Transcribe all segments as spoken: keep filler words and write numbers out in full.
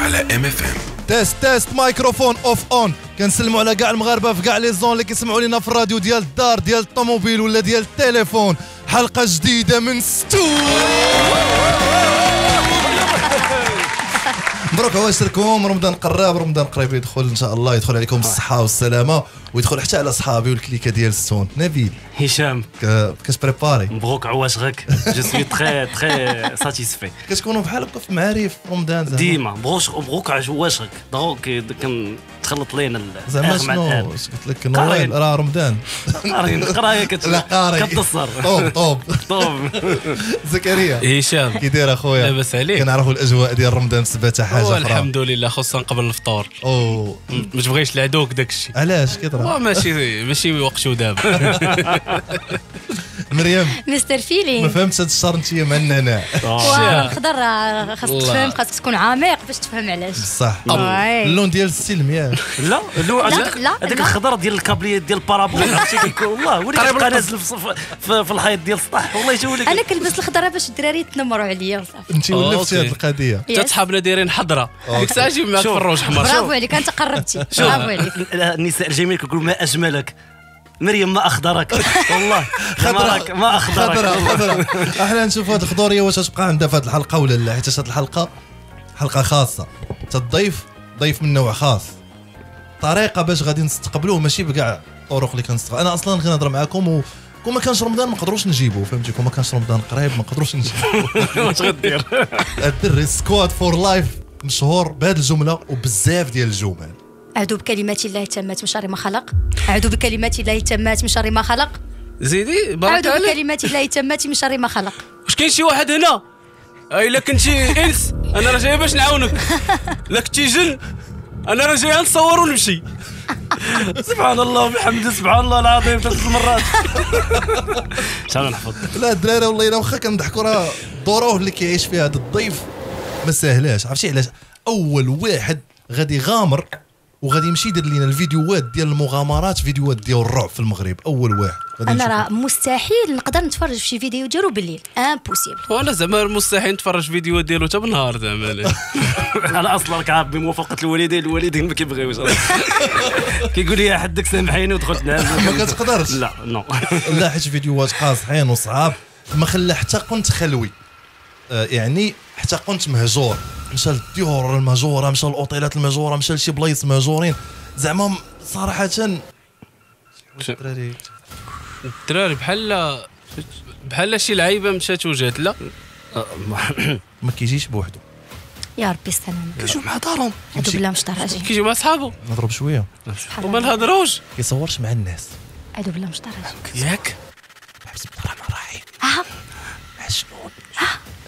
على ام اف ام. تيست تيست مايكروفون اوف اون. كنسلموا على كاع المغاربه في كاع لي زون اللي كيسمعوا لينا في الراديو ديال الدار ديال الطوموبيل ولا ديال التليفون. حلقه جديده من ستور. مبروك عواشركم، رمضان قراب، رمضان قريب يدخل ان شاء الله، يدخل عليكم بالصحه والسلامه ويدخل حتى على صحابي والكليكه ديال ستون. نبيل هشام كتبريباري؟ مبروك عواشرك، جو سوي تري تري ساتيسفي. كتكونوا بحال هكا في معارف رمضان زعما ديما؟ مبروك عواشرك. دروك كنتخلط لينا زعما شنو قلت لك؟ نوال راه رمضان قاري قرايه كتصر. طوب طوب طوب. زكريا هشام كي داير اخويا؟ لاباس عليك؟ كنعرفوا الاجواء ديال رمضان سباته حاجه اخرى. الحمد لله، خصوصا قبل الفطور. او ما تبغيش العدوك داك الشيء. علاش كي وا ماشي ماشي وقتو دابا. مريم مستر فيلين، ما فهمتش هاد الشهر انت مع النعناع. الخضر خاصك تفهم، خاصك تكون عميق باش تفهم علاش. بصح اللون ديال السلم ياك؟ لا لا، هذاك الخضر ديال الكابليه ديال البارابول عرفتي كيكون. والله وليت كنبقى نازل في الحيط ديال السطح. والله يجولك انا كنلبس الخضره باش الدراري يتنمروا عليا. صافي انت ولفتي هاد القضيه. حتى صحابنا دايرين حضره ديك الساعه جيب معاك فروج حمر. برافو عليك، انت قربتي. برافو عليك. النساء الجميل كيقولوا ما اجملك مريم، ما اخضرك والله. خضرك ما اخضرك. خضرة خضرة. احنا نشوف هاد الخضوريه واش غتبقى عندها في هاد الحلقه ولا لا، حيت هاد الحلقه حلقه خاصه. الضيف ضيف من نوع خاص. طريقه باش غادي نستقبلوه ماشي بكاع الطرق اللي كنستقبل. انا اصلا كنهضر معاكم و كون ما كانش رمضان ما نقدروش نجيبو، فهمتي؟ كون ما كانش رمضان قريب ما نقدروش نجيبو. واش غدير؟ الدري سكواد فور لايف مشهور بهاد الجمله وبزاف ديال الجمل. أعوذ بكلمات الله التامات من شر ما خلق. أعوذ بكلمات الله التامات من شر ما خلق. زيدي بارك الله. أعوذ بكلمات الله التامات من شر ما خلق. واش كاين شي واحد هنا؟ إلا كنتي إنس أنا راه جاي باش نعاونك. إلا كنتي جن أنا راه جاي نصور ونمشي. سبحان الله وبحمده، سبحان الله العظيم ثلاث مرات. شحال نحفظ. لا الدراري والله إلا واخا كنضحكوا راه الظروف اللي كيعيش فيها هذا الضيف ما ساهلاش. عرفتي علاش؟ أول واحد غادي يغامر وغادي يمشي يدير لينا الفيديوهات ديال المغامرات، فيديوهات ديال الرعب في المغرب. اول واحد انا راه مستحيل نقدر نتفرج في شي فيديو ديالو بالليل، امبوسيبل. وانا زعما مستحيل نتفرج في فيديو ديالو حتى بالنهار زعما. انا اصلا كعاب بموافقه الوالدين، الوالدين ما كيبغيوش. كيقول لي حدك سامحيني ودخلت نعس. ما كتقدرش. لا نو لا، حيت فيديوهات قاصحين وصعاب. ما خلى حتى كنت خلوي، يعني حتى كنت مهجور. مشى للديور المهجوره، مشى للاوطيلات المهجوره، مشى لشي بلايص مهجورين زعما. صراحه الدراري الدراري بحال بحال شي لعيبه مشات وجات. لا ما كيجيش بوحدو يا ربي السلامه. كيجيو مع دارهم، بالله مش دراجي. كيجيو مع صحابو، نضرب شويه وما نهضروش. كيصورش مع الناس، عادو بالله مش دراجي ياك. بسم الله الرحمن الرحيم. ها عشنون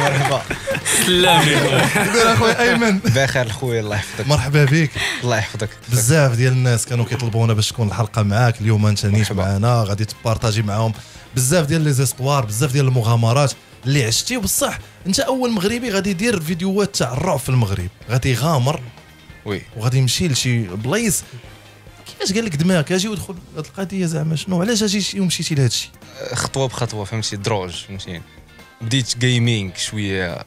مرحبا. سلام يا خويا ايمن. بخير خويا الله يحفظك. مرحبا بك. الله يحفظك. بزاف ديال الناس كانوا كيطلبونا باش تكون الحلقه معاك اليوم، انت نيت معنا غادي تبارطاجي معاهم بزاف ديال لي زيسبوار، بزاف ديال المغامرات اللي عشتي. وبصح انت اول مغربي غادي يدير فيديوهات تاع الرعب في المغرب، غادي يغامر وي وغادي يمشي لشي بلايص. كيفاش قال لك دماغك اجي ودخل هاد القضيه زعما شنو؟ علاش اجيتي ومشيتي لهذا الشيء؟ خطوه بخطوه فهمتي، دروج فهمتي. بديت جيمينغ شويه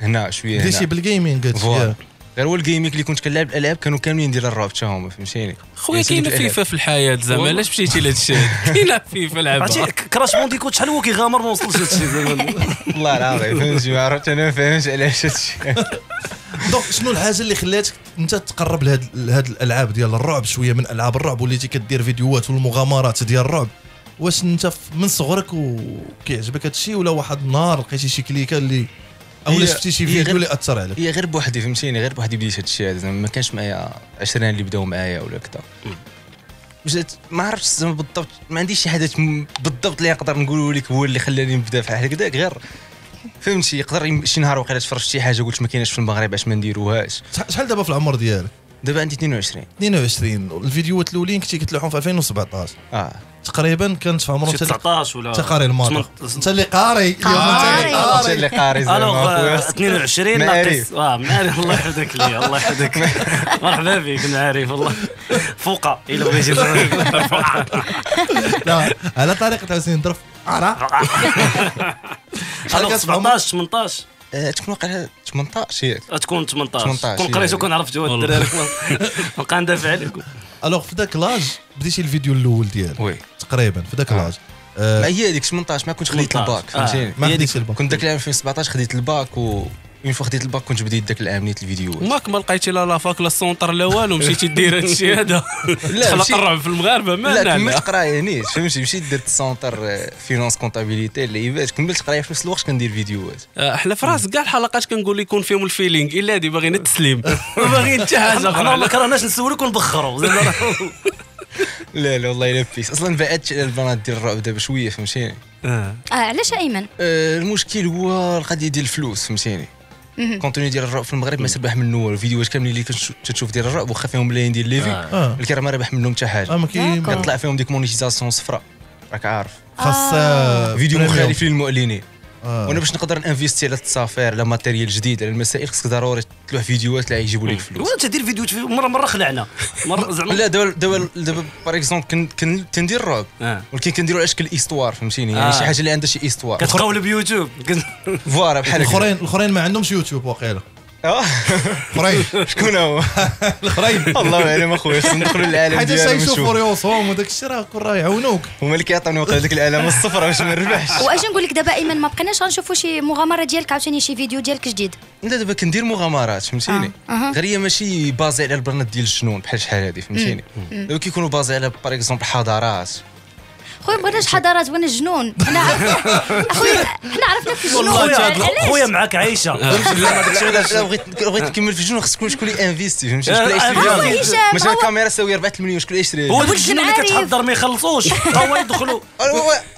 هنا شويه هنا. بديتي بالجيمينغ قلت لي؟ غير هو الجيمينغ اللي كنت كنلعب الالعاب كانوا كاملين ديال الرعب حتى هما فهمتيني. خويا كاينه فيفا في الحياه زعما، علاش مشيتي لهذا الشيء؟ كاينه فيفا لعبها. عرفتي كراش مونديكوت شحال هو كيغامر ما وصلش لهذا الشيء زعما. والله العظيم فهمتي، عرفت انا ما فاهمش علاش هذا الشيء. دونك شنو الحاجه اللي خلاتك انت تقرب لهاد الالعاب ديال الرعب شويه من العاب الرعب وليتي كدير فيديوهات والمغامرات ديال الرعب؟ واش انت من صغرك وكيعجبك هادشي ولا واحد النهار لقيتي شي كليكه اللي اولا شفتي شي فيديو اللي اثر عليك؟ هي غير بوحدي فهمتيني، غير بوحدي بديت هادشي هذا زعما. ما كانش معايا عشرين اللي بداو معايا ولا كذا. جات ما عرفتش زعما بالضبط، ما عنديش شي حدث بالضبط اللي نقدر نقوله لك هو اللي خلاني نبدا بحال هكذاك. غير فهمتي يقدر شي نهار وقيلا تفرجت شي حاجه قلت ما كايناش في المغرب اش ما نديروهاش. شحال دابا في العمر ديالك؟ دابا عندي اثنين وعشرين اثنين وعشرين. الفيديوهات الاولين كنتي كتلوحهم في ألفين وسبعطاش اه تقريبا كانت في عمرهم تسعطاش ولا تقارير الماضي. انت اللي قاري انت اللي قاري زعما اثنين وعشرين ناقص اه معارف. الله يحفظك لي الله يحفظك. مرحبا بك معارف والله فوقه الا بغيتي لا على طريقه حسين ظرف عرا سبعطاش ثمنطاش تكون واقع ثمنطاش ياك تكون ثمنطاش كون قريت وكون عرفت هو الدراري نبقى ندافع عليكم. الوغ في ذاك لاج بديتي الفيديو الاول ديالك وي تقريبا في ذاك لاج ما هي هذيك ثمنطاش ما كنت خديت الباك فهمتيني ما خديتش الباك كنت ذاك العام ألفين وسبعطاش خديت الباك و اون فوا خديت الباك كنت بديت ذاك العام نيت الفيديوهات ماك ما لقيتي لا لافاك لا السونطر لا والو مشيتي دير هادشي هذا خلق الرعب في المغاربه ما لا كملت قرايه نيت فهمتي مشيت درت السونطر فينونس كونطابيليتي اللي يبات كملت قرايه في نفس الوقت كندير فيديوهات احلى في راسك كاع الحلقات كنقول يكون فيهم الفيلينغ الا هادي باغينا التسليم باغيين حتى حاجه اخرى ما كرهناش نسولك ونبخروا لا لا والله الا فيس اصلا بعدت على البنات ديال الرعب دابا شويه فهمتيني اه علاش ايمن المشكل هو القضيه ديال الفلوس فهمتيني كونتوني ديال الرعب في المغرب ما سبح منه الفيديوهات كاملين اللي كتشوف ديال الرعب واخا فيهم ملايين ديال ليفي آه. الكره ما ربح منهم حتى حاجه آه كتطلع فيهم ديك مونيتيزاسيون صفراء راك عارف خاص آه. فيديو مخالف للمؤلنين آه. وانا باش نقدر انفيستي على التصافير على ماتيريال جديد على المسائل خصك ضروري تلوح فيديوهات اللي يجيبوا لك الفلوس وانت دير فيديوهات مره مره خلعنا مره زعما لا دابا دابا دابا باغ اكزومبل كندير الرعب ولكن كنديرو على شكل ايستوار فهمتيني يعني شي حاجه اللي عندها شي ايستوار كتقول بيوتيوب فوالا بحال هكا الاخرين الاخرين ما عندهمش يوتيوب واقيلا اه الاخرين شكون هو الاخرين والله يعلم اخويا خصنا ندخلوا للعالم ديالهم حيت تيشوفوا ريوسهم وداك الشيء راه كون راه يعاونوك هما اللي كيعطيوني وقت هذيك العالم الصفراء باش ما نربحش. واش نقول لك دابا ايمن ما بقيناش غنشوفوا شي مغامره ديالك عاوتاني شي فيديو ديالك جديد؟ لا دابا كندير مغامرات فهمتيني غير هي ماشي بازي على البرنامج ديال الجنون بحال شحال هذه فهمتيني دابا كيكونوا بازي على باغ اكزومبل حضارات خويا ما بغيناش حضارات بغينا الجنون حنا اخويا حنا عرفنا في الجنون خويا معاك عايشه بغيت بغيت نكمل في الجنون خص شكون شكون اللي انفيستي فهمتي شكون اللي يشري ماشي الكاميرا ساويه أربعة مليون شكون اللي يشري هو داك الجنون اللي كتحضر ما يخلصوش تا هو يدخلوا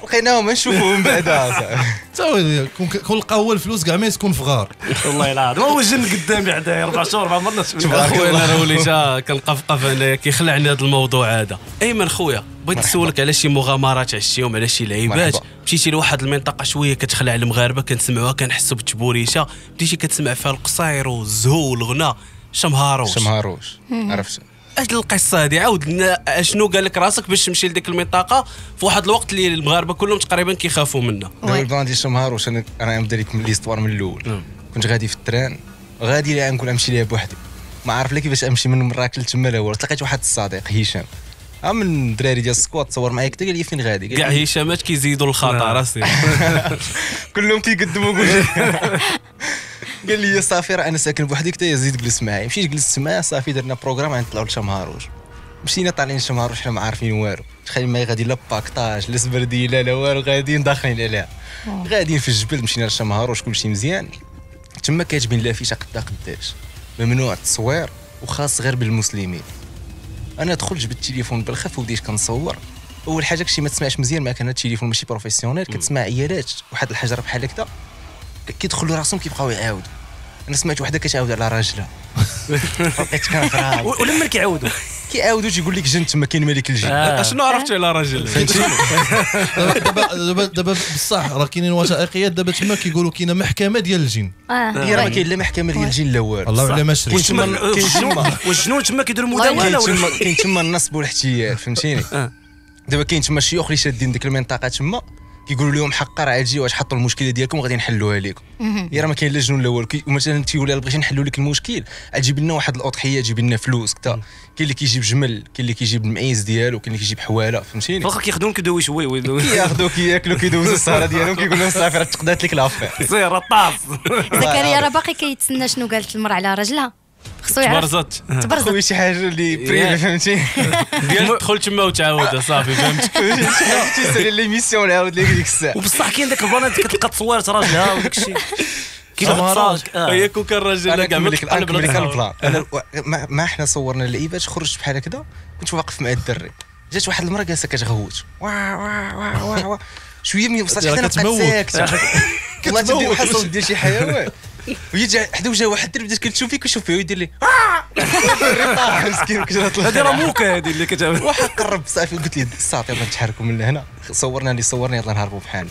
لقيناهم نشوفوهم بعدا تا كون لقاو الفلوس كاع ما تكون في غار والله العظيم هو الجن قدامي حدايا أربع شهور ما عمرنا شفنا خويا انا وليت كنقفقف انايا كيخلعني هذا الموضوع هذا ايمن خويا بغيت نسولك على شي مغامرات عشتيهم على شي لعيبات مشيتي لواحد المنطقه شويه كتخلع المغاربه كنسمعوها كنحسوا بالتبوريشه بديتي كتسمع فيها القصاير والزهو والغنى شمهاروش شمهاروش عرفت اش القصه هذه عاود لنا اشنو قال لك راسك باش تمشي لديك المنطقه في واحد الوقت اللي المغاربه كلهم تقريبا كيخافوا منا دابا البلان ديال شمهاروش انا انا ندير لك ليستوار من الاول كنت غادي في التران غادي لا نقول نمشي ليها بوحدي ما عارف لا كيفاش امشي من مراكل تما لا والو تلاقيت واحد الصديق هشام من الدراري ديال السكواد تصور معايا كدا قال لي فين غادي كاع هشامات كيزيدوا الخطر راسي كلهم كيقدموا قال لي صافي راه انا ساكن بوحدي كدا زيد جلس معايا مشيت جلست معاه صافي درنا بروغرام غنطلعوا لشمهاروج مشينا طالعين لشمهاروج حنا ما عارفين والو تخيل ما غادي لا باكطاج لا سبرديله لا والو غاديين داخلين عليها غاديين في الجبل مشينا لشمهاروج كلشي مزيان تما كاتبين لافيشه قدا قداش ممنوع التصوير وخاص غير بالمسلمين انا دخلت جبت التليفون بالخف وبديت كنصور اول حاجه كشي ما تسمعش مزيان ما كان التليفون ماشي بروفيسيونيل كتسمع عيالات واحد الحجره بحال هكذا كيدخلوا راسهم كيبقاو يعاودوا انا سمعت وحده كتعاود على راجلها بقيت كنفرح ولما كيعاودوا كيعاودوا تيقول لك جن تما كاين ملك الجن اشنو عرفتي على راجل دابا دابا بصح راه كاينين وثائقيات دابا تما كيقولوا كاينه محكمه ديال الجن هي راه ما كاين لا محكمه ديال الجن لا والو الله على ما شريت والجنون تما كيديروا مداوله ولا كاين تما النصب والاحتيال فهمتيني دابا كاين تما الشيوخ اللي شادين ديك المنطقه تما كيقولوا لهم حقا راه عاجي واش حطوا المشكله ديالكم غادي نحلوها لكم يا راه ما كاين لا جنون لا والو مثلا تيولي بغيتي نحلوا لك المشكل تجيب لنا واحد الاضحيه تجيب لنا فلوس كذا كاين اللي كيجيب جمل كاين اللي كيجيب المعيز ديالو كاين اللي كيجيب حواله فهمتيني فاخا كياخذون كدويش وي وي كياخذوك ياكلوا كيدوزوا السهره ديالهم كيقول لهم صافي راه تقدات لك لافير سير راه طاف زكريا راه باقي كيتسنى شنو قالت المراه على راجلها خصو يعرف تبرزت تبرزت خويا شي حاجه اللي بريفي فهمتي ديال تدخل تما وتعاودها صافي فهمتك تيسالي ليميسيون نعاود لك ديك الساعه وبصح كاين داك البلان كتلقى تصويرات راجلها وداك الشيء كيتفرج هي كون كان راجل كاع ملك البلان انا ما حنا صورنا لعيبات خرجت بحال هكذا كنت واقف مع الدري جات واحد المراه جالسه كتغوت وا وا وا وا شويه ملي وصلت حتى انا بقيت ساكته والله تدير واحد الصوت ديال شي حيوان ويجي حدا وجا واحد الدرب بدات كتشوف فيك وشوف فيه ويدير لي مسكين كتهضر هذه راه موكا هذه اللي كتعمل واحد قرب صافي قلت ليه الساط يلاه نتحركوا من هنا صورنا اللي صورنا يلاه نهربوا بحالنا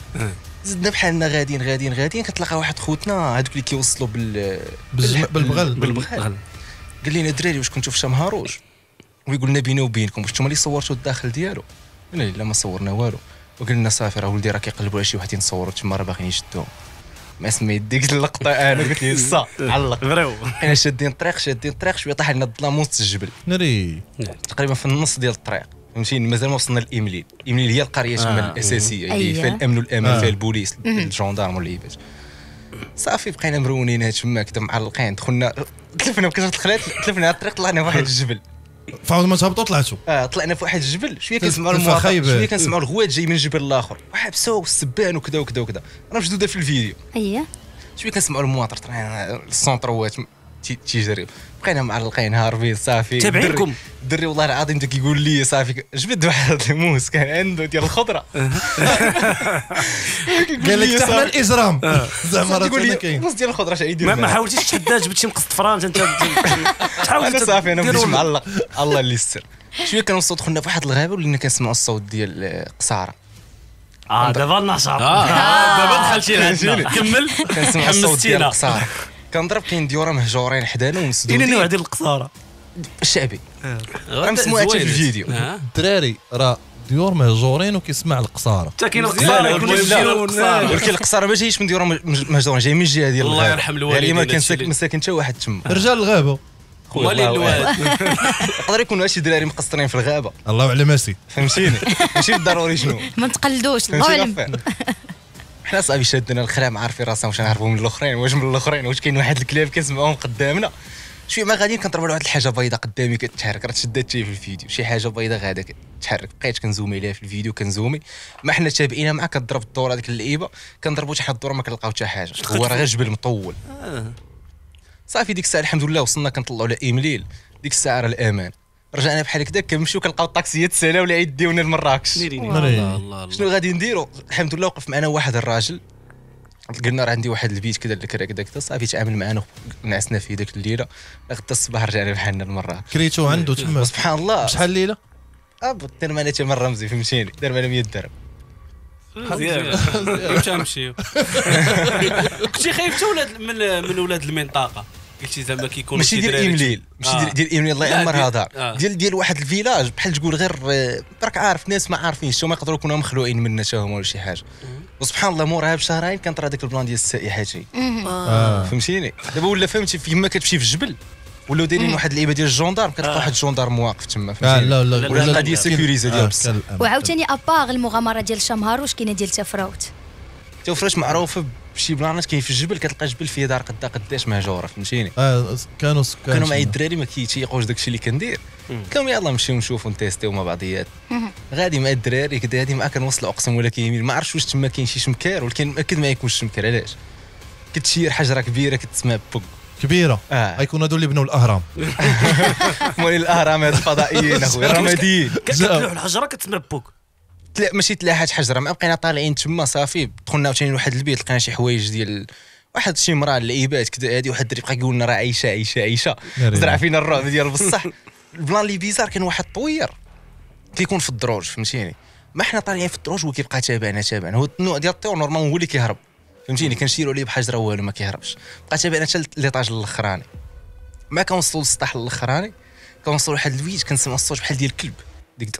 زدنا بحالنا غاديين غاديين غاديين كتلقى واحد خوتنا هذوك اللي كيوصلوا بال بالبغل بالبغل قال لنا الدراري واش كنتوا في شام هاروج ويقول لنا بيني وبينكم واش نتوما اللي صورتوا الداخل ديالو لا لا ما صورنا والو وقال لنا صافي راه ولدي راه كيقلبوا على شي واحد ينصوروا تما راه باغيين يشدوهم ما سميت ديك اللقطه انا قلت لي صا علق بريو انا شادين طريق شادين طريق شويه طاح لنا الظلام وسط الجبل ناري تقريبا في النص ديال الطريق فهمتي مازال ما وصلنا لإمليل إمليل هي القريه تما آه. الاساسيه اللي فيها الامن والامان فيها البوليس الجندارم والعيبات صافي بقينا مرونين تما كدا معلقين دخلنا تلفنا بكثره الخلات تلفنا الطريق طلعنا واحد الجبل فعاود ما تهبطوا طلعتوا اه طلعنا في واحد الجبل شويه كنسمعوا المواطن شويه كنسمعوا الغوات جاي من جبل الاخر وحبسوا والسبان وكذا وكذا وكذا راه مشدوده في الفيديو اييه شويه كنسمعوا المواطن السونطروات تيجري بقينا معلقين هاربين صافي تابعينكم الدري والله العظيم دا كيقول لي صافي جبد واحد الموس كان عنده ديال الخضره قال لك تحمل الاجرام زعما راه كاين الموس ديال الخضره شنو يدير ما حاولتيش تشدها جبت شي مقص فرانج انت تحاول صافي انا بديت معلق الله اللي يستر شويه كنوصلوا دخلنا في واحد الغابه ولينا كنسمعوا الصوت ديال القصاره اه دابا النشاط اه دابا دخلتي لعندنا كمل كنسمعوا الصوت ديال القصاره كنضرب كاين ديورا مهجورين حدانا ومسدودين كاين نوع ديال القصاره الشعبي راه مسموعات في الفيديو الدراري راه ديور مهجورين وكيسمع القصاره حتى كاين القصاره يكونوا يجيو القصاره ولكن القصاره ما جايش من ديور مهجورين جاي من الجهه ديال الله يرحم الوالدين يعني ما كان ساكن حتى واحد تما رجال الغابه خويا الوالد يقدر يكونوا شي دراري مقصرين في الغابه الله على ماسي فهمتيني ماشي بالضروري شنو ما نتقلدوش الله يعلم حنا صافي شادنا الخرام عارفين راسنا واش نعرفوا من الاخرين واش من الاخرين واش كاين واحد الكلاب كنسمعوهم قدامنا شويه ما غاديين كنضربوا على واحد الحاجه بيضاء قدامي كتحرك راه تشداتي في الفيديو شي حاجه بيضاء غاده كتحرك بقيت كنزومي ليها في الفيديو كنزومي ما حنا تابعينها مع كضرب الدور هذيك اللعيبه كنضربوا حتى الدور ما كنلقاو حتى حاجه هو راه غير جبل مطول صافي ديك الساعه الحمد لله وصلنا كنطلعوا على امليل ديك الساعه راه الامان رجعنا بحال هكذا كنمشيو كنلقاو الطاكسيات تسالا ولا يديونا لمراكش شنو غادي نديرو الحمد لله وقف معنا واحد الراجل قلنا راه عندي واحد البيت كذا الكرا كذا كذا صافي تعامل معنا نعسنا فيه ديك الليله غدا الصباح رجعنا بحالنا لمراكش كريتو عنده تما سبحان الله شحال الليله اه دير معنا تما الرمزي فهمتيني دار معنا مية درهم مزيان مشى نمشيو كنتي خايفه ولاد من ولاد المنطقه قلتي زعما كيكونوا ماشي ديال امليل ماشي آه. ديال امليل الله يعمرها دار آه. ديال ديال واحد الفيلاج بحال تقول غير راك عارف ناس ما عارفينش حتى ما يقدروا يكونوا مخلوقين منا حتى هما ولا شي حاجه وسبحان الله مورها بشهرين كانت راه داك البلان ديال السائحه تي آه. فهمتيني دابا ولا فهمتي فيما كتمشي في الجبل ولاو دايرين واحد اللعيبه ديال الجندارم كتلقى واحد الجندارم واقف تما فهمتيني لا لا ولا القضيه سيكوريزي ديال بصح وعاوتاني اباغ المغامره ديال شام هاروج كاينه ديال تفراوت تفراوت معروفه شي بلانات كاين في الجبل كتلقى جبل فيه دار قدا قداش مهجوره فهمتيني اه كانوا سكان كانوا معايا الدراري ما كيتيقوش داكشي اللي كندير قلت لهم يلاه نمشيو نشوفوا نتيستيو مع بعضيات غادي مع الدراري كدا غادي معاك كنوصلوا اقسم ولا كيمين ما عرفتش واش تما كاين شي شمكار ولكن مأكد ما يكونش شمكار علاش كتشير حجره كبيره كتسمع بوك كبيره آه. غيكونوا هذو اللي بنوا الاهرام مولي الاهرام هاد الفضائيين اخويا الرماديين كتلوح الحجره كتسمع بوك تلا ماشي تلاحات حجره ما بقينا طالعين تما صافي دخلنا عاوتاني لواحد البيت لقينا شي حوايج ديال واحد شي مراه اللعيبات كذا هادي واحد الدري بقى كيقول لنا راه عايشه عايشه عايشه زرع فينا الرعب ديال بصح البلان لي بيزار كان واحد الطوير كيكون في الدروج فهمتيني ما حنا طالعين في الدروج وكيبقى تابعنا تابعنا هو النوع ديال الطيور نورمالمون هو اللي كيهرب فهمتيني كنشيروا عليه بحجره والو ما كيهربش بقى تابعنا حتى ليطاج الاخراني ما كنوصلوا للسطح الاخراني كنوصلوا لواحد الويج كنسمعوا الصوت بحال ديال الكلب ديك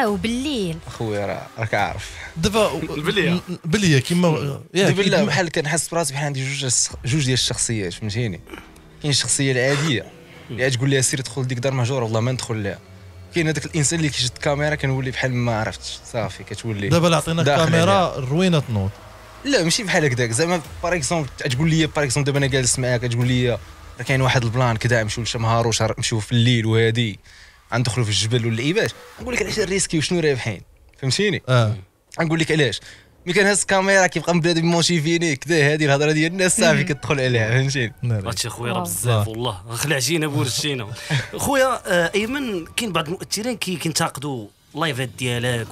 او بالليل اخويا راه راك عارف دابا بالليا بالليا كيما بالله بحال كنحس براسي بحال عندي جوج جوج ديال الشخصيات فهمتيني كاين الشخصيه العاديه اللي تقول لها سير دخل ديك دار مهجوره والله ما ندخل لها كاين هذاك الانسان اللي كيشد الكاميرا كنولي بحال ما عرفتش صافي كتولي دابا لا عطيناك كاميرا الروينه تنوض لا ماشي بحال هكذاك زعما باغ اكزومبل تقول لي باغ اكزومبل دابا انا جالس معاك تقول لي كاين واحد البلان كذا نمشيو لشمهار وشهر نمشيو في الليل وهادي غندخلوا في الجبل واللعيبات. نقول لك علاش الريسكي وشنو رابحين فهمتيني. اه نقول لك علاش مي كنهز الكاميرا كيبقى بلادي مونشيفيني كذا هذه الهضره ديال الناس صافي كتدخل عليها فهمتيني. هادشي خويا راه بزاف والله خلعتينا بورشتينا خويا ايمن. كاين بعض المؤثرين كينتقدوا اللايفات ديالك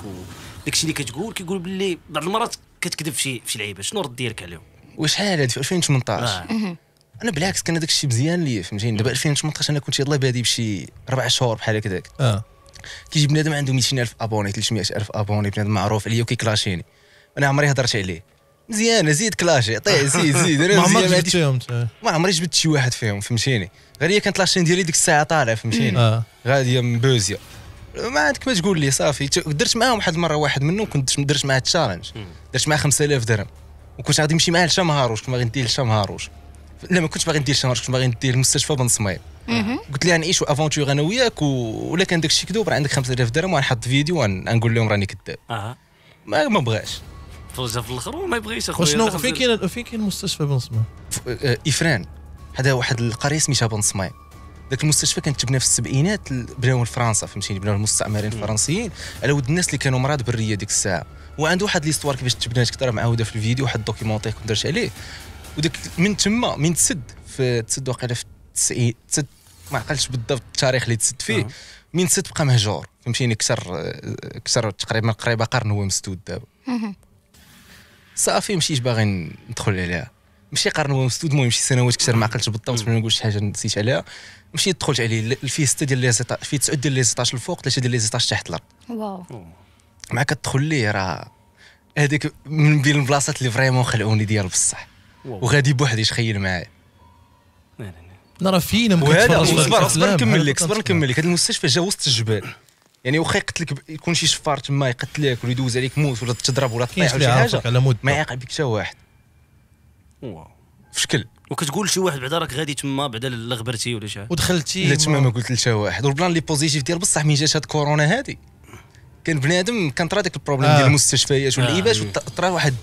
وداكشي اللي كتقول كيقول باللي بعض المرات كتكذب في شي لعيبه. شنو الرد ديالك عليهم؟ وشحال هذه في ألفين وثمنطاش آه. انا بالعكس كان هذاك الشيء مزيان ليا فهمتيني. دابا ألفين وثمنطاش انا كنت يلاه بادي بشي أربع شهور بحال هكذاك اه. كيجي بنادم عنده مئتين ألف ابوني ثلاثمئة ألف ابوني بنادم معروف عليا وكيكلاشيني. انا عمري هضرت عليه مزيان زيد كلاشي عطيه زيد زيد انا مزيان ما عمري جبت شي واحد فيهم فهمتيني. غير هي كانت لاشين ديالي ديك الساعه طالعه فهمتيني غاديه مبوزيه ما عندك ما تقول لي صافي. درت معاهم واحد المره واحد منهم كنت درت معاه تشالنج درت معاه خمسة آلاف درهم وكنت غادي نمشي معاه لشمهاروش. كنت باغي ندير لشمهاروش لا ما كنتش باغي ندير لشمهاروش كنت باغي ندير المستشفى بن سمير. قلت لها نعيشوا افونتور انا وياك ولا كان داكشي كذوب راه عندك خمسة آلاف درهم وغنحط فيديو ونقول لهم راني كذاب. اها ما ما بغاش فوزا في الاخر وما يبغيش اخويا. شنو فين كاين فين كاين المستشفى بن سمير؟ افران هذا واحد القريه سميتها بن سمير. داك المستشفى كانت تبنى في السبعينات بناو لفرنسا فهمتيني بناو المستعمرين الفرنسيين على ود الناس اللي كانوا مراد بالريه ديك الساعه. وعنده واحد ليستوار كيفاش تبنات كثر معاوده في الفيديو واحد الدوكيمونتير كنت درت عليه. وداك من تما من تسد في تسد واقيلا في تسعين تسد ما عقلتش بالضبط التاريخ اللي تسد فيه. من تسد بقى مهجور فهمتيني كثر كثر تقريبا قريبه قرن هو مسدود دابا صافي. مشيت باغي ندخل عليها ماشي قرن هو مسدود المهم شي سنوات كثر ما عقلتش بالضبط ما نقولش شي حاجه نسيت عليها. مشيت دخلت عليه فيه ستة ديال لي زيطاج فيه تسعة ديال لي زيطاج الفوق ثلاثة ديال لي زيطاج تحت الارض. واو مع كتدخل ليه راه هذيك من بين البلاصات اللي فريمون خلعوني ديال بصح وغادي بوحدي تخيل معايا. انا راه فينا ما كنتفرجش. اصبر اصبر نكمل لك اصبر نكمل لك. هذا المستشفى جا وسط الجبال يعني واخا يقتلك يكون شي شفار تما يقتلك ولا يدوز عليك موت ولا تضرب ولا تطيح ولا شي حاجه ما يعاقب بك حتى واحد. واو في شكل وكتقول شي واحد بعدا راك غادي تما بعدا لا غبرتي ولا شي حاجه ودخلتي لا تما ما قلت لتا واحد. والبلان لي بوزيتيف ديال بصح من جات هاد كورونا هادي كان بنادم كان طرا داك البروبليم آه. ديال المستشفيات واللعيبات آه. وطرا واحد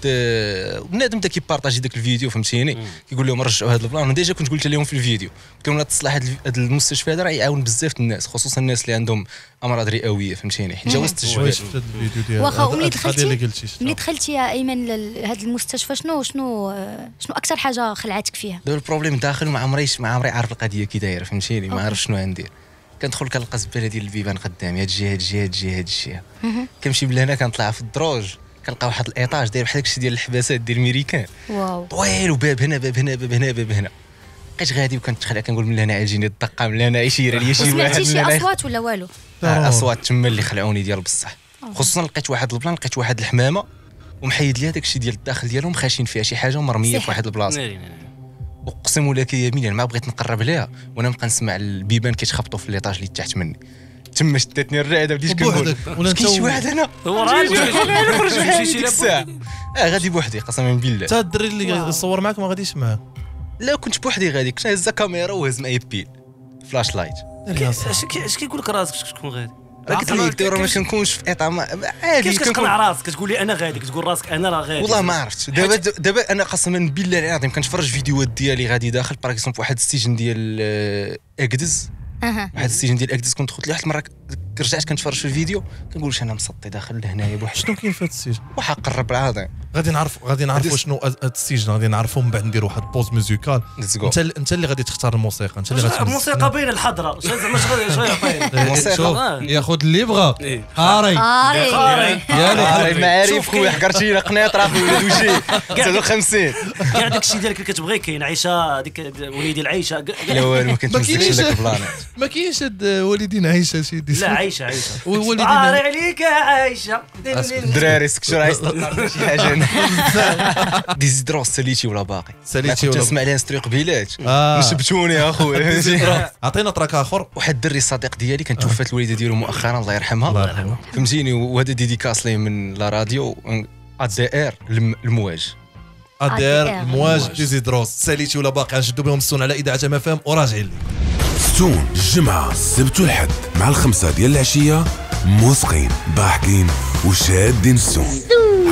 بنادم دا كيبارطاجي داك الفيديو فهمتيني كيقول لهم رجعوا هذا البلان. ديجا كنت قلت لهم في الفيديو قلت لهم تصلح هذا المستشفى هذا راه يعاون بزاف الناس خصوصا الناس اللي عندهم امراض رئويه فهمتيني حيت جا وسط الجبال. واخا ملي دخلتي ملي دخلتي يا ايمن لهذا المستشفى شنو شنو شنو اكثر حاجه خلعتك فيها؟ دابا البروبليم داخل وما عمري ما عمري عارف القضيه كي دايره فهمتيني ما عارف شنو غندير. كندخل كنلقى الزباله ديال البيبان قدامي هاد الجهه هاد الجهه هاد الجهه هاد الجهه كنمشي من هنا كنطلع في الدروج كنلقى واحد الايطاج داير بحال داكشي ديال الحباسات ديال الميريكان طويل وباب هنا باب هنا باب هنا باب هنا. بقيت غادي وكنتخلع كنقول من هنا عاجيني الدقه من هنا يشير عليا شي واحد. ما سمعتيش شي اصوات ولا والو؟ اصوات تما اللي خلعوني ديال بصح خصوصا لقيت واحد البلان لقيت واحد الحمامه ومحيد ليها داكشي ديال الداخل ديالهم خاشين فيها شي حاجه ومرميه في واحد البلاصه. اقسم لك يمينا ما بغيت نقرب ليها وانا نبقى نسمع البيبان كيتخبطوا في ليطاج اللي تحت مني تما شدتني الرعده بديت كنقول كاين شي واحد هنا مشيتي للساعه اه غادي بوحدي قسما بالله. حتى الدري اللي صور معك ما غاديش معاه؟ لا كنت بوحدي غادي كنت هازه كاميرا وهز معايا بيل فلاش لايت. اش كيقول لك راسك شكون غادي؟ راه قلت لك دابا ما كنكونش في اطعام عادي كتقنع راسك كتقول لي انا غادي كتقول راسك انا راه غادي. والله ما عرفت دابا دابا انا قسما بالله العظيم كنتفرج فيديوهات ديالي غادي داخل باغ اكزومبل واحد السجن ديال اكدز واحد السجن ديال اكدز كنت دخلت ليه واحد المره رجعت كنتفرج في الفيديو كنقول انا مسطي داخل لهنايا بوحدي. شنو كاين في هذا السجن؟ وحق الرب العظيم غادي نعرف غادي نعرفوا شنو هذا السجن غادي نعرفوا من بعد ندير واحد بوز ميوزيكال. انت انت اللي غادي تختار الموسيقى انت اللي غادي الموسيقى بين الحضره زعما شغل شويه طاير الموسيقى ياخذ اللي بغا هاري هاري يا المعارف خويا حكرتينا قنيطره خويا دوجي خمسين كاع داكشي ديالك اللي كتبغي كاين عيشه هذيك وليدي العيشه لا والو ما كنتمشيش لك البلانات ما كاينش هاد وليدين عيشه شي ديال عايشه عايشه وليدي عاري عليك عايشه الدراري سكتوا عايشين شي حاجه ديزيدرو ساليتي ولا باقي ساليتي ولا تسمع لها نستريق بيلات نشبتوني اخويا. عطينا تراك اخر. واحد الدري صديق ديالي كانت توفات الوالده ديالو مؤخرا الله يرحمها الله يرحمها فهمتيني وهذا ديديكاس ليه من لا راديو ادير المواج ادير المواج ديزيدرو ساليتي ولا باقي غنشدو بهم السون على اذاعه ما فهم وراجع لي ستون الجمعة السبت والحد مع الخمسة ديال العشية موسقين ضاحكين وشادين السون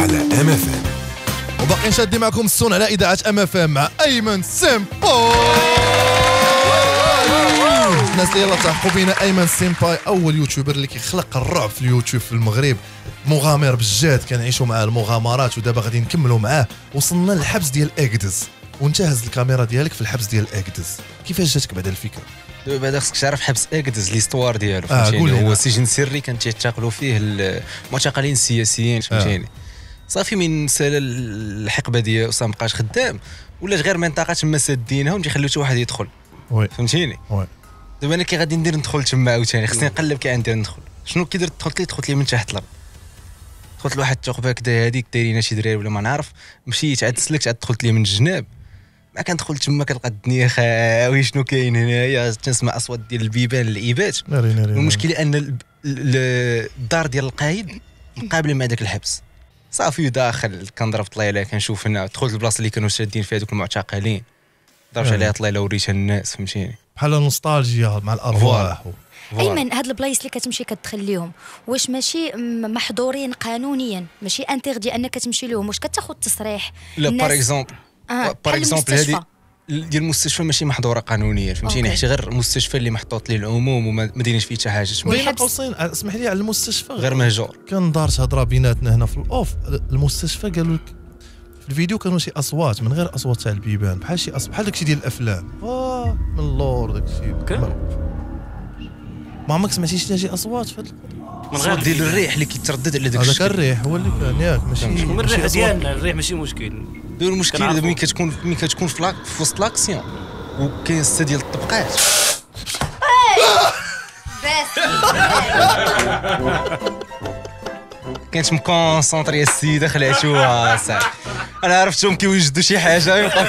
على ام اف ام وباقيين شادين معكم السون على اذاعة ام اف ام مع ايمن سمبو. الناس اللي يلا تلحقوا بينا، ايمن سينباي اول يوتيوبر اللي كيخلق الرعب في اليوتيوب في المغرب، مغامر بجد، كنعيشوا معاه المغامرات ودابا غادي نكملوا معاه. وصلنا للحبس ديال اكدز وانتهز الكاميرا ديالك في الحبس ديال اكدز، كيفاش جاتك بعد الفكره؟ بعدا خصك تعرف حبس اكدز ليستوار ديالو، فهمتيني؟ آه هو سجن سري كان تيعتقلوا فيه المعتقلين السياسيين، فهمتيني؟ آه. صافي من سالا الحقبه ديالو مابقاش خدام، ولات غير منطقه تما سادينها ومتيخليو حتى واحد يدخل، فهمتيني؟ دابا انا كي غادي ندير ندخل تما عاوتاني خصني نقلب كي عندي ندخل، شنو كي درت دخلت لي دخلت لي من تحت الارض، دخلت لواحد الثقبه كدا هذيك دايرينها شي دراري ولا ما نعرف، مشيت عاد سلكت عاد دخلت لي من الجناب، ما كندخل تما كنلقى الدنيا خاوي، شنو كاين هنايا؟ تنسمع اصوات ديال البيبان الابات. المشكله ان الدار ديال القايد مقابله مع داك الحبس، صافي داخل كنضرب طليله كنشوف هنا، دخلت البلاصه اللي كانوا شادين فيها دوك المعتقلين، ضربت عليها طليله وريتها الناس، فهمتيني؟ بحال نوستالجيا مع الارواح. ايمن، هاد البلايص اللي كتمشي كتدخل ليهم واش ماشي محظورين قانونيا؟ ماشي انتيغدي انك تمشي لهم؟ واش كتاخذ تصريح؟ لا باغ اكزومبل باغ اكزومبل هذه ديال المستشفى ماشي محظوره قانونيا، فهمتيني؟ حيت غير المستشفى اللي محطوط ليه العموم وما دايرينش فيه حتى حاجه. بين قوسين اسمح لي على المستشفى غير مهجور، كان دارت هضره بيناتنا هنا في الاوف. المستشفى قالوا لك في الفيديو كانوا شي اصوات من غير اصوات تاع البيبان، بحال شي بحال داكشي ديال الافلام، اه من اللور داكشي. ما عمرك سمعتي شي اصوات في من غير ديال الريح اللي كيتردد على داك الشيء؟ هذاك الريح هو اللي كان، ياك؟ ماشي من الريح ديالنا، الريح ماشي مشكل. داير المشكل دابا ملي كتكون ملي كتكون في وسط لاكسيون وكاين سته ديال الطبقات. كانت مكونسونطري السيده خلعتوها صاحبي، انا عرفتهم كيوجدوا شي حاجه يبقاو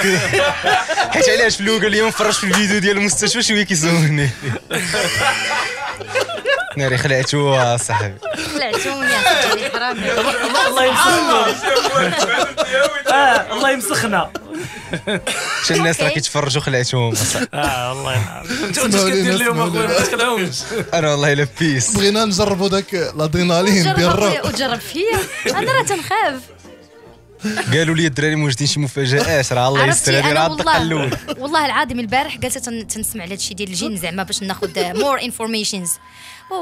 حيت علاش في الاول اليوم فرجت في الفيديو ديال المستشفى شويه كيزوني ناري خلعتوها صاحبي، خلعتوني اخي حرامي. الله يمسخنا، الله يمسخنا، شي الناس راه كيتفرجوا خلعتهم. اه والله ينعم، انتوا كدير اليوم اخويا ما تخلعهمش. انا والله الا بيس بغينا نجربوا داك الادرينالين ديال الرعب وتجرب فيا، انا راه تنخاف. قالوا لي الدراري موجدين شي مفاجآت، راه الله يستر هذه راه الدقه. والله العظيم البارح قالت تنسمع على هادشي ديال الجن زعما باش ناخذ مور انفورميشنز،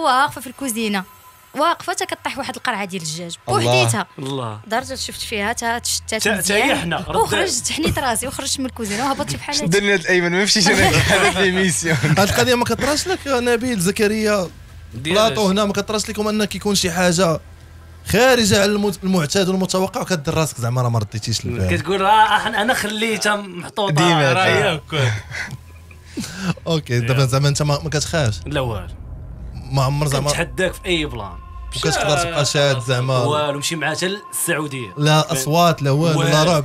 واقفه في الكوزينه واقفه تا كطيح واحد القرعه ديال الدجاج بوحديتها، الله درجه شفت فيها تا تشتات مزيان وخرجت حنيت راسي وخرجت من الكوزينه وهبطت بحال هكا. درنا الايمن ما مشيتش انا في الميسيون. هاد القضيه ما كطراش لك نبيل زكريا بلاطو هنا؟ ما كطراش لكم ان كيكون شي حاجه خارجه على المعتاد والمتوقع وكدير راسك زعما راه ما رديتيش للبال، كتقول راه انا خليتها محطوطه ديما راه هكا. اوكي دابا زعما انت ما كتخافش؟ لا والو، ما عمر زعما كنتحداك في اي بلان، وكتقدر تبقى شاد زعما والو، مشي معاه حتى للسعوديه، لا اصوات لا والو لا رعب.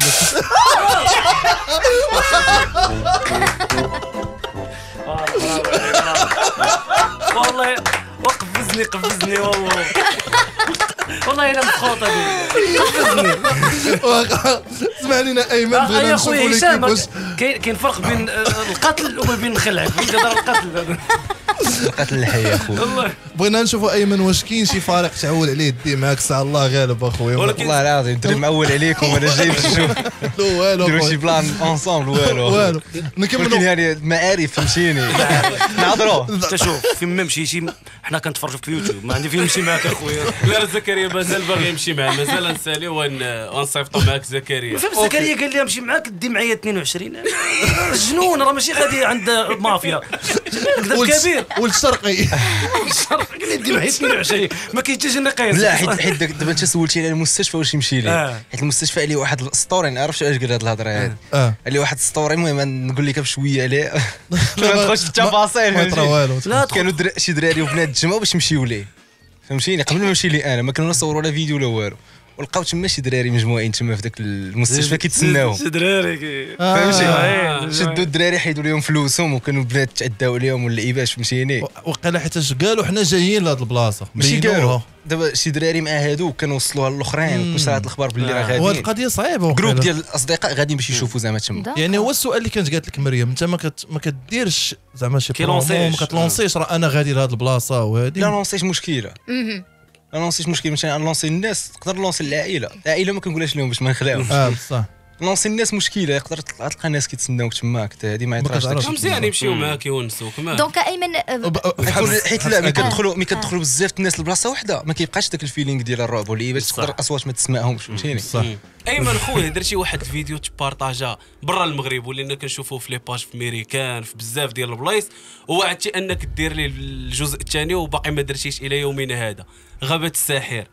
والله وقفزني قفزني والله والله الا مخوطه بيا. اسمع لينا ايمن، بغينا نشوفوا لك واش كاين فرق بين القتل وما بين الخلع، فين كدار القتل القتل الحي يا خويا. بغينا نشوفوا ايمن واش كاين شي فارق تعول عليه الدي معاك، ساعة الله غالب اخويا والله العظيم. دري معول عليكم وانا جاي باش نشوف نديرو شي بلان اونسومبل. والو والو نكملوا يعني المعارف، فهمتيني؟ نهضروا انت شوف فين ما مشيتي، حنا كنتفرجوا في اليوتيوب، ما عندي فين نمشي معاك اخويا. لا زكريا مازال باغي يمشي معاه، مازال نساليو ونصيفطو معاك زكريا. زكريا قال لي نمشي معاك دي معايا اثنين وعشرين الجنون، راه ماشي غادي عند المافيا، كذب كبير ولد شرقي شرقي دي معايا اثنين وعشرين ما كاين حتى شي نقيص. لا حيت حيت دابا انت سولتيني على المستشفى واش يمشي ليه، حيت المستشفى عليه واحد الاسطوري، ما عرفتش علاش قال هاد الهضره هادي، عليه واحد الاسطوري. المهم نقول لك بشويه عليه، ما ندخلش في التفاصيل. كانوا شي دراري وبنات تجمعوا باش يمشيو ليه، فهمتيني؟ قبل ما نمشي لي انا ما كانوا نصوروا لا فيديو لا والو، ولقاو تما شي دراري مجموعين تما في داك المستشفى كيتسناوهم شي دراري، فهمتي؟ شدوا الدراري حيدوا لهم فلوسهم، وكانوا البنات تعداو عليهم واللعيباش، فهمتيني؟ وقال حيتاش قالوا حنا جايين لهاد البلاصه، ماشي قالوا دابا شي دراري مع هادو كانوا وصلوها للاخرين، وصلت الاخبار باللي راه غاديين. وهاد القضيه صعيبه، جروب ديال الاصدقاء غاديين باش يشوفوا زعما تما. يعني هو السؤال اللي كانت قالت لك مريم، انت ما كديرش زعما شي برومو، ما كتلونسيش راه انا غادي لهاد البلاصه وهادي. لا لونسيش مشكله، انا لونسيت مشكل، مثلا لونسي الناس تقدر لونسي العائله، العائله ما كنقولهاش لهم باش ما نخلعهمش. اه بصح نونسي الناس مشكله، يقدر تلقى ناس كيتسناوك تماك حتى هذه ما يطراش مزيان يمشيو معاك يونسوا كمان. دونك ايمن حيت لا ملي كتدخلوا ملي كتدخلوا بزاف الناس لبلاصه وحده ما كيبقاش داك الفيلينغ ديال الرعب واللي باش تقدر الاصوات ما تسمعهمش فهمتيني. صح ايمن خويا درتي شي واحد الفيديو تبارطاجا برا المغرب ولينا كنشوفوه في لي باج في ميريكان في بزاف ديال البلايص، ووعدتي انك دير لي الجزء الثاني وباقي ما درتيش الى يومنا هذا. غابه الساحر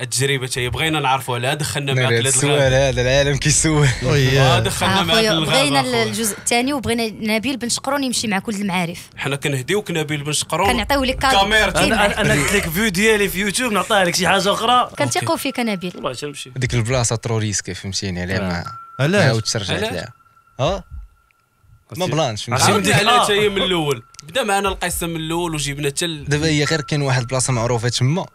التجربه تاهي بغينا نعرفوا عليها، دخلنا معاك لهاد السؤال هذا العالم كيسول اه دخلنا معاك للغابه. بغينا الجزء الثاني وبغينا نبيل بن شقرون يمشي مع كل المعارف، حنا كنهديوك نبيل بن شقرون كنعطيو لك كاميرتي. انا قلت لك فيو ديالي في يوتيوب نعطيها لك شي حاجه اخرى، كنثيقوا فيك نبيل والله تنمشي. ديك البلاصه ترو ريسكي فهمتيني عليها ما عاودش ترجعت لها اه ما بلانش عاودنا عليها حتى هي من الاول، بدا معنا القصه من الاول وجبنا حتى دابا هي غير كاين واحد البلاصه معروفه تما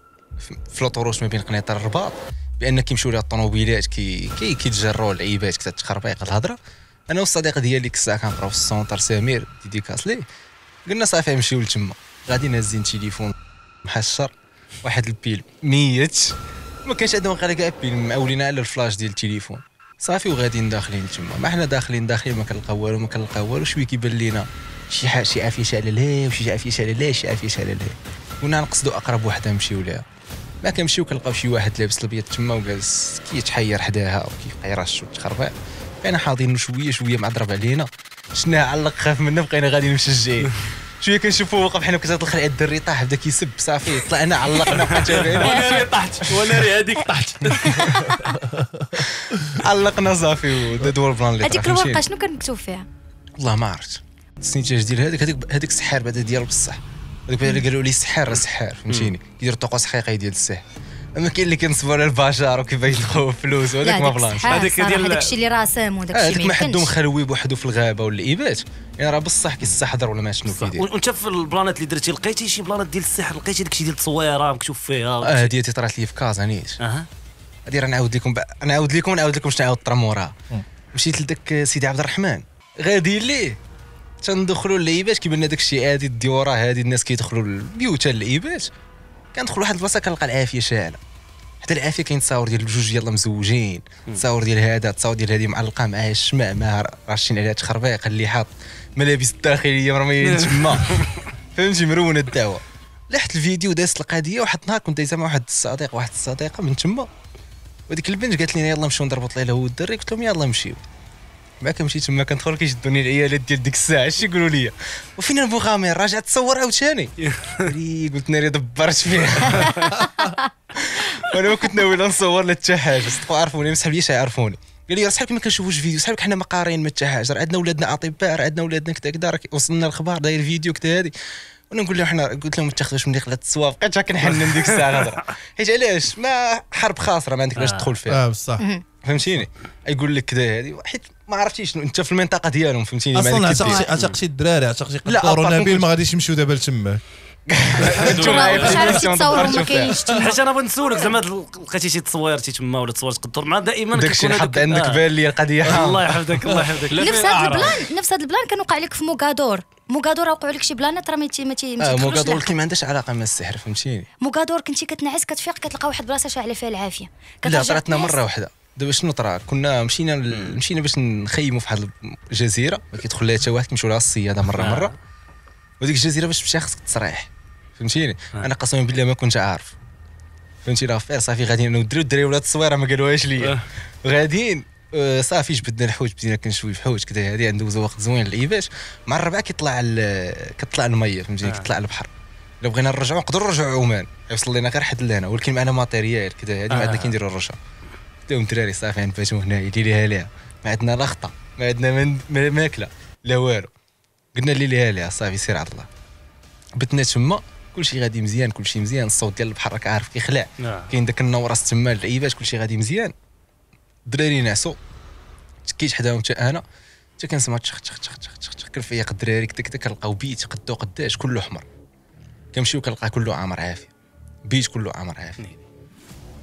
في لوطوروش ما بين قنيطر الرباط بان كيمشيو ليها الطوموبيلات كي كيتجروا العيبات كتتخربيق الهضره. انا والصديق ديالي ديك الساعه كنقراو في السونتر سمير ديديكاس ليه، قلنا صافي نمشيو لتما. غادي نهزين تليفون محشر واحد البيل ميت ما كانش عندهم غير كاع بيل، معولين على الفلاش ديال التليفون صافي وغاديين داخلين لتما. ما حنا داخلين داخلين ما كنلقاو والو ما كنلقاو والو، شويه كيبان لينا شي حاجه شي عفيشه على لهيه وشي عفيشه على لهيه شي عفيشه على لهيه، كنا نقصدوا اقرب وحده نمشيو ليها. ما كنمشيو كنلقاو شي واحد لابس الابيض تما وجالس كيتحير حداها وكيقيرش وتخربع، بقينا حاضين شويه شويه مع ضرب علينا شناه علق خاف منا بقينا غادي مشجعين. شويه كنشوفوه واقف حنا كتطلق عليه الدري طاح بدا كيسب صافي طلعنا علقنا بقينا تابعين وانا ري طحت وانا ري هذيك طحت علقنا صافي ودا دور البلان اللي هذيك الورقه شنو كان مكتوب فيها؟ والله ما عرفت السنتاج ديال هذيك هذيك هذيك السحار بعدا ديال بصح هذوك اللي قالوا لي سحار سحار فهمتيني كيدير الطقوس حقيقي ديال السحر. اما كاين اللي كنصبوا على البشر وكيبغي يدخلوا فلوس وهذاك ما بلانش، هذاك ديال هذاك الشيء اللي راه سام وداك الشيء اللي ما حدو مخلوي بوحدو في الغابه ولا الايبات يعني راه بصح كيستحضر ولا ما شنو كيدير. وانت في البلانات اللي درتي لقيتي شي بلانات ديال السحر؟ لقيتي داكشي ديال التصويره مكتوب فيها؟ اه ديال اللي طرات لي في كازانيش اها هذه راه نعاود لكم نعاود لكم نعاود لكم شنو نعاود طرمورا. مشيت لذاك سيدي عبد الرحمن غادي ليه تندخلوا للعيبات كيبان لنا داكشي عادي الديوره هادي الناس كيدخلوا البيوت للعيبات، كندخل واحد البلاصه كنلقى العافيه شاعله حتى العافيه كاين تصاور ديال بجوج يلاه مزوجين، تصاور ديال هذا تصاور ديال هذه معلقه معاها الشمع معاها راشين عليها تخربيق اللي حاط ملابس الداخليه مرميين تما فهمتي مرونه الدعوه. لحت الفيديو دازت القضيه واحد النهار كنت دايزه مع واحد الصديق واحد الصديقه من تما وديك البنت قالت لي يلاه نمشيو نضربوا طليله هو الدري، قلت لهم يلاه نمشيو. ما كنمشي تما كندخل كيشدوني العيالات ديال ديك الساعه اش يقولوا لي وفين المغامر راجع تصور عاوتاني قلت ناري دبرت فيها وانا ما كنت ناوي لا نصور لا حتى حاجه صدقوا عرفوني ما سحبليش عرفوني. قال لي راه صحابك ما كنشوفوش فيديو صحابك حنا ما قارين ما حتى حاجه راه عندنا ولادنا اطباء راه عندنا ولادنا كذا كذا راه وصلنا الخبر داير فيديو كذا هذه. وانا نقول لهم حنا قلت لهم ما تاخذوش مني خلات التصوير بقيت غير كنحنن ديك الساعه الهضره حيت علاش ما حرب خاسره ما عندك باش تدخل فيها اه بصح فهمتيني يقول لك كذا هذه حيت ما عرفتيش انت في المنطقه ديالهم فهمتيني اصلا عتقتي الدراري عتقتي قطور نبيل ما غاديش يمشيو دابا لتما واش عرفتي تصور ما كاينش حيت انا بغيت نسولك زعما لقيتي شي تصويرتي تما ولا تصورت قطور مع دائما كتكون هذاك عندك بان لي القضيه الله يحفظك الله يحفظك. نفس هذا البلان نفس هذا البلان كان وقع لك في موكادور موكادور وقعوا لك شي بلانات راه ما تيمشيوش لها موكادور كي ما عندهاش علاقه مع السحر فهمتيني. موكادور كنتي كتنعس كتفيق كتلقى واحد البلاصه شاعله فيها العافيه لا طراتنا مره واحده. دابا شنو طرا كنا مشينا مشينا باش نخيموا في واحد الجزيره ما كيدخل لها حتى واحد كيمشيو لها الصياده مره مره وديك الجزيره باش تمشي خصك تصريح فهمتيني. انا قسما بالله ما كنتش عارف فهمتي راه فير صافي غادي انا والدري والدراري ولاد التصويره ما قالوهاش ليا غاديين صافي جبدنا الحوت بدينا كنشوي في حوت كذا هذه ندوزو وقت زوين للعيبات مع الربعه كيطلع كتطلع الميه فهمتيني كتطلع البحر الا بغينا نرجعوا نقدروا نرجعوا عمان يوصل لينا غير حد لهنا ولكن معنا ماتيريال كذا هذه ما عندنا كنديروا الرجعه داو الدراري صافي نباتو هنا يديريها ليها ما عندنا لا خطه ما عندنا ماكله لا والو قلنا اللي ليها ليها صافي سير عبد الله بتنا تما كلشي غادي مزيان كلشي مزيان الصوت ديال البحر راك عارف كيخلع كاين داك النورس تما اللعيبات كلشي غادي مزيان الدراري نعسوا تكيت حداهم حتى انا حتى كنسمع تشخ تشخ تشخ تشخ تشخ كنفيق الدراري كدا كدا كنلقاو بيت قدو قداش كله حمر كنمشيو كنلقى كله عامر عافيه بيت كله عامر عافيه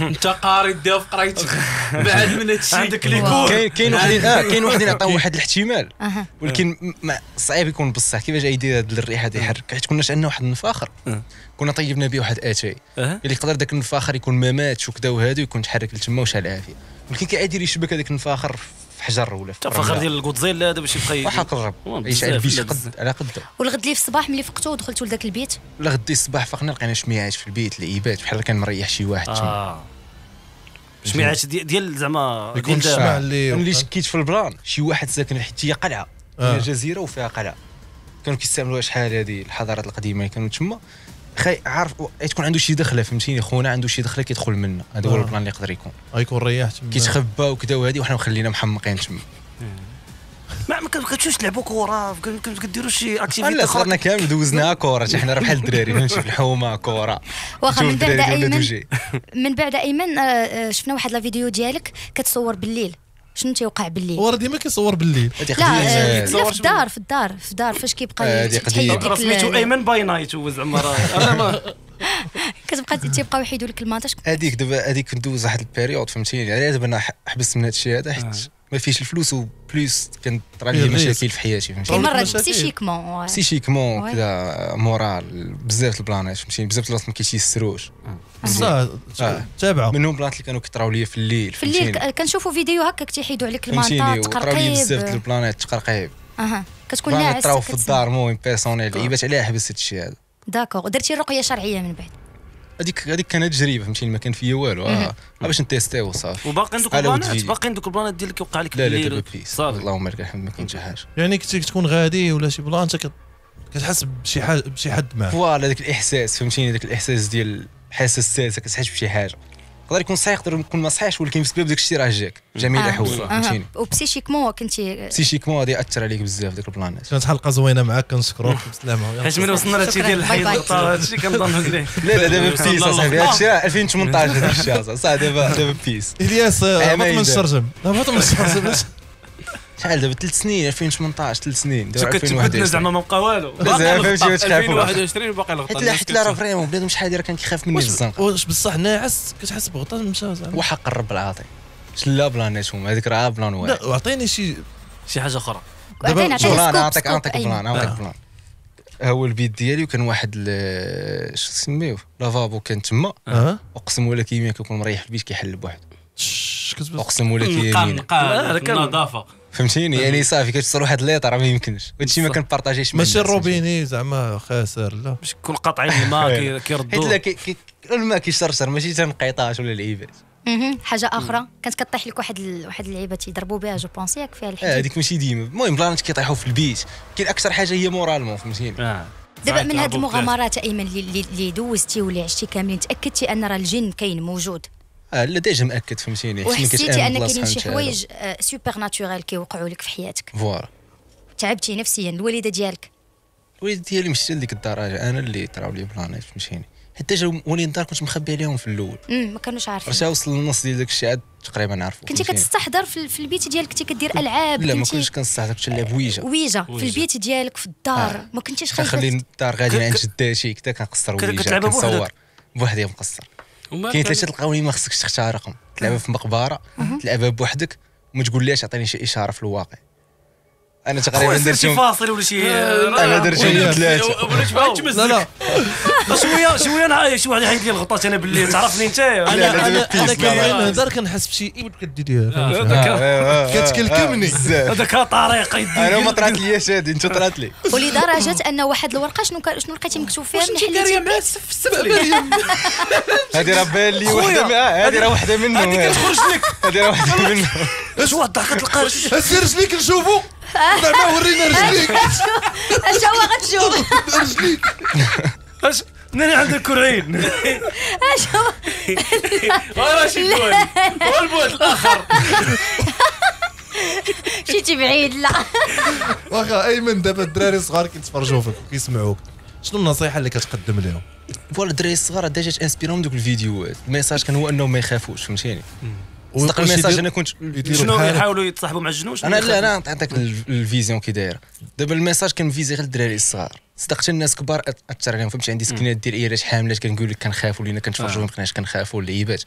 انت قاري ديها في قرايتك بعد من هادشي. عندك لي كور كاين كاين واحد اه كاين واحد عطاو واحد الاحتمال، ولكن صعيب يكون بصح كيفاش غيدير هاد الريحه هذا يحرك، حيت كناش عندنا واحد النفاخر كنا طيبنا به واحد اتاي اللي يقدر داك النفاخر يكون ما ماتش وكذا وهادو يكون تحرك لتما وشحال عافيه، ولكن كيعادير يشبك هذاك النفاخر في حجر ولا في الفخر ديال الكوتزيل هذا باش يبقى وحق الرب يشعل بيه قد على قده. والغد لي في الصباح ملي فقتو ودخلتو لذاك البيت، لا غدي الصباح فقنا لقينا شميعات في البيت لعيبات بحال كان مريح شي واحد آه. شميعات ديال زعما ديال الشمع اللي ملي شكيت في البلان شي واحد ساكن حيت هي قلعه آه. هي جزيره وفيها قلعه كانوا كيستعملوها شحال هذه الحضارات القديمه كانوا تما خاي عارف تكون عنده شي دخله، فهمتيني خونا عنده شي دخله كيدخل منا، هذا هو البلان اللي يقدر يكون غيكون ريحت كيتخبى وكذا وهذه وحنا مخلينا محمقين تما. ما ما كتبقاوش تلعبوا كره، ما كديروش شي اكتيفيتي اخرى؟ حنا كامل دوزناها كره حتى حنا راه بحال الدراري ماشي في الحومه كره. واخا من بعد ايمن من بعد ايمن شفنا واحد لا فيديو ديالك كتصور بالليل، شنو تيوقع بالليل؟ هو راه ديما كيصور بالليل. لا في الدار في الدار في الدار فاش كيبقى تحيد راه سميتو ايمن باي نايت وزعما راه كتبقى تيبقاو يحيدوا لك المونتاج. هذيك دابا هذيك ندوز واحد البيريود فهمتيني، علاه دابا حبست من هذا الشيء هذا حيت ما فيش الفلوس وبلوس كنطرا لي مشاكل في حياتي، فهمتيني مرة سيشيكمون سيشيكمون كذا مورال بزاف البلانات، فهمتيني بزاف البلانات ما كيتيسروش بصح تابعوا منهم بلانات اللي كانوا كيطراو ليا في الليل في الليل كنشوفوا فيديو هكاك تيحيدوا عليك المانطات تقرقيب بزاف البلانات تقرقيب اها كتكون ناعس كتراو في الدار مهم بيرسونيل لعيبات عليها حبست هادشي هذا. داكوغ ودرتي الرقيه شرعيه من بعد؟ هذيك هذيك كانت تجربه فهمتيني ما كان فيا والو غير باش نتيستيه وصافي. وباقي عندك البلانات باقي عندك البلانات ديال اللي كيوقع لك الليل صافي اللهم لك الحمد ما كاين حتى حاجه. يعني كنتي كتكون غادي ولا شي بلان انت كتحس بشي حاجه بشي حد معاك فوالا هذاك الاحساس، فهمتيني ذاك الاحساس ديال حساسيتك كتحس بشي حاجه يقدر يكون صحيح يقدر يكون ما صحيحش، ولكن بسبب داك الشيء راه جاك جميع الاحوال فهمتيني. وبسيشيكمون كنتي بسيشيكمون غادي ياثر عليك بزاف داك البلانات. كانت حلقه زوينه معاك كنشكروك بالسلامه. حيت ملي وصلنا لهادشي ديال الحيط هادشي كنظنوا كليه. لا لا دابا بيس اصاحبي هادشي ألفين وثمنطاش هذاك الشيء صافي دابا دابا بيس. الياس هبط من الشرجم هبط من الشرجم شحال دابا ثلاث سنين ألفين وثمنطاش ثلاث سنين دابا ألفين وواحد وعشرين زعما ما بقى والو ألفين وواحد وعشرين باقي الغطاس حيت لا حيت لا راه فريمون بنادم شحال راه كان كيخاف مني بالزنقه واش بصح ناعس كتحس بغطاس مشى زعما وحق الرب العاطي لا بلانات هما هذيك راه بلان واحد. لا وعطيني شي شي حاجه اخرى دابا نعطيك نعطيك بلان نعطيك بلان هو البيت ديالي وكان واحد شنو سميوه لافابو كان تما اقسم ولا كيما كيكون مريح في البيت كيحل بوحدو اقسم ولا كيما نظافه فهمتيني يعني صافي كتصير واحد الليطه راه ما يمكنش هادشي ما كنبارطاجيش ماشي الروبيني زعما خاسر لا باش كل قطع الماء كيردو حيت لا الماء كيشرشر ماشي تنقيطاش ولا لعيبات حاجه اخرى كانت كطيح لك واحد واحد اللعيبه تيضربوا بها جو بونسي ياك فيها الحديد هذيك ماشي ديما المهم بلانات كيطيحوا في البيت كاين اكثر حاجه هي مورالمون فهمتيني. دابا من هاد المغامرات ايمن اللي اللي دوزتي واللي عشتي كاملين تاكدتي ان راه الجن كاين موجود؟ اه لا ديجا مأكد فهمتيني وحسيتي ان كاينين شي حوايج سوبر ناتورال كيوقعوا لك في حياتك فوالا تعبتي نفسيا الوالده ديالك؟ الوالده ديالي مشات لديك الدرجه انا اللي طراو لي بلانات فهمتيني حتى جا ولي الدار كنت مخبي عليهم في الاول ما كانوش عارفين راه وصل للنص ديال داك الشيء عاد تقريبا نعرفو. كنتي كتستحضر في, في البيت ديالك كنتي كدير العاب؟ لا ما كنتش كنستحضر كنت نلعب ويجا ويجا في البيت ديالك في الدار آه. ما كنتيش خايفه كنخلي الدار غادي عند جداتي كدا كنقصر ويجا كنصور بوحدي مقصر كاين ثلاثه تلقاوني ما خصكش تختار رقم تلعبها في مقبره تلعبها بوحدك وما تقوليش عطيني شي اشاره في الواقع. انا تقريبا درت شي فاصل ولا شي انا درت شي ثلاثه لا لا شويه شويه انا شي واحد يحيد لي الغطاس انا باللي تعرفني انت انا انا كنهضر كنحس بشي ايوا كدير ليها كتكلكمني هذاك طريق انا ما طرات لياش هادي انت طرات لي ولدرجه ان واحد الورقه شنو شنو لقيتي مكتوب فيها نحليتي هادي راه باين لي وحده معاه هادي راه وحده منهم هادي كتخرج لك هادي راه وحده منهم اش واحد كتلقى سير رجليك نشوفو زعما ورينا رجليك اش هو غتشوف رجليك اش منين عندك كرعين اش هو ماشي البعد هو البعد الاخر مشيتي بعيد لا واخا ايمن دابا الدراري الصغار كيتفرجوا فيك وكيسمعوك شنو النصيحه اللي كتقدم لهم؟ فوالا الدراري الصغار ديجا تانسبيرهم دوك الفيديوهات الميساج كان هو انهم ما يخافوش فهمتيني صدق الميساج انا كنت شنو يحاولوا يتصاحبوا مع الجنوش. انا لا انا نعطيك الفيزيون كي دايره دابا. الميساج كنفيزي غير الدراري الصغار، صدقت الناس كبار اثر عليهم، فهمتي؟ عندي سكنات الدراري حاملات كنقول لك كنخافوا لينا كنتفرجوا ما بقيناش كنخافوا اللعيبات.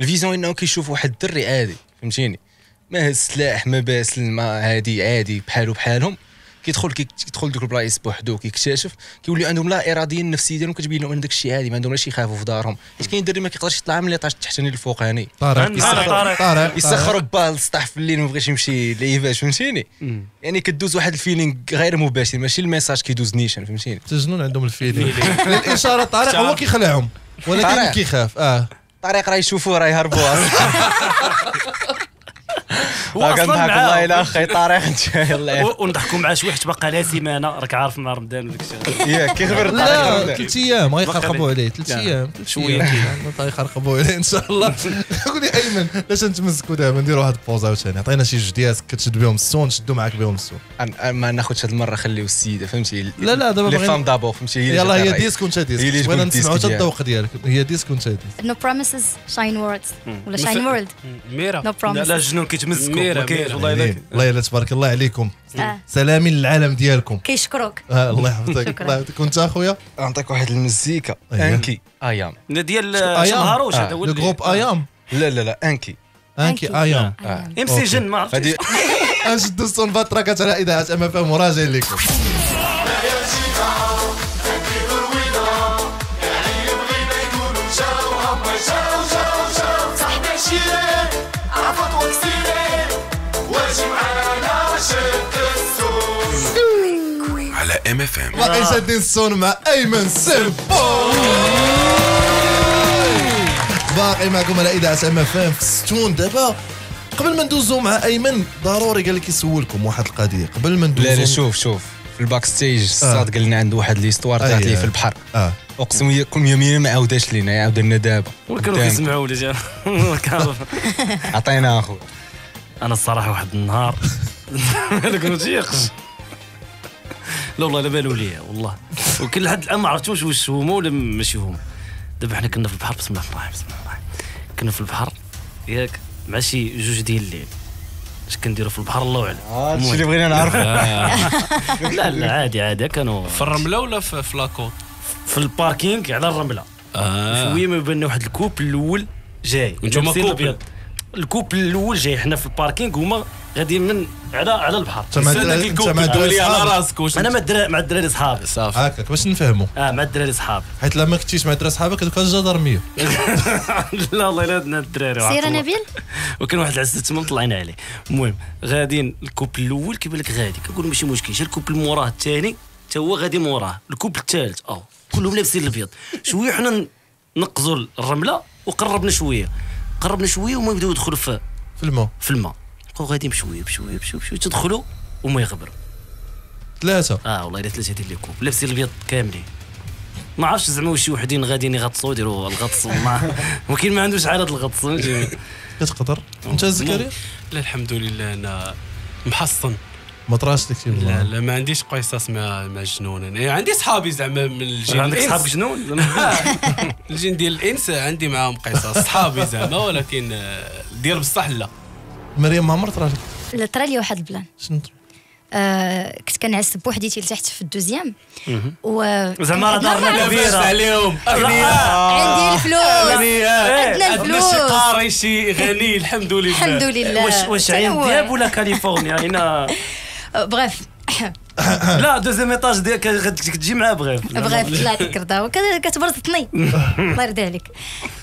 الفيزيون انه كيشوف واحد الدري عادي، فهمتيني؟ ما هز سلاح ما باسل ما هادي، عادي بحالو بحالهم. كيدخل كيدخل دوك البلايص بوحدو كيكتشف، كيولي عندهم لا اراديه النفسيه ديالهم، كتبين لهم ان داك الشيء عادي، ما عندهم لا شي يخافوا في دارهم. حيت كاين دري ما كيقدرش يطلع من ليطاج تحتاني للفوقاني، يسخروا بال سطح في الليل ما بغيش يمشي لعيباش، فهمتيني؟ يعني كدوز واحد الفيلينغ غير مباشر، ماشي الميساج كيدوز نيشان، فهمتيني؟ التجنون عندهم الفيلينغ. الاشاره طارق هو كيخلعهم، ولكن كيخاف. اه طارق راه يشوفوه راه يهربوا. وكان معاك والله الا اخي طارق ان شاء الله. ونضحكوا مع شي واحد باقا لا سيمانه، راك عارف نهار رمضان وداك الشيء ياك كيخبر طارق. لا ثلاث ايام غيخرقبوا عليه، ثلاث ايام شويه كاين غيخرقبوا عليه ان شاء الله. قول لي ايمن باش نتمسكوا دابا نديروا واحد البوزه عاوتاني، عطينا شي جديات كتشد بهم السون، شدوا معاك بهم السون. ما ناخذش هذه المره، خليو السيده، فهمتي؟ لا لا دابا لي فام دابا، فهمتي؟ يلاه هي ديسك وانت ديسك، بغينا نسمعوا حتى الذوق ديالك. هي ديسك وانت ديسك. نو بروميسز شاين ووردز ولا شاين وورلد ميرا. لا الجنون كيتمسك والله. الله يلا تبارك الله عليكم، سلامي للعالم ديالكم، كيشكروك. الله يحفظك الله يحفظك. وانت اخويا نعطيك واحد المزيكا انكي ايام ديال شهروش، هذا هو الجروب ايام. لا لا لا انكي انكي ايام ام سي جن، ما عرفتش. نشدو الصون باتراكات على اذاعه ام اف ام وراجعين لكم. على ام اف ام باقي شادين الصون مع ايمن سيلبوي، باقي معكم على اذاعه ام اف ام في الستون. دابا قبل ما ندوزو مع ايمن ضروري قال لك يسولكم واحد القضيه قبل ما ندوزو. لا لا شوف شوف في الباك ستيج الصاد قالنا عنده واحد ليستوار طلعت ليه في البحر. اه اقسم ياكم يوميا ما عاوداش لينا، يعاود لنا دابا وكانوا كيسمعوا ولا جا عطينا اخو. انا الصراحه واحد النهار انا كنت تيقش، لا والله لا بالو ليا والله، وكل لحد الان ما عرفتوش واش هما ولا ماشي هما. دابا حنا كنا في البحر، بسم الله الرحمن الرحيم بسم الله الرحمن الرحيم، كنا في البحر ياك مع شي جوج ديال الليل. اش كنديروا في البحر الله اعلم. هذا الشيء اللي بغينا نعرفه. لا لا عادي عادي، كانوا في الرمله ولا في لاكوط في الباركينغ على الرمله. اه شويه ما بيننا واحد الكوبل الاول جاي، نتوما كوبل الكوبل الاول جاي، حنا في الباركينغ هما غادي من على على البحر. انت مع الدراري على راسك واش؟ انا مع مع الدراري صحابي صافي هكاك باش نفهموا. اه مع الدراري صحابي، حيت لما كنتيش مع الدراري صحابك هذوك الجدرميه. لا والله الا عندنا الدراري سير نبيل وكان واحد العزه تما مطلعين عليه. المهم غاديين الكوبل الاول كيبان لك غادي، كنقول ماشي مشكل. جا الكوبل موراه الثاني حتى هو غادي موراه، الكوبل الثالث اه كلهم لابسين الابيض. شويه حنا نقزوا الرمله وقربنا شويه قربنا شويه وما يبداو يدخلوا في الماء في الماء بقاو غاديين بشويه بشويه بشويه بشويه تدخلوا وما يغبروا. ثلاثه اه والله الا ثلاثه ديال لي كوب لابسين الابيض كاملين. ما عرفتش زعما واش شي وحدين غاديين يغطسوا يديروا الغطس، ولكن ما عندوش عاده الغطس. كتقدر انت زكريا؟ لا الحمد لله انا محصن ما طراش داكشي. لا لا ما عنديش قصص مع مع الجنون. انا عندي صحابي زعما من الجن. عندك صحاب جنون؟ الجن ديال الانس عندي معاهم قصص صحابي زعما، ولكن ديال بصح لا. مريم ما عمر طرا لك؟ لا طرا لي واحد البلان. شنو؟ آه كنت كنعس بوحدي تحت في الدوزيام و زعما راه دارنا كبيره عليهم اغنياء. عندي الفلوس عندنا الفلوس شي قاري شي غني الحمد لله الحمد لله. واش واش عين دياب ولا كاليفورنيا هنا؟ بغاف لا دوزيام ايطاج ديالك كتجي معاه بغاف بغاف الله يعطيك الرضا وكتبرزطني الله يرضي عليك.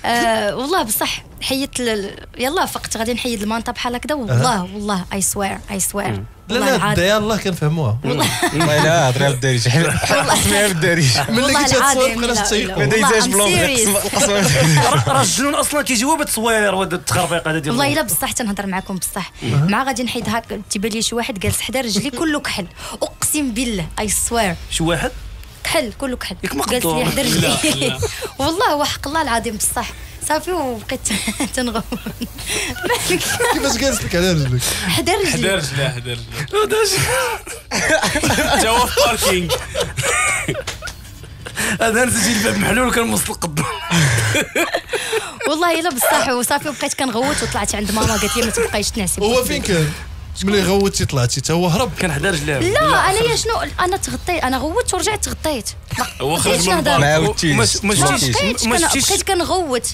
آه والله بصح حيدت يلاه فقت غادي نحيد المانطا بحال هكذا والله والله اي سوير اي سوير. لا لا الدايه الله كنفهموها والله لا هضري على الدارجه حسميها بالدارجه. ملي كنت تصور بقينا تسيقوا ما دايزاش بلونك راه الجنون اصلا كيجيوا بالتصوير وهاد التخربيق هذا ديال والله الا بصح تنهضر معكم بصح مع غادي نحيد هكا تيبان لي شي واحد جالس حدا رجلي كله كحل اقسم بالله اي سوير. شي واحد كحل كله كحل جالس لي حدا رجلي والله وحق الله العظيم بصح صافي وبقيت تنغم. كيفاش جالس لك على رجلك؟ حدا رجلي حدا رجلي حدا رجلي جوا في باركينغ. هذا نسجل الباب محلول وكان وصل القضاء. والله الا بصح وصافي وبقيت كنغوت وطلعت عند ماما قالت لي ما تبقايش تنعسي. هو فين كان؟ ملي غوتي طلعتي تا هو هرب؟ كان حدا رجليه. لا انايا شنو انا تغطيت، انا غوت ورجعت تغطيت. هو خرج من الدار ما عاودتيش ما شفتيش ما شفتيش بقيت كنغوت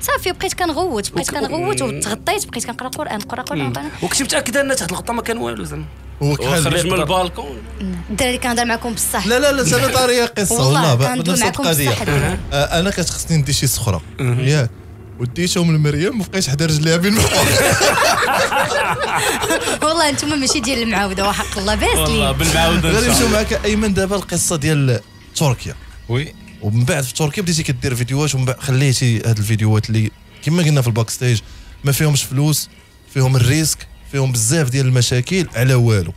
صافي بقيت كنغوت بقيت كنغوت وتغطيت بقيت كنقرا قران نقرا قران. وكنت متاكده ان تحت الغطاء ما كان والو زعما. هو خرج من البالكون. الدراري كنهضر معكم بصح. لا لا لا انا طاريه قصه والله كنهضر معكم بصح. انا كانت خصني ندير شي صخره ياك وديتهم لمريم مابقيتش حدا رجليها بين والله انتم ماشي ديال المعاوده وحق الله باس لي والله بالمعاوده. غادي نمشيو معاك ايمن دابا القصه ديال تركيا. وي ومن بعد في تركيا بديتي كدير فيديوهات ومن بعد خليتي هاد الفيديوهات اللي كما قلنا في الباك ستيج ما فيهمش فلوس، فيهم الريسك، فيهم بزاف ديال المشاكل على والو.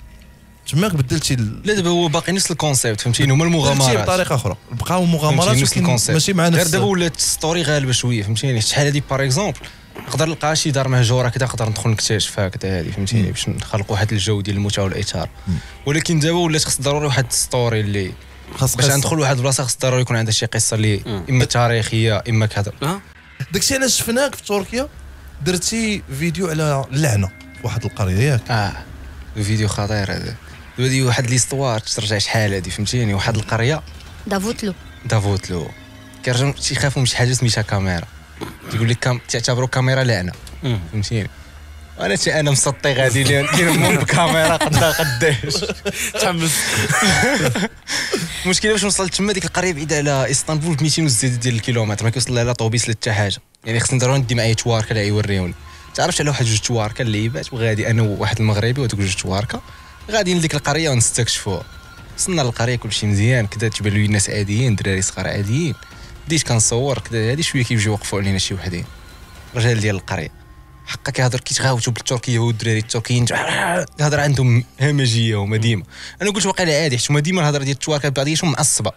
تماك بدلتي ال... لا دابا هو باقي نفس الكونسيبت فهمتيني، هما المغامرات بطريقه اخرى بقاو مغامرات ماشي مع نفس دابا ولات الستوري غالبه شويه فهمتيني. شحال هادي باغ اكزومبل نقدر نلقى شي دار مهجوره كذا نقدر ندخل نكتشفها كذا هادي فهمتيني باش نخلق واحد الجو ديال المتعه والاثار. ولكن دابا ولات خص ضروري واحد الستوري اللي خاص باش ندخل واحد البلاصه خص ضروري يكون عندها شي قصه اللي اما تاريخيه اما كذا. داكشي علاش شفناك في تركيا درتي فيديو على اللعنه واحد القريه ياك. اه فيديو خطير هذا. هذه واحد ليستوار ترجع شحال هذه فهمتيني. واحد القريه دافوتلو دافوتلو كيرجعوا تيخافوا من شي حاجه سميتها كاميرا تيقول لك كام... تعتبروا كاميرا لعنه فهمتيني. انا تي انا مسطي غادي لهم بالكاميرا قدها قداش تحمس. المشكله باش وصلت تما ديك القريه بعيده على اسطنبول ب مئتين وزيد ديال الكيلومتر ما كيوصل لها طوبيس حتى حاجه. يعني خصني ضروري ندي معايا تواركه اللي يوريوني. تعرفش على واحد جوج تواركه اللعيبات وغادي انا وواحد المغربي وهادوك جوج تواركه غادي لديك القريه ونستكشفوها. وصلنا للقريه كلشي مزيان كدا تيبان لي الناس عاديين دراري صغار عاديين. بديت كنصور كدا هادي شويه كيجيو وقفوا علينا شي وحدين رجال ديال القريه حقا كيهضر كيتغاوتوا بالتركيه والدراري التركيين الهضره عندهم همجيه هما ديما. انا قلت واقيلا عادي حيت هما ديما الهضره ديال التواركه بعضياتهم معصبه.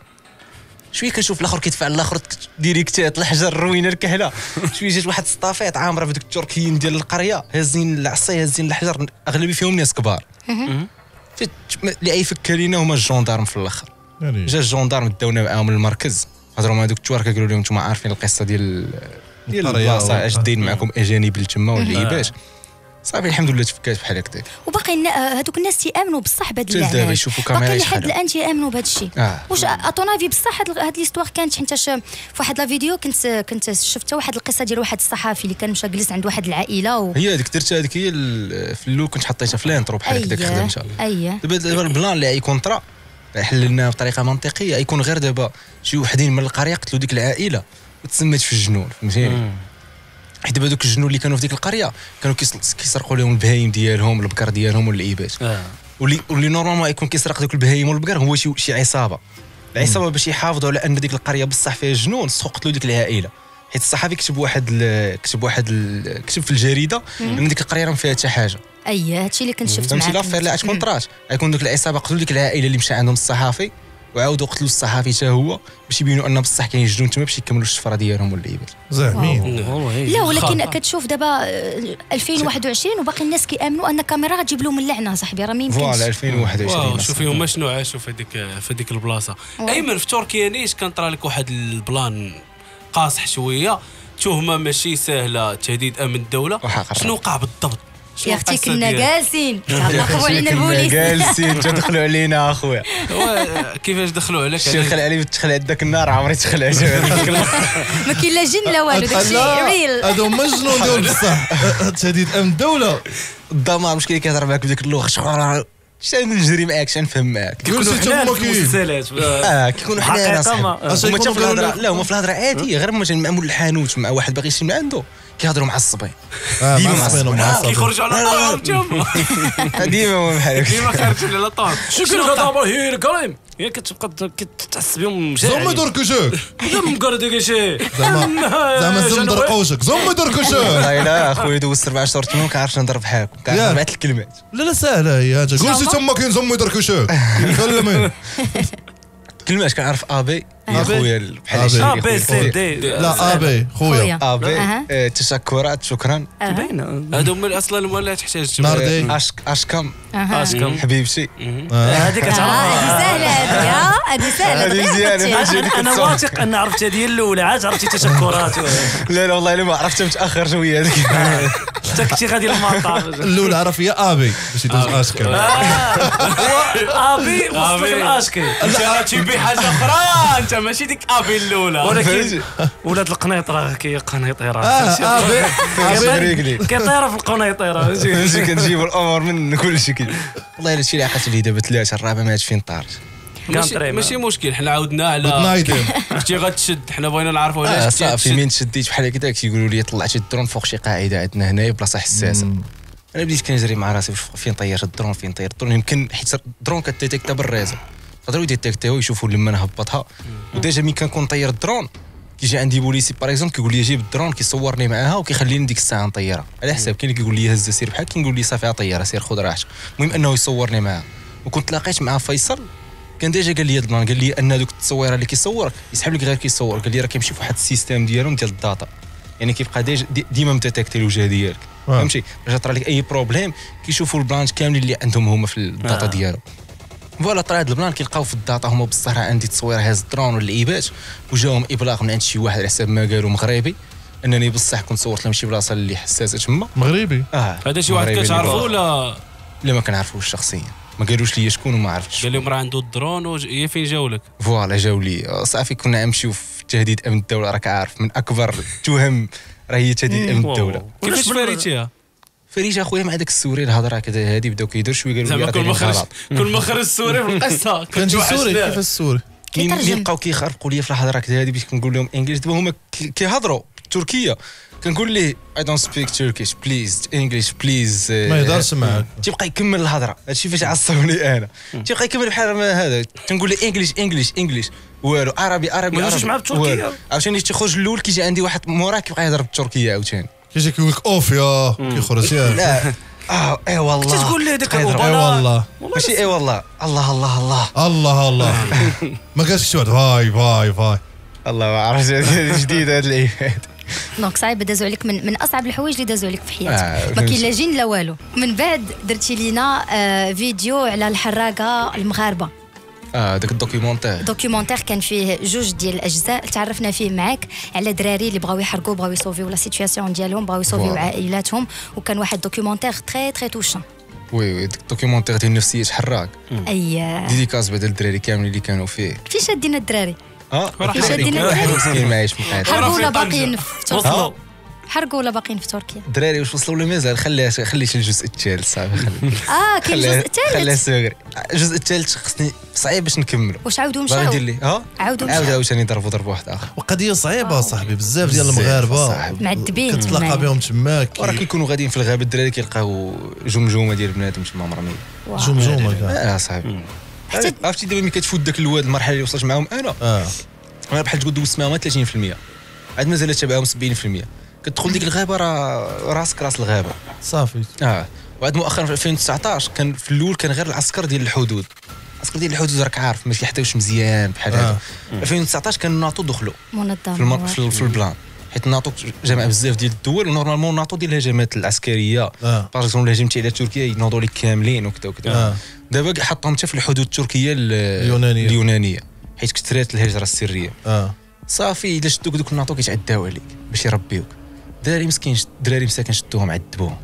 شويه كنشوف الاخر كيدفع الاخر ديريكتات الحجر الروينه الكحله. شويه جات واحد الصطافيط عامره في ذوك التركيين ديال القريه هازين العصي هازين الحجر اغلبيه فيهم ناس كبار. اللي يفكر لينا هما الجوندارم في الاخر. جا الجوندارم داونا معاهم للمركز هضروا مع ذوك التواركه قالوا لهم انتم عارفين القصه ديال ديال البلاصه اش دايرين معكم اجانب لتما ولا باش صافي. الحمد لله تفكات بحال هكذاك. وباقي هذوك الناس تيامنوا بصح بهاد اللعبه باقي لحد الان تيامنوا بهاد الشيء. واش اطونافي بصح هاد ليستوار كانت حيت في واحد لا فيديو كنت كنت شفت واحد القصه ديال واحد الصحافي اللي كان مشى جلس عند واحد العائله و... هي هذيك درتها هذيك هي في الاول كنت حطيتها في الانترو بحال هكذاك خدمتها ان شاء الله. اييه دابا البلان اللي كونطرا حللناه بطريقه منطقيه يكون غير دابا شي وحدين من القريه قتلوا ديك العائله وتسمات في الجنون فهمتيني. حيت دابا دوك الجنون اللي كانوا في ديك القريه كانوا كيسرقوا لهم البهايم ديالهم البقر ديالهم واللعيبات. واللي واللي نورمالمون يكون كيسرق دوك البهايم والبقر هو شي شي عصابه. العصابه باش يحافظوا على ان ديك القريه بصح فيها جنون سوق قتلوا ديك العائله. حيت الصحفي كتب واحد كتب واحد كتب في الجريده ان ديك القريه راه فيها حتى حاجه. اييه هادشي اللي كنت شفت معاك. فهمتي لافير لا تكون طراش غيكون دوك العصابه قتلوا ديك العائله اللي مشى عندهم الصحافي وعاودوا قتلوا الصحافي حتى هو باش يبينوا ان بصح كاين جنون تما باش يكملوا الشفره ديالهم واللعيبات زعما. لا ولكن كتشوف دابا ألفين وواحد وعشرين وباقي الناس كيامنوا ان الكاميرا غتجيب لهم اللعنه صاحبي راه ما يمكنش. فوالا ألفين وواحد وعشرين شوفي هما شنو عاشوا في هذيك في هذيك البلاصه. ايمن في تركيا نيش كان طرا لك واحد البلان قاصح شويه تهمه ماشي سهله تهديد امن الدوله شنو وقع بالضبط؟ يا اختي كنا جالسين تلقوا علينا البوليس جالسين تدخلوا علينا اخويا. كيفاش دخلوا عليك؟ شي دخل علي تخلع داك النار عمري تخلع ما كاين لا جن لا والو داكشي ريل. هادو هما الجنون ديال بصح تهديد امن الدوله الدمار المشكل كيهضر معاك بديك اللغه شحال نجري معاك شحال نفهم معاك كيكونوا حنا في المسلسلات. اه كيكونوا حنا اصاحبي لا هما في الهضره عاديه غير مثلا مع مول الحانوت مع واحد باغي يشري من عنده كيهضروا معصبين ديما معصبين كيخرجوا على الطور تما ديما بحال ديما خارجين على الطور شكون هضروا هير كريم يا كتبقى كتعصبهم زعما دركوشك زعما كردكشي زعما زعما دركوشك زعما دركوشك. لا لا اخويا دوزت أربع شهور تما ما كنعرفش نهضر بحالكم كنعرف بعض الكلمات. لا لا ساهله هي قلتي تما كاين زعما دركوشك كلمي كل ما كنعرف ابي خويا بحال شي ابي سي دي لا ابي خويا ابي تشكرات شكرا باين هادو هما اصلا هما اللي تحتاج اشك اشكم اشكم حبيبتي هادي كتعرف سهله هادي هادي سهله انا واثق ان عرفتها ديال الاولى عاد عرفتي تشكرات لا لا والله الا ما عرفتها متاخر شويه هذيك حتى كنتي غادي للمطار الاولى عرف يا ابي باش يدوز اشكم ابي وصل اشكم شاراتي بحاجه اخرى ماشي ديك ابي الاولى ولكن ولاد القنيط راه كيقنيطيره ابي ابي كيطير في القنيطيره ماشي كنجيب الامور من كل شكل والله الا شي لاقات لي دابا ثلاثه الرابعه ما عادش فين طارت ماشي مشكل حنا عاودنا على اختي غتشد حنا بغينا نعرفوا علاش صافي مين شديت بحال هكذا كيقولوا لي طلعتي الدرون فوق شي قاعده عندنا هنايا بلاصه حساسه انا بديت كنجري مع راسي فين طيرت الدرون فين طيرت الدرون يمكن حيت الدرون كتديتيكتا بالريزو قدروا يديتيكتيو يشوفوا لما نهبطها وديجا ملي كنكون طير الدرون كيجي عندي بوليسي باغ اكزومبل كيقول لي جيب الدرون كيصورني معاها وكيخليني ديك الساعه نطيرها على حساب كاين اللي كيقول لي هز سير بحال كنقول ليه صافي طيرها سير خذ راحتك المهم انه يصورني معاها وكنت لاقيت مع فيصل كان ديجا قال لي هاد البلان قال لي ان دوك التصويره اللي كيصورك يسحب لك غير كيصور قال لي راه كيمشي فواحد السيستيم ديالهم ديال الداتا يعني كيبقى ديجا ديما متتاكتي الوجه ديالك فهمتي باش طرا لك اي بروبليم كيشوفوا البلان كاملين اللي عندهم هما في الداتا ديالهم فوالا طرا هاد البلان كيلقاو في الداتا هما بصح راه عندي تصوير هاز الدرون واللعيبات وجاهم ابلاغ من عند شي واحد على حساب ما قالوا مغربي انني بصح كنت صورت لهم شي بلاصه اللي حساسه تما مغربي اه هذا شي واحد كتعرفو ولا لا ما كنعرفوش شخصيا ما قالوش لي شكون وما عرفتش قال لهم راه عنده الدرون وهي فين جاو لك فوالا جاو لي صافي كنا نمشيو في تهديد امن الدوله راك عارف من اكبر التهم راه هي تهديد امن الدوله كيفاش فريتيها فريج اخويا مع داك السوري الهضره كذا هادي بداو كيديروا شويه قالوا لي كل ما خرج كل ما خرج السوري في القصه كان السوري كيف السوري كيبقاو كيخربقوا لي في الهضره كذا هادي باش كنقول لهم انجليش دابا هما كيهضروا تركيه كنقول ليه اي دونت سبيك تركيش بليز انجليش بليز ما يهضرش معاك تيبقى يكمل الهضره هادشي فاش عصبني انا تيبقى يكمل بحال هذا تنقول ليه انجليش انجليش انجليش والو عربي عربي ما يهضرش معاه بالتركيه عاوتاني تيخرج الاول كيجي عندي واحد موراه كيبقى يهضر بالتركيه عاوتاني كيجي كيقول لك اوف يا كيخرج ياك لا اه اي والله كنت تقول لي هذاك البلا اي والله ماشي اي والله الله الله الله الله الله ما كانش شي واحد فاي فاي فاي الله ما عرفتش جديد هاد العباد دونك صعيب دازوا عليك من من اصعب الحوايج اللي دازوا عليك في حياتك ما كاين لا جين لا والو من بعد درتي لينا فيديو على الحراقه المغاربه اه داك الدوكيومونتير دوكيومونتير كان فيه جوج ديال الاجزاء تعرفنا فيه معاك على دراري اللي بغاو يحرقوا بغاو يسوفيو لا سيتوياسيون ديالهم بغاو يسوفيو عائلاتهم وكان واحد دوكيومونتير تري تري توشون وي وي داك الدوكيومونتير ديال النفسيه حراق اييه ديديكاس بعدا الدراري كاملين اللي كانوا فيه كيفاش شادينا الدراري اه حرقوا ولا باقيين في تركيا حرقوا ولا باقيين في تركيا الدراري واش وصلوا ولا مازال خليها خليت الجزء الثالث صافي خلي اه كاين الجزء الثالث خليها صغير الجزء الثالث خصني صعيب باش نكملو واش عاودوا مشاو ندير ليه اه عاودوا مشاو عاودوا ثاني ضربوا ضرب واحد اخر وقضيه صعيبه صاحبي بزاف ديال المغاربه معذبين كتلاقى بهم تماك وراه كيكونوا غاديين في الغابه الدراري كيلقاو جمجومه ديال بنادم تما مرميه جمجومه اه صاحبي عرفتي دابا ملي كتفوت داك الواد المرحله اللي وصلت معاهم انا اه انا بحال تقول دوزت معاهم ثلاثين بالمية عاد مازال تابعهم سبعين بالمية كتدخل ديك الغابه راه راسك راس الغابه صافي اه وعاد مؤخرا في ألفين وتسعطاش كان في الاول كان غير العسكر ديال الحدود العسكر ديال الحدود راك عارف ما كيحتاوش مزيان بحال هذا ألفين وتسعطاش كان الناطو دخلوا منظم في, في البلان حيت الناطو جمع بزاف ديال الدول ونورمالمون الناطو ديال الهجمات العسكريه باغ اكزومبل هجمتي على تركيا ينوضوا لك كاملين وكذا وكذا دابا حطهم حتى في الحدود التركيه اليونانيه اليونانيه حيت كثرات الهجره السريه اه صافي الا شدوك دوك الناطو كيتعداو عليك باش يربيوك دراري مسكين دراري مساكن شدوهم عذبوهم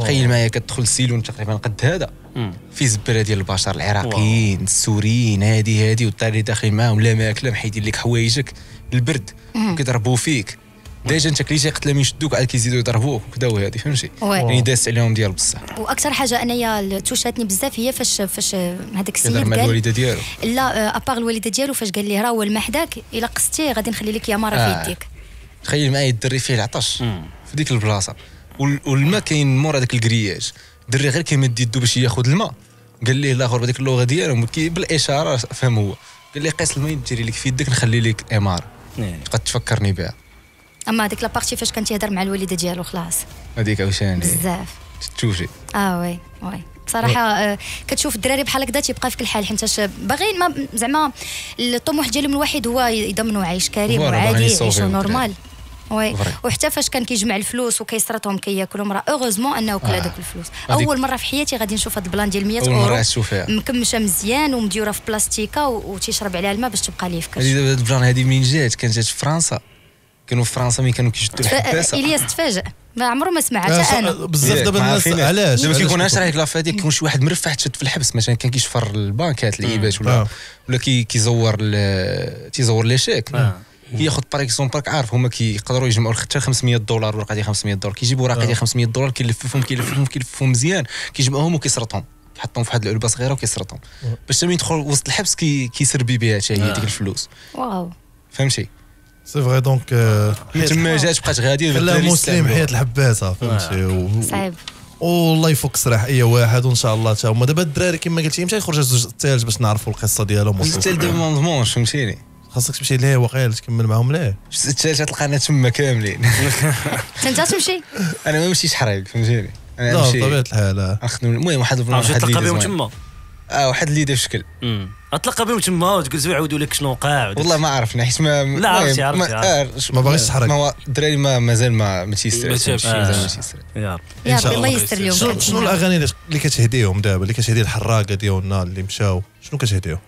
تخيل معايا كتدخل السيلون تقريبا قد هذا في زباله ديال البشر العراقيين السوريين هادي هادي والطاري داخلين معاهم لا ماكله محيدين لك حوايجك البرد كيضربوا فيك ديجا انت كليتي قتله من شدوك عاد كيزيدوا يضربوك وكذا وهادي فهمتي يعني دازت عليهم ديال بصح واكثر حاجه انايا توشاتني بزاف هي فاش فاش هذاك السيد قال الوالده ديالو لا ابار الوالده ديالو فاش قال ليه راه هو المحداك الا قستي غادي نخلي لك يا مره في يديك تخيل معايا الدري فيه العطش في ديك البلاصه والماء كاين مور هذاك الكرياج الدري غير كيمد يدو باش ياخذ الماء قال ليه الاخر بهذيك اللغه ديالهم بالاشاره فهم هو قال ليه قيس الماء يديري لك في يدك نخلي لك اماره تقد تفكرني بها اما هذيك لابارتي فاش كان تيهضر مع الوالده ديالو خلاص هذيك عاوتاني بزاف تشوفي اه وي وي صراحه كتشوف الدراري بحال هكذا تيبقى في كل حال، حيتاش باغيين ما زعما الطموح ديالهم الوحيد هو يضمنوا عيش كريم وعادي، يعيشوا نورمال. وي وحتى فاش كان كيجمع الفلوس وكيسرطهم كياكلهم، راه اوغوزمون انه كل هذوك آه. الفلوس اول مره في حياتي غادي نشوف هذا البلان ديال مية اورو مكمشه مزيان ومديوره في بلاستيكه وتيشرب عليها الماء باش تبقى ليه في كاش. هذه البلان هذه منين جات؟ كانت جات في فرنسا، كانوا في فرنسا مين كانوا كيشدوا الحباسه. الياس تفاجئ، ما عمره ما سمعتها انا بزاف دابا الناس. علاش ما كيكونهاش راه لاف هذيك؟ كيكون شي واحد مرفه تشد في الحبس مثلا، كان كيشفر البانكات العيبات ولا ولا كيزور تيزور لي شيك، كياخذ باغ اكزومبل عارف هما كيقدروا يجمعوا حتى خمسمية دولار ورقه ديال خمسمية دولار، كيجيبوا ورقه ديال خمسمية دولار كيلففهم كيلففهم كيلففهم مزيان، كيجمعوهم وكيسرطهم، كيحطهم في واحد العلبه صغيره وكيسرطهم باش ملي يدخل وسط الحبس كيسربي بها حتى هي ديك الفلوس. واو فهمتي سي فغي. دونك تما جات بقات غادي خلاها مسلم حياة الحباسه فهمتي، صعيب والله يفك صراحه اي واحد. وان شاء الله تا هما دابا الدراري كما قلتي مشى يخرج الجزء الثالث باش نعرفوا القصه ديالهم. الجزء الثالث ما مضمونش فهمتيني، خاصك تمشي ليه وقيل تكمل معاهم ليه الثلاثه تلقانا تما كاملين. انت تمشي؟ انا ما نمشيش حرايق فهمتيني، انا نمشي بطبيعه الحال نخدم. المهم واحد واحد تلقى بهم تما، اه واحد الليده في شكل غتلقى بهم تما وتقول زعما عاودوا لك شنو وقع. والله ما عرفنا حيت ما لا عرفتي عرفتي ما, ما باغيش تحرك الدراري، ما مازال ما ما تيستريش مازال ما تيستريش. يا ربي الله يستر اليوم. شنو الاغاني اللي كتهديهم دابا، اللي كتهدي الحراقه ديالنا اللي مشاو شنو كتهديهم؟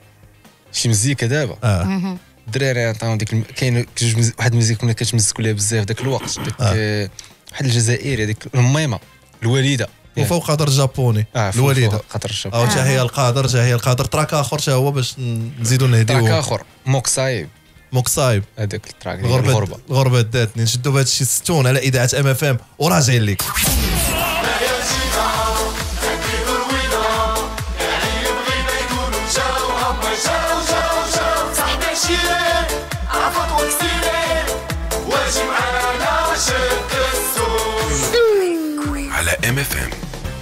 شي مزيكا دابا اه الدراري عطاو ديك الم... كاين جوج واحد المزيكا كنا كتمزكو ليها بزاف ذاك الوقت، ديك آه. واحد الجزائري هذيك الميمه الوليده يعني. وفوق قدر جابوني آه الوليده قدر الجابوني او هي القادر حتى هي القادر. تراك اخر حتى هو باش نزيدو نهديو تراك اخر موك صايب موك صايب هذاك التراك ديال الغربه الغربه داتني. نشدو بهذا الشيء ستون على اذاعه ام اف ام وراجعين ليك.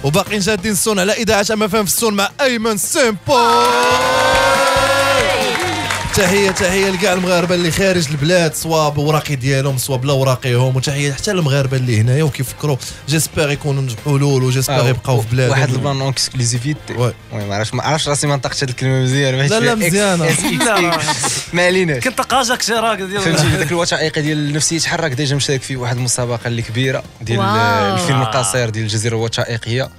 وباقيين جادين السون على اذاعه ام اف ام في السون مع ايمن سيمبو. تحيه تحيه لكاع المغاربه اللي خارج البلاد، سوا بوراقي ديالهم سوا بلا وراقيهم، وتحيه حتى المغاربه اللي هنايا وكيفكروا. جيسبيغ يكونوا نجحوا لول وجيسبيغ يبقاو في بلادهم. واحد البلان اكسكلوزيفيتي وي ما عرفتش ما عرفتش راسي ما نطقتش هذه الكلمه مزيان. لا لا مزيانه ما عليناش كنت قاجاك شي راك ديال فهمتي ذاك الوثائقي ديال نفسيه تحرك. ديجا مشارك في واحد المسابقه اللي كبيره ديال الفيلم القصير ديال الجزيره الوثائقية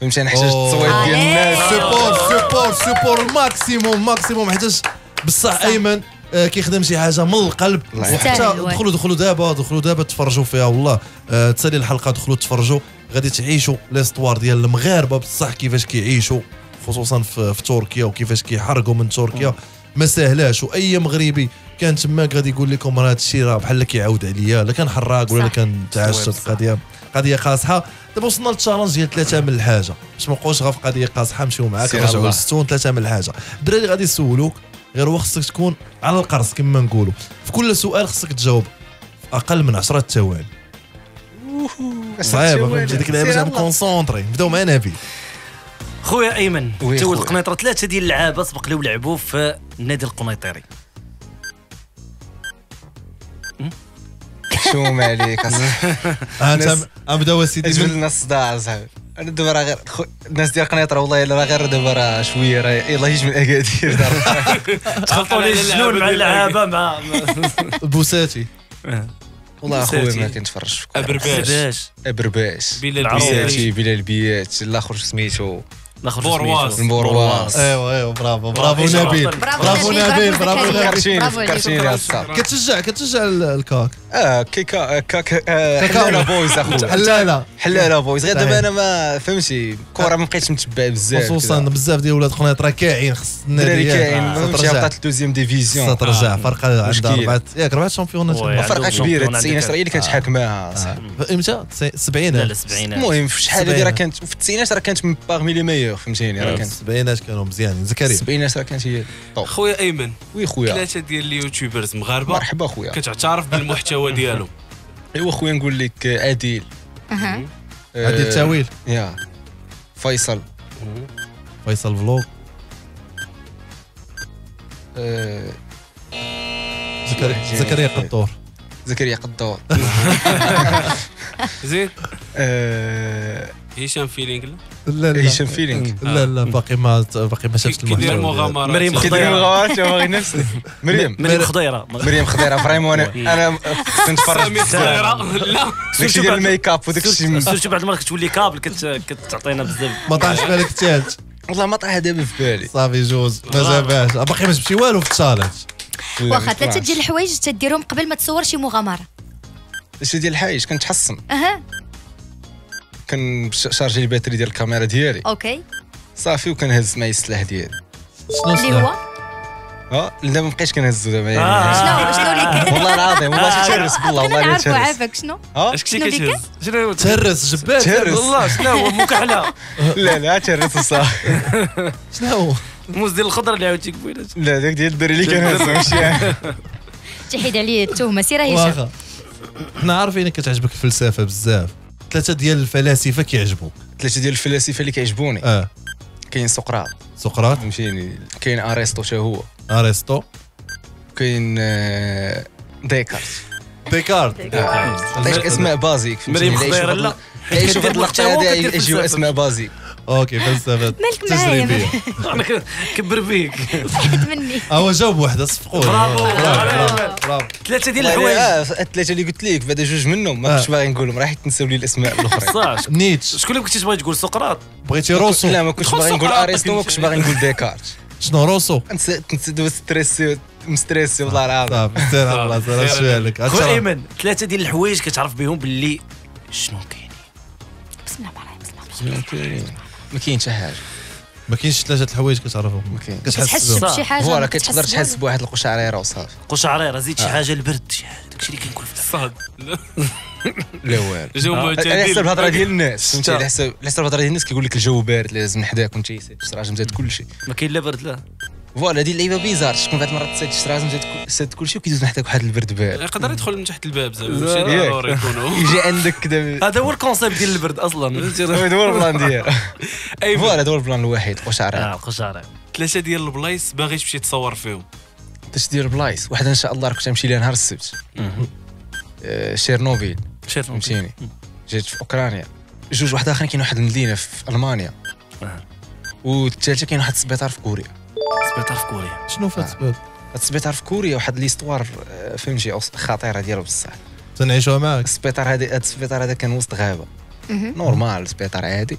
فهمتي. انا حتاج التصويت ديال الناس سيبور سيبور سيبور ماكسيموم ماكسيموم حتاج بصح ايمن آه كيخدم شي حاجه من القلب. وحتى دخلوا دخلوا دابا دخلوا دابا تفرجوا فيها والله آه تسالي الحلقه دخلوا تفرجوا غادي تعيشوا ليستوار ديال المغاربه بصح كيفاش كيعيشوا خصوصا في, في تركيا وكيفاش كيحرقوا من تركيا ما ساهلاش. واي مغربي كان تماك غادي يقول لكم راه هذا الشيء راه بحال كيعاود عليا، لا كان حراق ولا كنتعشى. القضيه قضيه قاصحه. دابا وصلنا للتشالنج ديال ثلاثه من الحاجه باش ما نبقاوش غير في قضيه قاصحه. نمشيو معاك نرجعوا للستون ثلاثه من الحاجه. الدراري غادي يسولوك غير هو خصك تكون على القرص كما نقولوا، في كل سؤال خصك تجاوب في اقل من عشرة ثواني. صعيبه فهمتي ديك اللعبه باش نكونسونطري. نبداو مع نبيل. خويا ايمن تو القنيطره ثلاثه ديال اللعابه سبق ليو لعبوا في النادي القنيطري. شوم عليك اصاحبي. نبداو سيدي جبد لنا الصداع اصاحبي. انا دابا راه غير الناس ديال قنيطره والله الا راه غير دابا راه شويه راه يلاه يجي من اكادير دابا تخلطوا لي الجنون مع اللعابه مع بوساتي. والله اخويا ما كنتفرجش في برباش برباش بوساتي بلا البيات الاخر سميتو بورواس بورواس. ايوا ايوا برافو برافو نبيل برافو نبيل برافو كارتيني كارتيني يا صاحبي. كتشجع كتشجع الكاك اه كيكا كاك حلاله بويز اخويا حلاله حلاله بويز. غير دابا انا ما فهمتي كره ما بقيتش متبع بزاف خصوصا بزاف ديال ولاد قنيطره كاعين. خص النادي كاعين ترجع للدوزيام ديفيزيون ترجع فرقه عندها اربعه ياك اربعه شامبيونات فرقه كبيره. التسعينات راه هي اللي كتحاكمها صاحبي امتى السبعينات السبعينات. المهم في شحال هذه راه كانت في التسعينات راه كانت من باغمي لي ميور فهمتيني راه كانت السبعينات كانوا مزيانين. زكريا السبعينات راه كانت هي. خويا ايمن وي خويا ثلاثه ديال اليوتيوبرز مغاربه مرحبا خويا كتعترف بالمحتوى ديالهم. ايوا خويا نقول لك عادل اها عادل تاويل يا فيصل فيصل فلوغ زكريا زكريا قطور زكريا قطور زين هشام فيلينغ لا لا هشام فيلينغ لا لا باقي ما باقي ما شفتش المحتوى. كيدير مغامرات مريم خضيره باغي نفسي مريم مريم خضيره مريم خضيره فريمون انا كنتفرج خضيره لا كيدير الميك اب وداك الشيء سيرتو بعد المرات كتولي كابل كتعطينا بزاف ما طاحش بالك الثالث والله ما طاح دابا في بالي صافي جوج ما جابهاش باقي ما جبتي والو في الصالات واخا ثلاثه ديال الحوايج تديرهم قبل ما تصور شي مغامره ثلاثه ديال الحوايج كنتحصن اها كنشارجي الباتري ديال الكاميرا ديالي اوكي صافي وكنهز معايا السلاح ديالي شنو اللي هو اه لا ما بقيتش كنهزو دابا شنو شنو اللي والله العظيم والله تيرس بالله والله تيرس عارفو عافاك شنو اش كنتي كتهز شنو تهرس جبال والله شنو هو مكحله لا لا تيرس صافي شنو هو الموز ديال الخضره اللي عاودتي قبيله لا داك ديال الدري اللي كنهزو ماشي تيحيد عليه التهمه سير هشام حنا عارفين كتعجبك الفلسفه بزاف ثلاثه ديال الفلاسفه كيعجبوك ثلاثه ديال الفلاسفه اللي كيعجبوني اه كاين سقراط سقراط فهمتيني كاين ارسطو حتى هو ارسطو كاين ديكارت ديكارت ديكارت اسماء بازيك مريم خضيره لا كيعيشوا في هذه اللقطه هذه يجيو اسماء بازيك اوكي فلسفه تجريبيه انا كبر بيك سحت مني هو جاوب وحده صفقوا برافو ثلاثه ديال الحوايج الثلاثه اللي قلت لك بعدا جوج منهم ما كنتش باغي نقولهم راه حيت تنساو لي الاسماء الاخرين صح نيتش شكون اللي كنتي تبغي تقول سقراط بغيتي روسو لا ما كنتش باغي نقول ارسطو ما كنتش باغي نقول ديكارت شنو روسو انت دابا ستريسي مستريسي والله العظيم سير الله سير شويه عليك خويا ايمن ثلاثه ديال الحوايج كتعرف بهم باللي شنو كاينين بسم الله ما كاين حتى حاجه ما كاينش ثلاثه الحوايج كتعرفهم ما كاين كتحس بشي حاجه هو راه كتقدر تحس بواحد القشعريره وصافي القشعريره زيد شي حاجه البرد شي حاجه داكشي اللي كنقول في الصاد لا والو الجو معتدل على حسب الهضره ديال الناس فهمتي على حسب على حسب الهضره ديال الناس كيقول لك الجو بارد لازم نحداك وانت سيد الشراج مزاد كلشي ما كاين لا برد لا فوالا هذه اللعيبه بيزار شكون بعد مرات سيد الشراج مزاد سيد كلشي وكيدوز من حداك واحد البرد بارد يقدر يدخل من تحت الباب زعما ماشي ضروري يكونوا يجي عندك دابا هذا هو الكونسيبت ديال البرد اصلا هذا هو البلان ديالو اي فوالا هذا هو البلان الوحيد قشعرير اه قشعرير ثلاثه ديال البلايص باغي تمشي تصور فيهم ثلاثه ديال البلايص واحد ان شاء الله راك تمشي ليها نهار السبت شيرنوبيل فهمتيني جات في اوكرانيا جوج واحد اخرين كاين واحد المدينه في المانيا والثالثه كاين واحد السبيطار في كوريا السبيطار في كوريا شنو فات السبب؟ السبيطار في كوريا واحد ليستوار فهمتي خطيره ديالو بصح تنعيشوها معاك السبيطار هذا هذا السبيطار هذا كان وسط غابه نورمال سبيطار عادي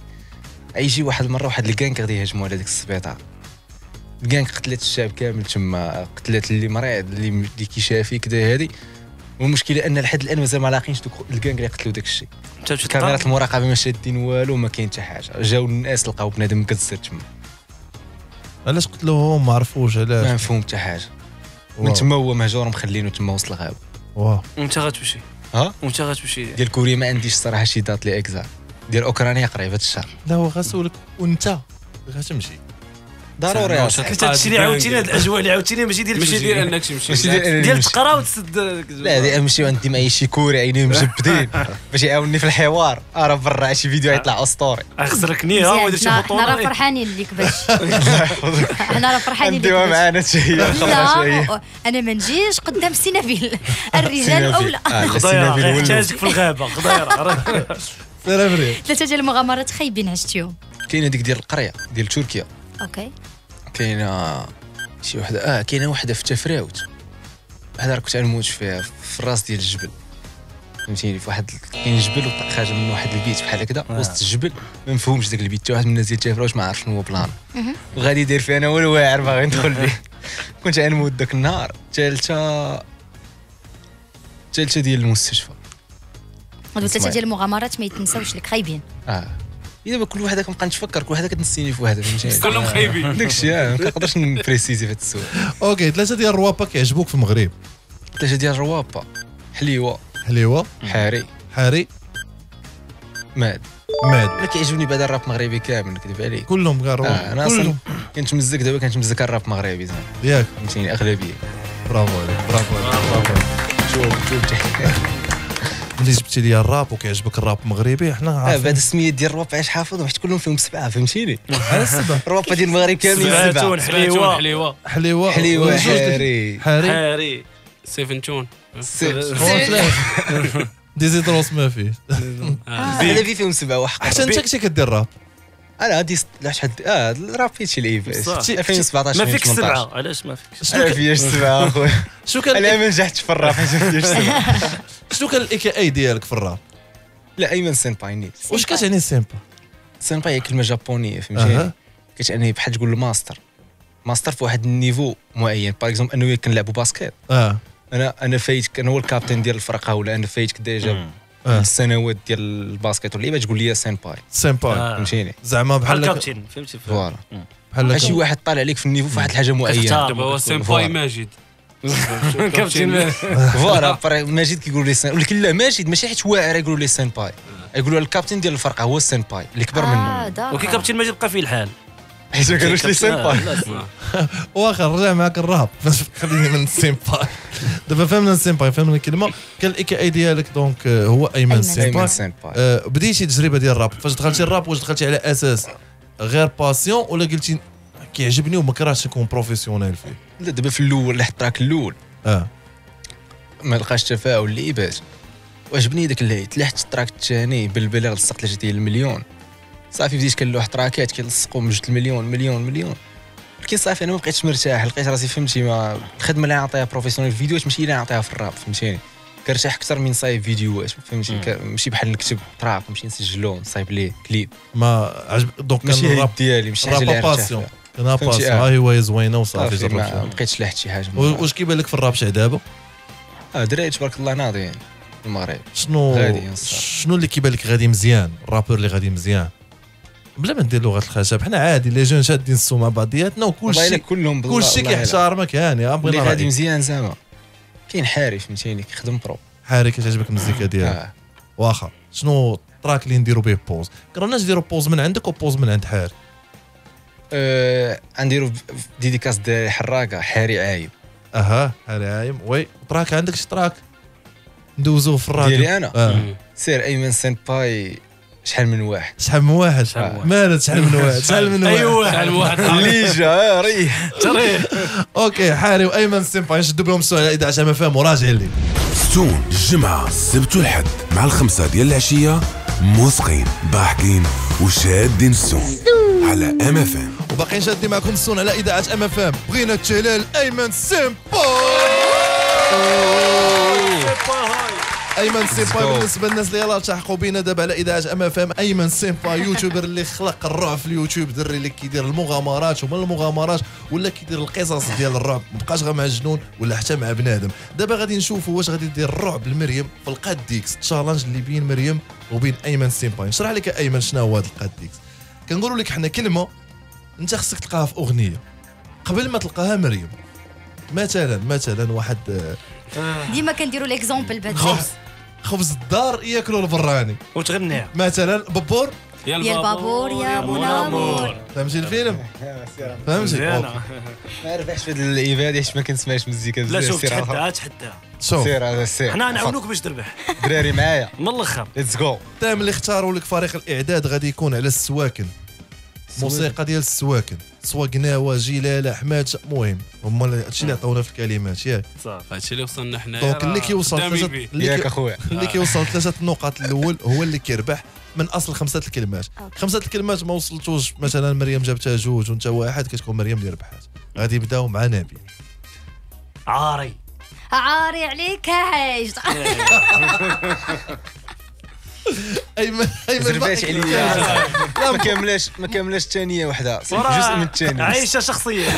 يجي واحد المره واحد الكانغ غادي يهاجموا على داك السبيطار الكانغ قتلت الشعب كامل تما قتلت اللي مريض اللي اللي كيشافي كذا هذه والمشكله ان لحد الان مازال ما لاقينش دوك الكانغ اللي قتلوا داك الشيء كاميرات المراقبه ما شادين والو ما كاين حتى حاجه جاو الناس لقاو بنادم مكسر تما علاش قتلوهم ما عرفوش علاش ما مفهوم حتى حاجه من تما هو مهجور مخلينو تما وسط الغابه واه وانت غتمشي ها وانت غتمشي ديال كوريا ما عنديش صراحه شي دات لي اكزاكت ديال اوكرانيا قريب هذا الشهر لا هو غسولك وانت غتمشي ضروري حتى هادشي اللي عاوتاني هاد الاجواء اللي عاوتاني ماشي ديال ماشي ديال انك تمشي ديال تقرا وتسد لا هادي نمشيو عندي معايا شي كوري عينيهم مجبدين باش يعاونني في الحوار راه برا شي فيديو يطلع اسطوري خسرك نيه هو يدير شي بطوله حنا راه فرحانين ليك باش حنا راه فرحانين ليك نديوها معانا حتى هي لا انا ما نجيش قدام السينافيل الرجال اولى خضيره يحتاجك في الغابه خضيره سير افري ثلاثه ديال المغامرات خايبين عشتيهم كاينه هذيك ديال القريه ديال تركيا اوكي كاينه شي وحده اه كاينه وحده في تفراوت وحده راه كنت غنموت فيها في الراس ديال الجبل فهمتيني في واحد كاين جبل وخارج منه واحد البيت بحال هكذا وسط الجبل ما مفهومش داك البيت حتى واحد من الناس ديال تفراوت ما عرف شنو هو بلان وغادي يدير فيه انا ولا واعر باغي ندخل ليه كنت غنموت داك النهار ثالثه ثالثه ديال المستشفى هادو ثلاثه ديال المغامرات ما يتنساوش لك خايبين اه دابا كل وحده كنبقى نتفكر كل وحده كتنسيني في وحده فهمتي كلهم خايبين داكشي ما كنقدرش نبريسيزي في هذا السؤال اوكي ثلاثه ديال الروابا كيعجبوك في المغرب ثلاثه ديال الروابا حليوه حليوه حاري حاري ماد ماد ما كيعجبني بعدا الراب المغربي كامل نكذب عليك كلهم كاع الروابا انا اصلا كنتمزك دابا كنتمزك الراب المغربي زعما ياك فهمتيني الاغلبيه برافو عليك برافو برافو شوف شوف ملي جبتي لي الراب وكيعجبك الراب المغربي حنا عارفين بعد السميات ديال الراب عايش حافظهم حيت كلهم فيهم سبعه فهمتيني على السبعه الراب ديال المغرب كاملين سبعه حليوه حليوه حليوه حليوه حاري حاري سيفنتون ديزيدروس ما فيه. هذا في فيهم سبعه وحق. عشان انت كنتي كدير راب. انا غادي علاش هاد اه الراب فيتشي الايفاس ألفين وسبعطاش ما فيكش سبعه. علاش ما فيكش؟ ما فياش سبعه اخويا. شنو كان انا ما نجحتش في الراب حيت ما فياش سبعه. شنو كان الاي كي اي ديالك في الراب؟ لا ايمن سينباي نيت. واش كتعني سينبا؟ سينبا هي كلمه جابونيه فهمتيني، كتعني بحال تقول الماستر، ماستر في واحد النيفو معين. باغ اكزومبل انا وياك كنلعبوا باسكيت، اه انا انا فايتك، انا هو الكابتن ديال الفرقه، ولا انا فايتك ديجا السنوات ديال الباسكيت واللعيبه تقول لي سينباي سينباي فهمتيني، زعما بحال كابتن فهمتي فوالا، بحال شي واحد طالع عليك في النيفو في واحد الحاجه معينه. هو سينباي ماجد كابتن فوالا، ماجد كيقول لي سين، ولكن لا ماجد ماشي حيت واعر يقولوا لي سينباي، يقولوا الكابتن ديال الفرقه هو السينباي اللي كبر منه. وكي كابتن ماجد بقى فيه الحال حيت ما كانوش لي سينباي. واخا نرجع معاك الرهب باش تخليني من السينباي. دابا فهمنا السينباي، فهمنا الكلمه. كان الاي كي اي ديالك دونك هو ايمن السينباي. بديتي التجربه ديال الراب، فاش دخلتي الراب واش دخلتي على اساس غير باسيون ولا قلتي كيعجبني وما كرهتش نكون بروفيسيونيل فيه؟ لا دابا في الاول اللي حط تراك الاول اه ما لقاش تفاعل اللي باش وعجبني داك الهيت، لحت التراك الثاني بالبلاغ لصقت لجهه ديال المليون، صافي بديت كنلوح تراكات كيلصقوا من جهه المليون مليون مليون، ولكن صافي انا ما بقيتش مرتاح، لقيت راسي فهمتي ما الخدمه اللي نعطيها بروفيسيونيل في الفيديوهات ماشي اللي نعطيها في الراب فهمتيني، كنرتاح اكثر من نصايب فيديوهات فهمتي، ماشي بحال نكتب تراك نمشي نسجلو نصايب ليه كليب ما عجب دونك الراب ديالي ماشي حاجه اللي باسيون انا باس. ها هو زوينه وصافي جربتها ما بقيتش لحت شي حاجه. واش كيبان لك في الراب شي دابا؟ اه دراري تبارك الله ناضيين المغرب. شنو شنو اللي كيبان لك غادي مزيان الرابور اللي غادي مزيان بلا ما ندير لغه الخشب؟ حنا عادي لي جون شادين السو مع بعضياتنا وكلشي كلشي كيحترمك هاني. بغينا غادي مزيان زعما كاين حاري فهمتيني كيخدم برو حاري كتعجبك المزيكا ديالها. واخا شنو التراك اللي نديرو به بوز؟ كرهناش نديرو بوز من عندك وبوز من عند حاري. أه نديرو ديديكاس ديال حراقه حاري عايم. اها حاري عايم وي. تراك عندك شي تراك ندوزوه في الراديو ديالي انا؟ آه. سير ايمن سينباي شحال من واحد شحال من واحد مالت شحال من واحد شحال من واحد اي واحد شحال من واحد اللي جا ريح تريح. اوكي حاري وايمن سينباي نشدو بهم السؤال على اذا عشان ما فهموا راجعين لي. ستون الجمعه السبت والحد مع الخمسه ديال العشيه موسقين ضاحكين وشادين السون على ام اف ام. وباقيين شادين معكم السون على اذاعه ام اف ام. بغينا تشلال ايمن سينباي. ايمن سينباي بالنسبه للناس اللي يلاه التحقوا بينا دابا على اذاعه ام اف ام، ايمن سينباي يوتيوبر اللي خلق الرعب في اليوتيوب، دري اللي كيدير المغامرات ومن المغامرات ولا كيدير القصص ديال الرعب، ما بقاش غير مع الجنون ولا حتى مع بنادم. دابا غادي نشوفوا واش غادي دير الرعب لمريم في القاد ديكس، التشالنج اللي بين مريم وبين ايمن سينباي. نشرح لك ايمن شنو هو هذا القاد ديكس. كنقولوا لك حنا كلمه انت خصك تلقاها في اغنيه قبل ما تلقاها مريم. مثلا مثلا واحد ديما كنديروا ليكزومبل بهاد خبز الدار ياكلوا البراني وتغنيها مثلا ببور يا البابور يا مونامور. فهمتي الفيلم؟ فهمتي؟ ما ربحش في هذا الايفاد حيت ما كنسمعش مزيكا بزاف. لا شوف تحداها تحداها سير سير حنا غنعاونوك باش تربح. دراري معايا من الاخر ليتس جو. التام اللي اختاروا لك فريق الاعداد غادي يكون على السواكن، موسيقى ديال السواكن، سواكناوه جلاله حماد، المهم هما هادشي اللي عطاونا في الكلمات ياك صافي هادشي اللي وصلنا حنايا. دونك اللي كيوصل ياك اخويا اللي كيوصل ثلاثه النقط الاول هو اللي كيربح من اصل خمسه الكلمات. خمسه الكلمات ما وصلتوش مثلا مريم جابتها جوج وانت واحد كتكون مريم اللي ربحات. غادي نبداو مع نبيل. عاري عاري عليك هايج. ايمن ايمن باش عليا لا ما كاملاش ما كاملاش الثانيه وحده جزء من الثاني. عايشه شخصيه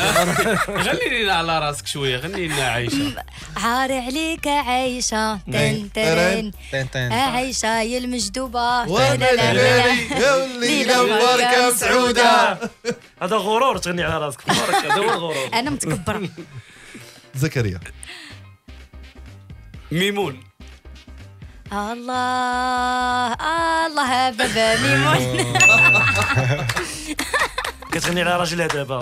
غني لنا على راسك شويه، غني لنا عايشه. عاري عليك عايشه تن تن عايشه يا المجدوبه وانا ليله مباركه مسعوده. هذا غرور تغني على راسك مبارك، هذا هو الغرور. انا متكبر. زكريا ميمون. الله الله بابا ميمون. كتغني على راجلها دابا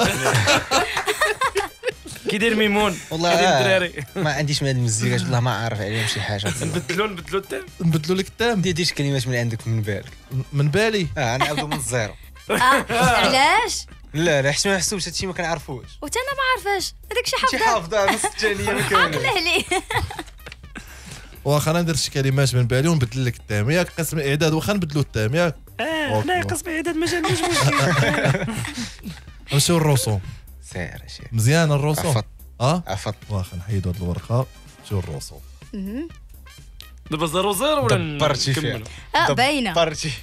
كيدير ميمون. والله الدراري ما عنديش مال المزيكات والله ما عارف عليهم شي حاجه. نبدلوا نبدلوا التام نبدلوا لك التام. دير ديش كلمات من عندك من بالك. من بالي اه نعاودوا من الزيرو. علاش؟ لا لا حيت ما نحسبش هادشي ما كنعرفوش وحتى انا ما عارفاش هذاك شي حافظه شي حافظه نص الثانيه ما كامله. عقله ليه. واخا انا ندير شي كلمات من بالي ونبدل لك التهم. ياك قسم الاعداد واخا نبدلو التهم ياك؟ اه لا قسم الاعداد ما جانيش مشكل. نمشيو للرسوم. سير شي مزيان الرسوم. عفط اه عفط. واخا نحيدو هاد الورقه نمشيو للرسوم. دابا زيرو زيرو ولا نكملو؟ اه باينه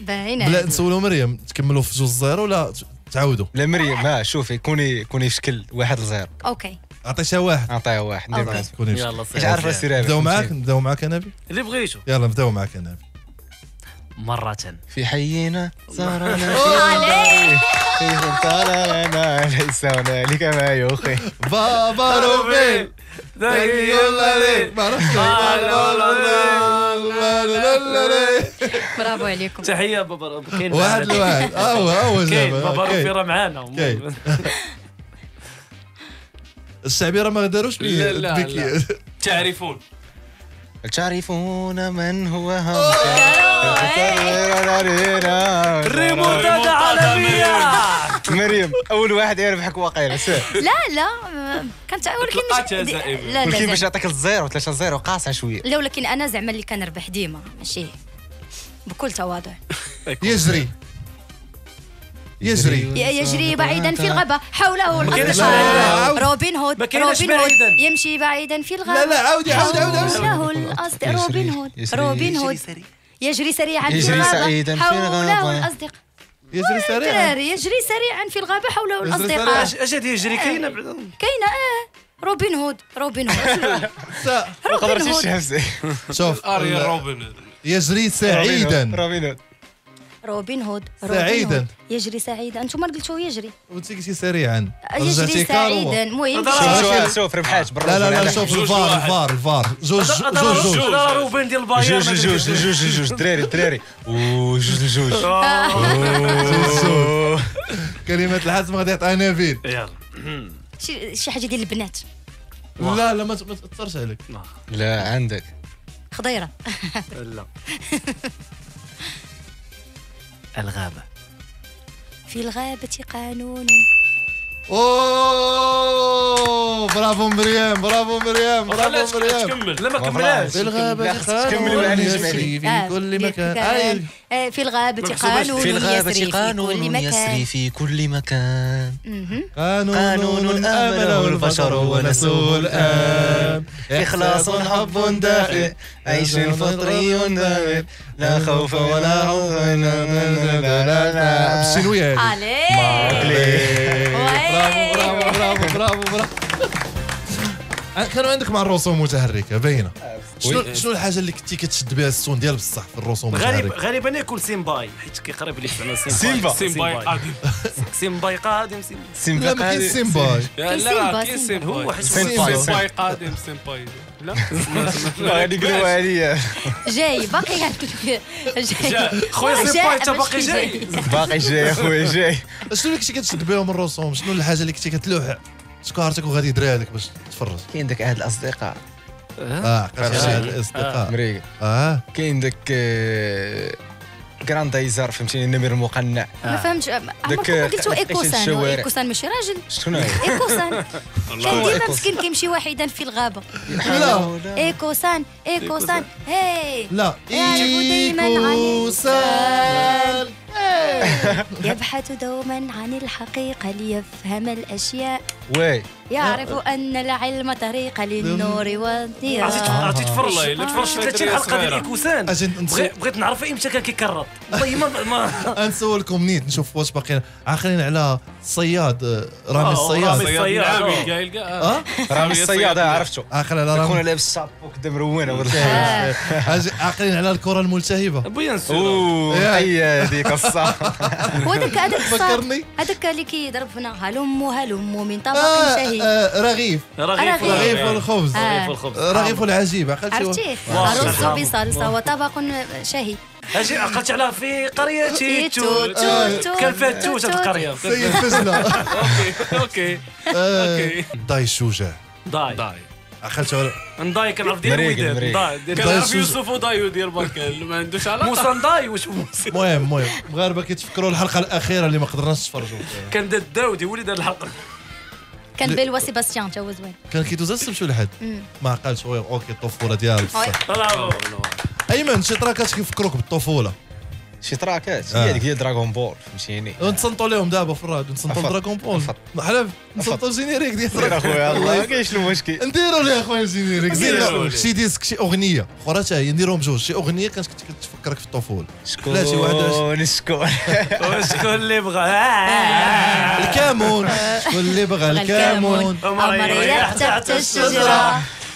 باينه. بلا نسولو مريم تكملوا في جوج زيرو ولا تعاودوا؟ لا مريم ها شوفي كوني كوني في شكل واحد لزيرو. اوكي عطيتها واحد. عطيها واحد ندير معاك. يلا سير. عارفه سير نبداو معاك نبداو معاك انا بي اللي بغيتو. يلا نبداو معاك انا بي. مرة في حينا صارنا في صارنا ليس هنالك ما يوخي بابا روبين ذاكي يلا لي برافو عليكم. تحية بابا روبين. واحد لواحد. أهو أهو كاين بابا روبين راه معانا. الشعبي راه ما داروش بيه. لا لا تعرفون تعرفون من هو همسة. ريموتات عالمية. مريم أول واحد يربحك واقيلا. لا لا كانت أول كلمة. لا لا. باش نعطيك الزيرو ثلاثة زيرو قاصعة شوية. لا ولكن أنا زعما اللي كنربح ديما ماشي بكل تواضع. يجري. يجري يجري بعيدا في الغابة حوله القطش. روبن هود روبن هود يمشي بعيدا في الغابة. لا لا عاودي عاودي عاودي حوله الأصدق. روبن هود روبن هود يجري سريعا في الغابة حوله الأصدق. يجري سريعا يجري سريعا في الغابة حوله الأصدقاء. أجد يجري كاينة كاينة اه روبن هود روبن هود ما قدرتيش تحفزي. شوف أري روبن يجري سعيدا. روبن هود روبن هود سعيدا يجري سعيدا. انتم قلتوا يجري وانت قلتي سريعا. يجري سعيدا. المهم شوف شوف ربحات. لا لا لا شوف الفار الفار الفار جوج جوج روبن ديال البايرن. جوج جوج جوج جوج دراري دراري وجوج جوج. كلمة الحاسم غادي يعطيها نافيد. يلا شي شي حاجة ديال البنات. لا لا ما تأثرش عليك. لا عندك خضيرة. لا الغابة. في الغابة قانون. اوه برافو مريم برافو مريم برافو مريم. كمل لا ما كملناش. في الغابة قانون يسري في كل مكان. في الغابة قانون في الغابة قانون يسري في كل مكان. قانون آمنه البشر ونسوه الآن. إخلاص حب دافئ عيش فطري دافئ لا خوف ولا عون. بالشنوية هذه. برافو برافو برافو برافو. كانوا عندك مع الرسوم متحركة باينة. شنو شنو الحاجه اللي كنتي كتشد بها السون ديال بصح في الرسوم؟ غالب غالبا يكون سيمباي حيت كيقرب لي على سيمبا. سيمباي سيمباي قادم. سيمباي لا ما كاينش سيمباي. لا كاين سين هو حيت سيمباي قادم. سيمباي لا لا غادي يقلبوا عليا. جاي باقي جاي خويا سيمباي حتى باقي جاي باقي جاي خويا جاي. شنو اللي كنتي كتشد بهم الرسوم؟ شنو الحاجه اللي كنتي كتلوح سكارتك وغادي يدريها لك باش تفرج؟ كاين داك عهد الاصدقاء. اه قرشي الاصدقاء مريقه. اه كاين داك كراندايزر فهمتيني النمر المقنع. ما فهمتش عمركم قلتوا ايكوسان. ايكوسان ماشي راجل. شنو هي ايكوسان؟ كان ديما مسكين كيمشي وحيدا في الغابه. لا ايكوسان ايكوسان هاي. لا ايكوسان يبحث دوما عن الحقيقة ليفهم الأشياء. وي يعرف أن العلم طريق للنور والضياء. عرفتي تفر الله إلا تفرجت ثلاثين حلقة ديال إيكوسان بغيت نعرف إمتى كان كيكرر. والله ما نسولكم نيت نشوف واش باقيين عاقلين على الصياد. رامي الصياد رامي اه رامي الصياد عرفتو. عاقل على رامي يكون لابس الشابو كدا مروينة. عاقلين على الكرة الملتهبة. بيان سور هي هذيك الصح. وهذاك هذاك فكرني هذاك اللي كيضرب فينا هلم هلم من طبق شهي. رغيف رغيف والخبز رغيف والعجيب. عرفتيه رز بصلصه وطبق شهي. اجي عقلت على في قريتي توت كان فيها التوت هذه القريه. سيد فزله. اوكي اوكي اوكي. داي شجاع. داي داي عقلت على نداي كنعرف ديال الوداد. داي كنعرف يوسف ودايو ديال بركان ما عندوش علاقه. موسى نداي واش موسى. المهم المهم المغاربه كيتفكروا الحلقه الاخيره اللي ما قدرناش نتفرجوا. كان داود هو اللي دار الحلقه. كان بيل وسيباستيان تجوز وين كان كيتوزا شي لحد ما عقلش وي اوكي الطفوله ديالو برافو. ايمن شي تراكات كيفكروك بالطفوله؟ شي تراكات هي هذيك ديال دراغون بول فهمتيني ونصنطوا لهم دابا في الراد ونصنطوا دراغون بول بحال نصنطوا الجينيريك ديال دراغون بول الله ما كاينش المشكل نديروا ليه اخويا الجينيريك شي ديسك شي اغنيه اخرى حتى هي نديرهم جوج شي اغنيه كانت كتفكرك في الطفوله لا شي واحد شكون شكون اللي بغى الكمون شكون اللي بغى الكمون عمري تحت الشجره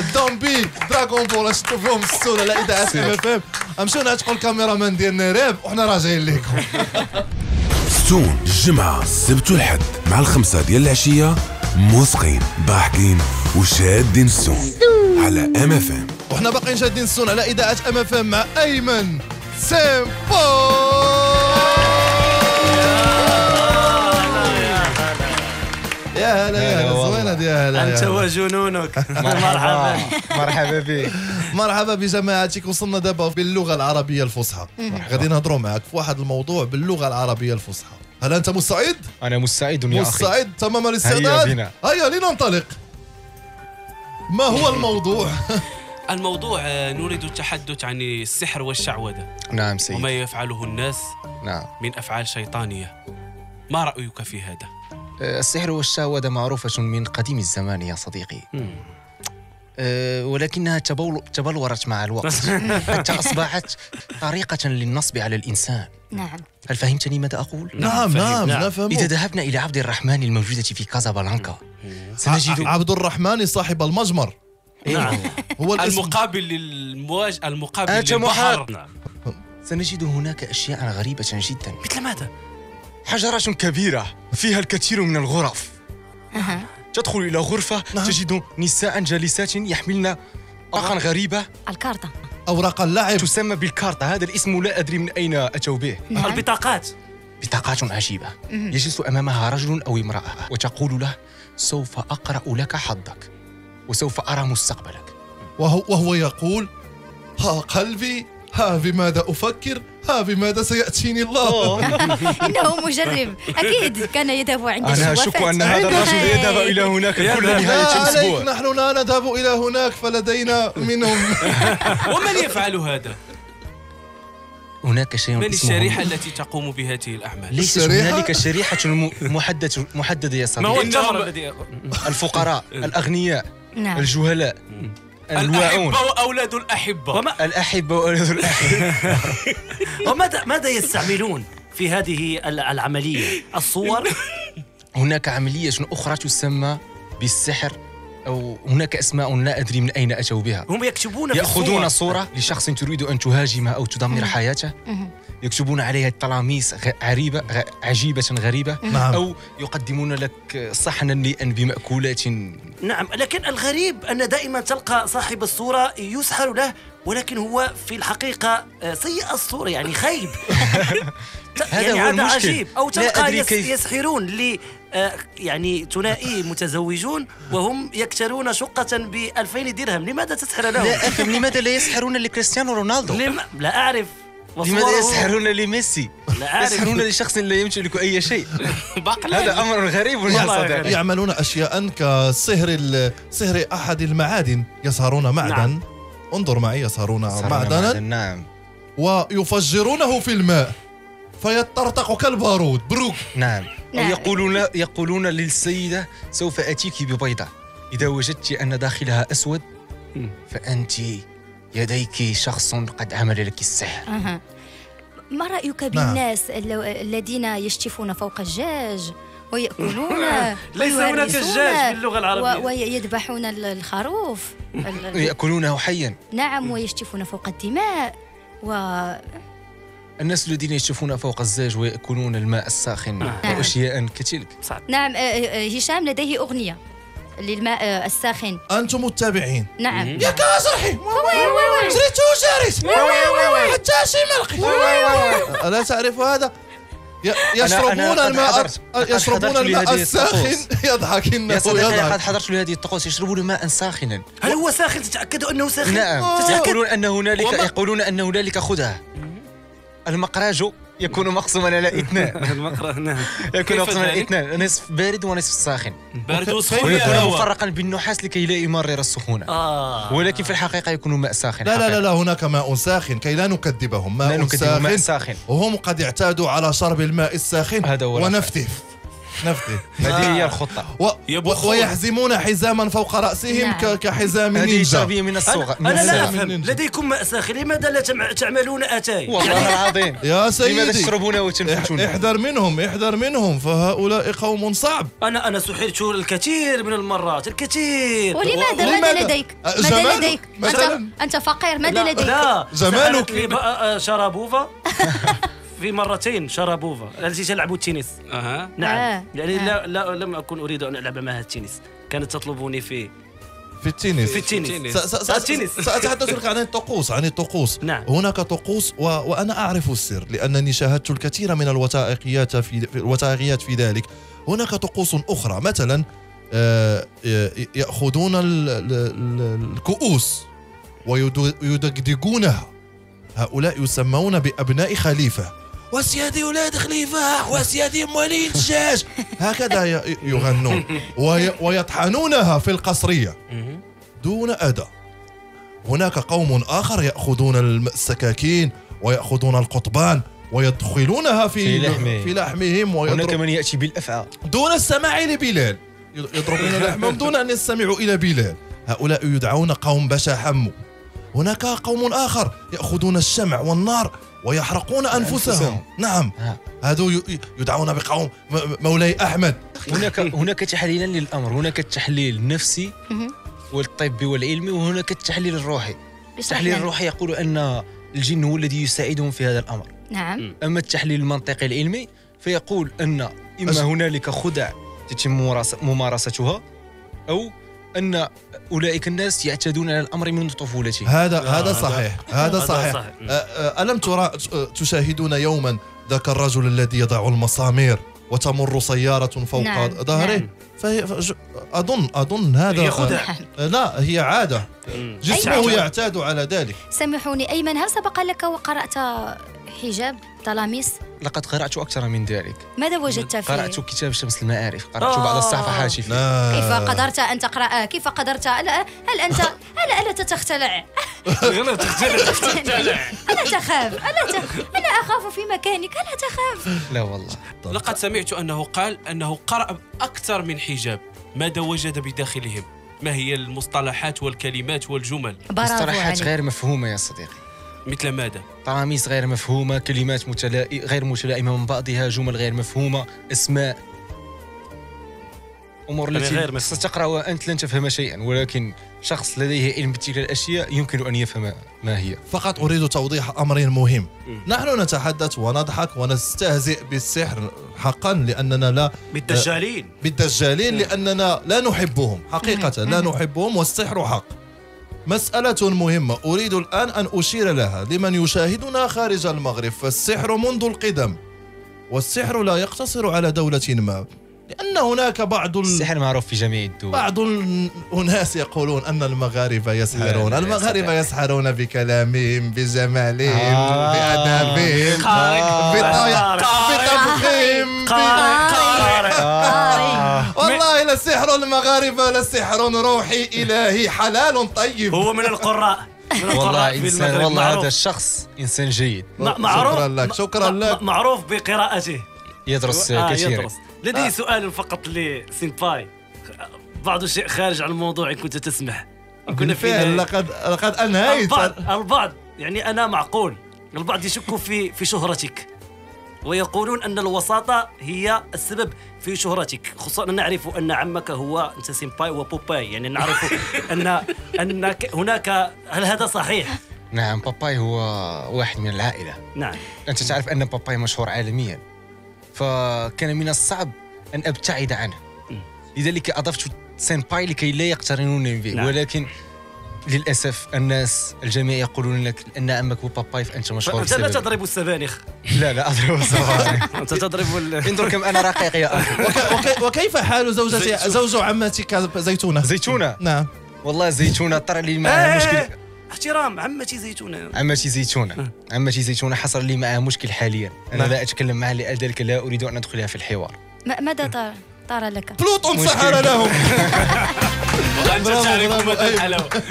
الدومبيك دراغون بول شفتو فيهم السوره على اذاعه ام اف ام نمشيو نعتقوا الكاميرامان ديالنا راب وحنا راجعين لكم. ستون الجمعه السبت والحد مع الخمسه ديال العشيه موسقين ضاحكين وشادين السون على ام اف ام وحنا باقيين شادين السون على اذاعه ام اف ام مع ايمن سيمبو. يا هلا يا هلا زوينه يا هلا انت وجنونك مرحبا مرحبا بك مرحبا بجماعتك. وصلنا دابا باللغه العربيه الفصحى غادي نهضروا معك في واحد الموضوع باللغه العربيه الفصحى. هل انت مستعد؟ انا مستعد يا اخي مستعد تماما للاستعداد. هيا لينا ننطلق. ما هو الموضوع؟ الموضوع نريد التحدث عن السحر والشعوذه. نعم سيدي. وما يفعله الناس نعم من افعال شيطانيه. ما رايك في هذا؟ السحر والشعوذة معروفة من قديم الزمان يا صديقي أه ولكنها تبلورت مع الوقت حتى أصبحت طريقة للنصب على الإنسان. نعم هل فهمتني ماذا أقول؟ نعم نعم, نعم. نعم. إذا ذهبنا إلى عبد الرحمن الموجودة في كازابلانكا سنجد عبد الرحمن صاحب المجمر. نعم هو المقابل للمواجهة المقابل للبحر. نعم. سنجد هناك أشياء غريبة جدا. مثل ماذا؟ حجرة كبيرة فيها الكثير من الغرف. تدخل إلى غرفة تجد نساء جالسات يحملن أوراقا غريبة. الكارتة أوراق اللعب تسمى بالكارتة. هذا الاسم لا أدري من أين أتوا به. البطاقات بطاقات عجيبة. يجلس أمامها رجل أو امرأة وتقول له سوف أقرأ لك حظك وسوف أرى مستقبلك وهو, وهو يقول ها قلبي ها بماذا أفكر ها بماذا سيأتيني الله. إنه مجرب أكيد كان يذهب عند الشوافات. أنا أشك أن هذا الرجل يذهب إلى هناك كل نهاية أسبوع. نحن لا نذهب إلى هناك فلدينا منهم. ومن يفعل هذا؟ هناك شيء من الشريحة التي تقوم بهذه الأعمال. ليس هنالك شريحة محددة محددة يا صديقي. الفقراء الأغنياء الجهلاء الأحبة أولاد الأحبة وما الأحبة وأولاد الأحبة. وماذا ماذا يستعملون في هذه العملية؟ الصور. هناك عملية أخرى تسمى بالسحر أو هناك أسماء لا أدري من أين أتوا بها. هم يكتبون يأخذون صورة لشخص تريد أن تهاجمه أو تدمر حياته يكتبون عليها تلاميذ عجيبة عجيبة غريبة أو يقدمون لك صحنا مليئا بمأكولات. نعم لكن الغريب أن دائما تلقى صاحب الصورة يسحر له ولكن هو في الحقيقة سيء الصورة يعني خيب. هذا يعني هو المشكل. عجيب. أو تلقى يس يسحرون لي يعني ثنائي متزوجون وهم يكترون شقة ب ألفين درهم. لماذا تسحر لهم؟ لا أفهم لماذا لا يسحرون لكريستيانو رونالدو؟ لم... لا أعرف. لماذا يسحرون لميسي؟ يسحرون لشخص لا يمتلك أي شيء. هذا أمر غريب يا صديقي. يعملون أشياء كسحر سحر أحد المعادن. يسهرون معدن. نعم. انظر معي يسهرون معدنا معدن. نعم. ويفجرونه في الماء فيترتق كالبارود. بروك. نعم. نعم. يقولون يقولون للسيدة سوف أتيك ببيضة إذا وجدت أن داخلها أسود فأنتِ يديك شخص قد عمل لك السحر. أه. ما رأيك بالناس الذين يشتفون فوق الجاج ويأكلون ليس هناك الجاج باللغة العربية ويذبحون الخروف يأكلونه حيا. نعم ويشتفون فوق الدماء و الناس الذين يشوفون فوق الزاج ويأكلون الماء الساخن وأشياء كتلك. نعم هشام لديه أغنية للماء الساخن. أنتم متابعين؟ نعم. يا كازرحي جريت وجريت حتى شي ملقي. ألا تعرف هذا؟ يشربون أنا أنا الماء يشربون الماء الساخن. يضحك الناس ويضحك. قد حضرت لهذه الطقوس يشربون ماء ساخنا. هل هو ساخن؟ تتأكد أنه ساخن؟ نعم يقولون أن هنالك يقولون أن هنالك خدعة. المقراج يكون مقسوما على اثنان. المقراج نعم يكون مقسوما على اثنان، نصف بارد ونصف ساخن. بارد وسخون ويكون مفرقا بالنحاس لكي لا يمرر السخونه. آه. ولكن في الحقيقه يكون ماء ساخن. لا, لا لا لا هناك ماء ساخن كي لا نكذبهم. ماء, لا نكذب ساخن. ماء ساخن وهم قد اعتادوا على شرب الماء الساخن. هذا هو ونفتف نفتي. هذه هي الخطة. و... ويحزمون حزاما فوق رأسهم ك... كحزام النينجا. هذه من الصغر. أنا, أنا لا أفهم. لديكم ماء ساخن لماذا لا تم... تعملون أتاي؟ والله العظيم. يا سيدي. لماذا تشربون وتنفتون؟ احذر منهم احذر منهم فهؤلاء قوم صعب. أنا أنا سحرت الكثير من المرات الكثير. ولماذا ماذا لديك؟ ماذا لديك؟ أنت أنت فقير ماذا لديك؟ لا زمانك شرابوفا. في مرتين شرابوفا التي تلعب التنس. أه. نعم آه. يعني آه. لا, لا لم أكن أريد أن ألعب معها التنس، كانت تطلبني في في التنس في التنس سأتحدث لك عن الطقوس عن الطقوس نعم. هناك طقوس و... وأنا أعرف السر لأنني شاهدت الكثير من الوثائقيات في الوثائقيات في ذلك. هناك طقوس أخرى مثلا يأخذون الكؤوس ويدقدقونها. هؤلاء يسمون بأبناء خليفة. وسيدي ولاد خليفة وسيدي مولين الدجاج هكذا يغنون ويطحنونها في القصرية دون أذى. هناك قوم آخر يأخذون السكاكين ويأخذون القطبان ويدخلونها في في لحمهم. هناك من يأتي بالأفعى دون السماع لبلال، يضربون لحمهم دون أن يستمعوا إلى بلال. هؤلاء يدعون قوم بشا حمو. هناك قوم آخر يأخذون الشمع والنار ويحرقون أنفسهم. نعم هذو يدعون بقوم مولاي أحمد. هناك هناك تحليلا للأمر. هناك التحليل النفسي والطبي والعلمي وهناك التحليل الروحي. التحليل الروحي يقول أن الجن هو الذي يساعدهم في هذا الأمر. نعم. أما التحليل المنطقي العلمي فيقول أن إما هنالك خدع تتم ممارستها أو أن أولئك الناس يعتادون على الأمر منذ طفولتهم. هذا هذا صحيح هذا صحيح. ألم ترى تشاهدون يوما ذاك الرجل الذي يضع المسامير وتمر سيارة فوق نعم. ظهره نعم. فهي أظن أظن هذا ياخذها. لا هي عادة جسمه يعتاد على ذلك. سامحوني أيمن، هل سبق لك وقرأت حجاب طلاميس؟ لقد قرأت أكثر من ذلك. ماذا وجدت فيه؟ قرأت كتاب شمس المعارف، قرأت بعض الصفحات فيه. كيف قدرت أن تقرأ؟ كيف قدرت؟ لا هل أنت هل ألا تختلع؟ ألا تختلع؟ ألا تخاف؟ ألا تخاف؟ أنا أخاف في مكانك، ألا تخاف؟ لا والله. لقد سمعت أنه قال أنه قرأ أكثر من حجاب، ماذا وجد بداخلهم؟ ما هي المصطلحات والكلمات والجمل؟ مصطلحات غير مفهومة يا صديقي. مثل ماذا؟ طراميس غير مفهومة، كلمات متلائ... غير متلائمة من بعضها، جمل غير مفهومة، أسماء أمور التي ستقرأها أنت لن تفهم شيئا، ولكن شخص لديه علم بتلك الأشياء يمكن أن يفهم ما هي. فقط أريد توضيح أمر مهم. م. نحن نتحدث ونضحك ونستهزئ بالسحر حقا لأننا لا بالدجالين بالدجالين م. لأننا لا نحبهم حقيقة. م. لا نحبهم والسحر حق. مسألة مهمة أريد الآن أن أشير لها لمن يشاهدنا خارج المغرب. فالسحر منذ القدم والسحر لا يقتصر على دولة ما، لأن هناك بعض ال... السحر معروف في جميع الدول. بعض الناس يقولون أن المغاربة يسحرون. المغاربة يسحرون بكلامهم، بجمالهم، آه بأدابهم، آه بطبخهم، والله لسحر المغاربة لسحر روحي إلهي حلال طيب. هو من القراء. والله إنسان، والله هذا الشخص إنسان جيد معروف. شكرا لك شكرا لك. معروف بقراءته، يدرس آه كثير. لدي آه. سؤال فقط لسينباي، بعض الشيء خارج عن الموضوع إن كنت تسمح. كنا فعلا لقد لقد أنهيت البعض. البعض يعني أنا معقول البعض يشك في في شهرتك ويقولون أن الوساطة هي السبب في شهرتك، خصوصا نعرف أن عمك هو أنت سينباي وبوباي، يعني نعرف أن أن هناك. هل هذا صحيح؟ نعم بوباي هو واحد من العائلة. نعم أنت تعرف أن بوباي مشهور عالميا فكان من الصعب أن أبتعد عنه، لذلك أضفت سينباي لكي لا يقترنون به. ولكن للأسف الناس الجميع يقولون لك أن أمك وباباي فأنت مشهور بسبب. أنت لا تضرب السبانخ. لا لا أضرب السبانخ. أنت تضرب ال... انظر كم أنا رقيق يا أخي. وك... وكيف حال زوجة زوج عمتك زيتونة؟ زيتونة؟ نعم والله زيتونة طرأ لي معها مشكل. احترام عمتي زيتونة. عمتي زيتونة عمتي زيتونة حصل لي معها مشكل حاليا. أنا لا أتكلم معها لذلك لا أريد أن أدخلها في الحوار. ماذا طار؟ طار لك بلوطون سحر لهم. برافو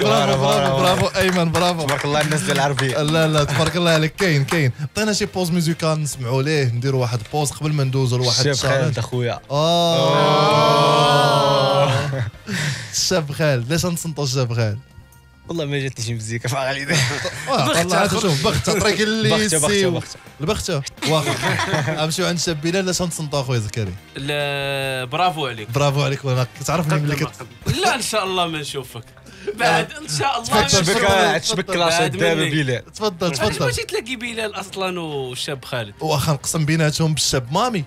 برافو برافو ايمن برافو تبارك الله الناس ديال العربيه. لا لا تبارك الله عليك. كاين كاين عطينا شي بوز ميوزيكال نسمعوا ليه نديروا واحد بوز قبل ما ندوزوا لواحد الشاب اخويا. اه الشاب خالد ليش نصنطوا الشاب خالد؟ والله ما جاتنيش مزيكا فغالبا بختة. شوف بختة طريق اللي سي البختة واخا نمشيو عند شاب بلال. لاش غنصنطو اخويا زكريا؟ برافو عليك برافو عليك. وانا كتعرفني ملي كت لا ان شاء الله ما نشوفك بعد ان شاء الله. تشبك تشبك كلاش دابا بلال. تفضل تفضل. واش تلاقي بلال اصلا وشاب خالد؟ واخا نقسم بيناتهم بالشاب مامي.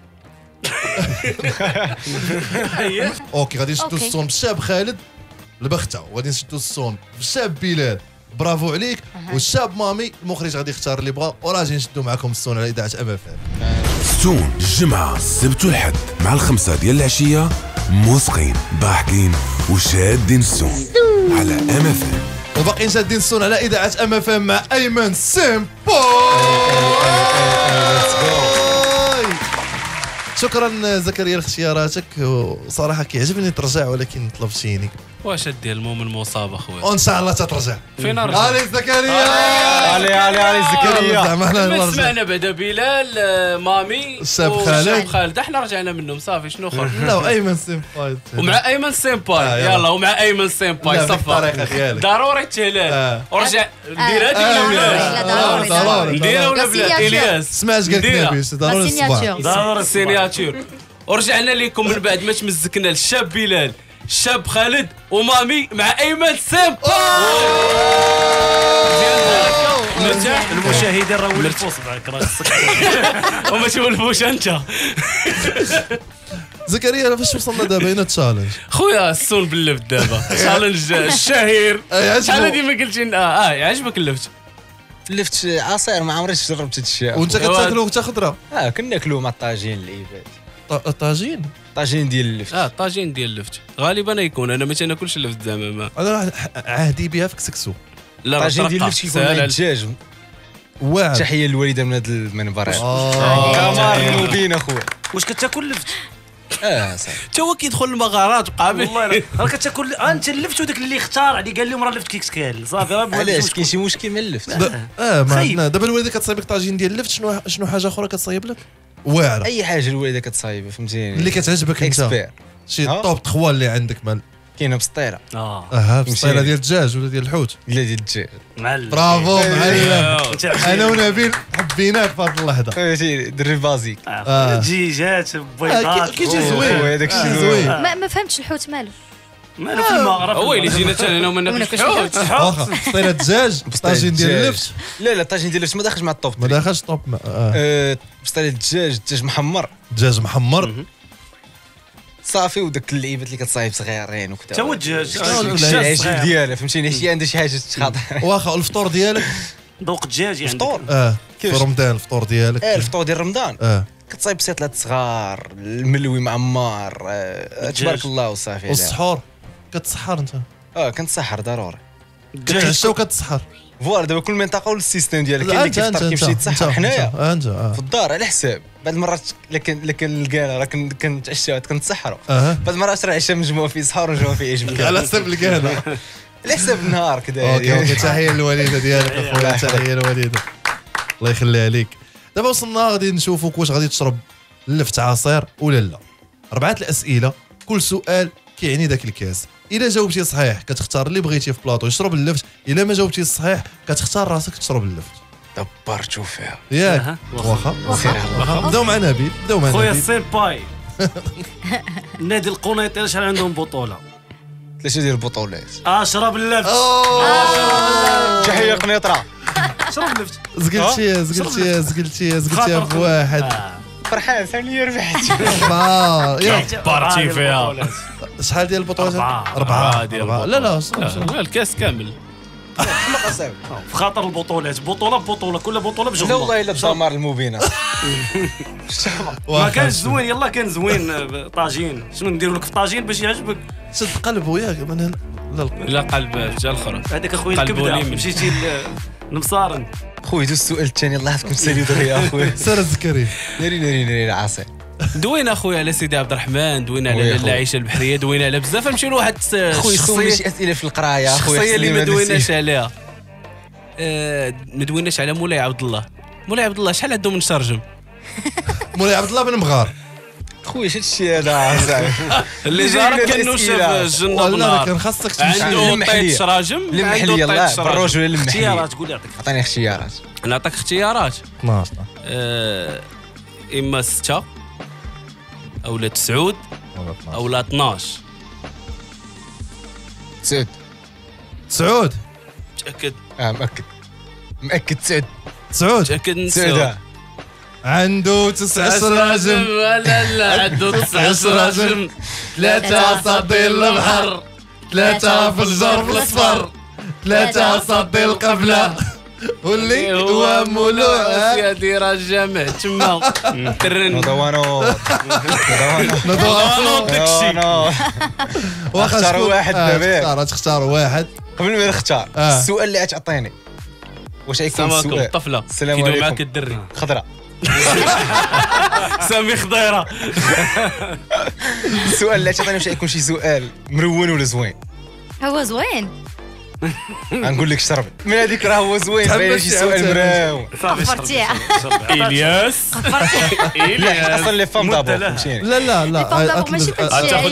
اوكي غادي نشدو الصون بالشاب خالد البختة وغادي نشدو الصون بالشاب بلال. برافو عليك. والشاب مامي المخرج غادي يختار اللي بغا وراجعين نشدو معكم الصون على اذاعه ام اف ام. الصون الجمعه السبت والحد مع الخمسه ديال العشيه موسقين ضاحكين وشادين الصون على ام اف ام. وباقيين شادين الصون على اذاعه ام اف ام مع ايمن سيمبو. شكرا زكريا لاختياراتك وصراحه كيعجبني ترجع ولكن طلبتيني. واش ادي المؤمن مصاب اخويا وان شاء الله تترجع. فين نرجع؟ علي زكريا علي علي علي زكريا. زعما سمعنا بعدا بلال مامي الشاب خالد خالد احنا رجعنا منهم صافي شنو خرج. لا وايمن سيمباي ومع ايمن سيمباي يلا ومع ايمن سيمباي صافي ضروري التهلال ورجع ندير هذيك ولا بلاش؟ ضروري ندير ولا بلاش؟ الياس سمعت قالت نبيس ضروري الصباح ضروري السينياتور. ورجعنا لكم من بعد ما تمزكنا الشاب بلال شاب خالد ومامي مع ايمن سيمبو. مرتاح المشاهدين راه ولا الفوس معاك راسك وما تولفوش انت. زكريا فاش وصلنا دابا هنا تشالنج خويا الصون بلفت دابا تشالنج الشهير. شحال هادي ما قلتي اه عجبك لفت لفت عصير ما عمري جربت هاد الشيء. وانت كتاكلو حتى خضره؟ اه كناكلو مع الطاجين العباد. طاجين طاجين ديال اللفت. اه طاجين ديال اللفت غالبا يكون. انا ما تناكلش اللفت زعما انا عهدي بها في كسكسو. لا طاجين ديال اللفت كيكون مع الدجاج. واعر تحيه للوالده من هذا المنبر. كمال مبين اخويا. واش كتاكل اللفت؟ اه صافي حتى هو كيدخل المغارات قابل والله. راه كتاكل انت اللفت وداك اللي اختار عليه قال لهم راه اللفت كيكسكال صافي. راه علاش كاين شي مشكل مع اللفت؟ اه ما دابا الوالده كتصايبك طاجين ديال اللفت. شنو شنو حاجه اخرى كتصايب لك؟ واعره اي حاجه الوالده كتصايب فهمتيني اللي كتعجبك انت شي طوب تخوا اللي عندك مال كاينه بسطيره. اه اه بسطيره ديال الدجاج ولا ديال الحوت؟ لا ديال الدجاج. برافو معلم. انا ونبيل حبيناك في هذه اللحظه فهمتيني. دري بازيك دجاجات بيضات كيجي زوين هذاك الشيء زوين. ما فهمتش الحوت ماله ماله في المغرب هو اللي جينا حتى هنا وما ناكلوش الحوت. بسطيره دجاج طاجين ديال اللفت. لا لا طاجين ديال اللفت ما داخلش مع الطوب ما داخلش الطوب. بسطيله دجاج دجاج محمر دجاج محمر صافي. وداك اللعيبات اللي كتصايب صغيرين وكذا تا هو الدجاج العجيب ديالها فهمتيني حيت عندها شي حاجه تخاطر. واخا والفطور ديالك ذوق الدجاج عندك الفطور؟ اه في رمضان الفطور ديالك اه الفطور ديال رمضان اه كتصايب سيطلات صغار الملوي معمر تبارك الله وصافي. والسحور كتسحر انت؟ اه كنتسحر ضروري. كتعشى وكتسحر فوالا. دابا كل منطقه والسيستم ديالها. كاين اللي كيفطر كيمشي يتسحر. حنايا في الدار على حساب بعض المرات لكن كنلقاها راه كنتعشى كنتسحروا. بعض المرات راه عشاء مجموع فيه سحور ومجموع فيه عشب على حساب الكهنه على حساب النهار كذا. اوكي تحيه للوالده ديالك اخويا. تحيه للوالده الله يخليها ليك. دابا وصلنا غادي نشوفوك واش غادي تشرب اللفت عصير ولا لا. اربعه الاسئله كل سؤال كيعني ذاك الكاس. إلا جاوبتي صحيح كتختار اللي بغيتي في بلاطو يشرب اللفت. إلا ما جاوبتي صحيح كتختار راسك تشرب اللفت. دبرتو فيها ياك واخا واخا. بداو مع نبيل بداو مع نبيل خويا السينباي. النادي القنيطري شحال عندهم بطولة؟ ثلاثة ديال البطولات. اشرب اللفت. تحية قنيطرة. شرب اللفت. زقلتيها زقلتيها زقلتيها زقلتيها بواحد فرحان سامي ربحت. بارتي فيها شحال ديال البطولات؟ أربعة أربعة لا لا الكاس كامل حمق أصاحبي في خاطر البطولات، بطولة ببطولة كل بطولة بجملة. لا والله إلا الدمار المبينة ما كانش زوين. يلا كان زوين طاجين، شنو نديرو لك في طاجين باش يعجبك؟ سد قلب وياك من لا قلب جا الخرا هذاك أخويا الكبدة مشيتي لمصارن. خويا دوز السؤال الثاني الله يحفظكم سالي دغيا اخويا. سار الزكري ناري ناري ناري العاصي. دوينا اخويا على سيدي عبد الرحمن، دوينا على العيشه البحريه، دوينا على بزاف. نمشيو لواحد خويا سولنا شي اسئله في القرايه اخويا، الشخصيه اللي ما دويناش عليها. آه ما دويناش على مولاي عبد الله. مولاي عبد الله شحال عنده من شرجم؟ مولاي عبد الله بن مغار خويا شاد الشيء هذا زعما اللي جارك كانو شاف الجنه والنار. كان خاصك تمشي عنده طيط شراجم، عنده طيط شراجم بالروج ولا المحليه. اختيارات قول لي، يعطيك عطيني اختيارات. نعطيك اختيارات اثنا عشر آه، اما ستة اولا تسعود اولا اثنا عشر. تسعود تسعود متأكد؟ اه مأكد مأكد تسعود تسعود متأكد نسعود. عنده تسع سراجم. لا لا عنده تسع سراجم، ثلاثة صدي البحر، ثلاثة في الجرب الصفر، ثلاثة صدي القبلة، واللي هو مولوع سيدي راه الجامع تما ترن ندوانوط ندوانوط داكشي. واخا تختار واحد دابا، تختار واحد قبل ما نختار السؤال اللي غتعطيني واش غيكون السؤال؟ الطفلة كيدوي معاك الدري خضراء سامي خضيره. السؤال اللي تعطيني واش غيكون شي سؤال مرون ولا زوين؟ هو زوين غنقول لك شربي من هذيك راه هو زوين. باين شي سؤال مراون صافي. الياس الياس اصلا لي فام دابور. لا لا لا تاخذ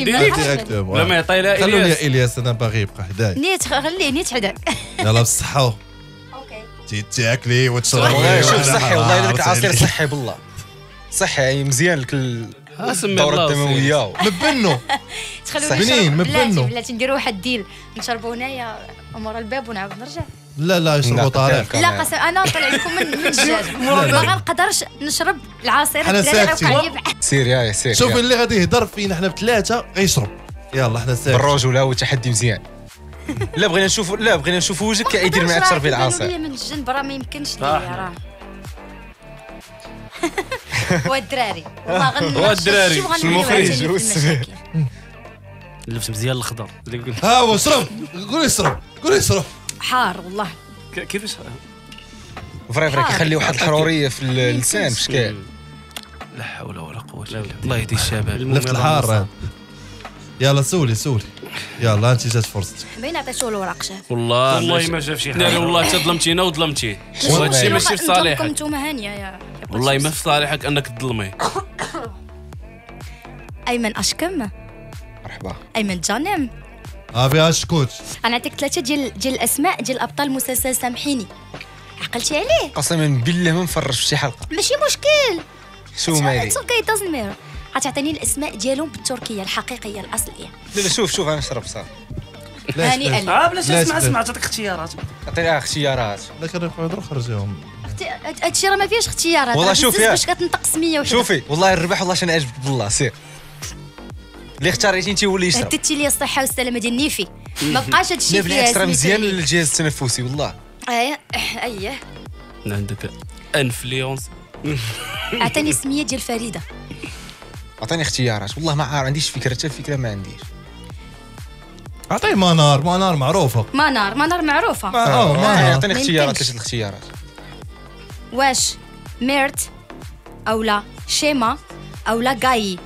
ديريكت لا ما يعطي لا الياس. خلوني الياس انا باغي يبقى حدايا. نيت خليه نيت حداك. يلاه بالصحه تاكلي وتشربي. شوف صحي والله الا درك عصير صحي بالله صحي مزيان لك الدوره الدمويه مبنو بنين مبنو. بلاتي نديرو واحد الديل نشربو هنايا مورا الباب ونعاود نرجع. لا لا يشربوا طارق. لا قسم انا نطلع لكم من الدجاج ما غنقدرش نشرب العصير الدراري وقع. سير يا سير شوف اللي غادي يهضر فينا حنا بثلاثه غيشرب. يلا حنا سير بالرجوله هو تحدي مزيان. لا بغينا نشوفوا لا بغينا نشوفوا وجهك كيدير معاك شربي العصير. هي من الجنب راه ما يمكنش ليا راه. والدراري والله غنمشي المخرج والسفير اللبس مزيان الخضر. ها هو شرب قول يشرب قول يشرب حار والله. كيفاش فري فري كيخلي واحد الحروريه في اللسان في الشكل. لا حول ولا قوه الا بالله. الله يهدي الشباب لفت الحار. يلا سولي سولي يلا انت جات فرصتك. باين عطيتو الوراق شاف. والله والله ما شاف شي حاجه. والله انت ظلمتينا وظلمتيه وهادشي ماشي في صالحك. نتوما هانيه يا والله ما في صالحك انك تظلمي. ايمن اشكم مرحبا. ايمن جانم افي اشكوت. انا عطيك ثلاثه ديال ديال الاسماء ديال ابطال مسلسل سامحيني. عقلتي عليه؟ قسما بالله ما نفرجش في شي حلقه. ماشي مشكل شو مالي اتس اوكي دازنت مير. غتعطيني الاسماء ديالهم بالتركيه الحقيقيه الاصليه. لا لا شوف شوف غنشرب صافي. هاني ألف. اه بلا اسمع اسمع عطيك اختيارات. عطيني اختيارات. لا كنربحوا هضروا خرجوهم. هادشي راه ما فيهاش اختيارات. والله شوفي باش كتنطق سميه وحده. شوفي والله الربح والله شنعجبك بالله سير. اللي اختاريتي انت هو اللي يشرب. هددتي لي الصحه والسلامه ديال النيفي. ما بقاش هادشي فيها. بالعكس راه مزيان للجهاز التنفسي والله. اييه اييه. عندك انفلونس. عطيني سميه ديال فريده. عطيني اختيارات والله ما عارف عنديش فكره حتى فكره ما عنديش. عطيه منار. منار معروفه. منار منار معروفه. عطيني اختيارات ثلاثه الاختيارات. واش ميرت اولا شيما اولا كاي.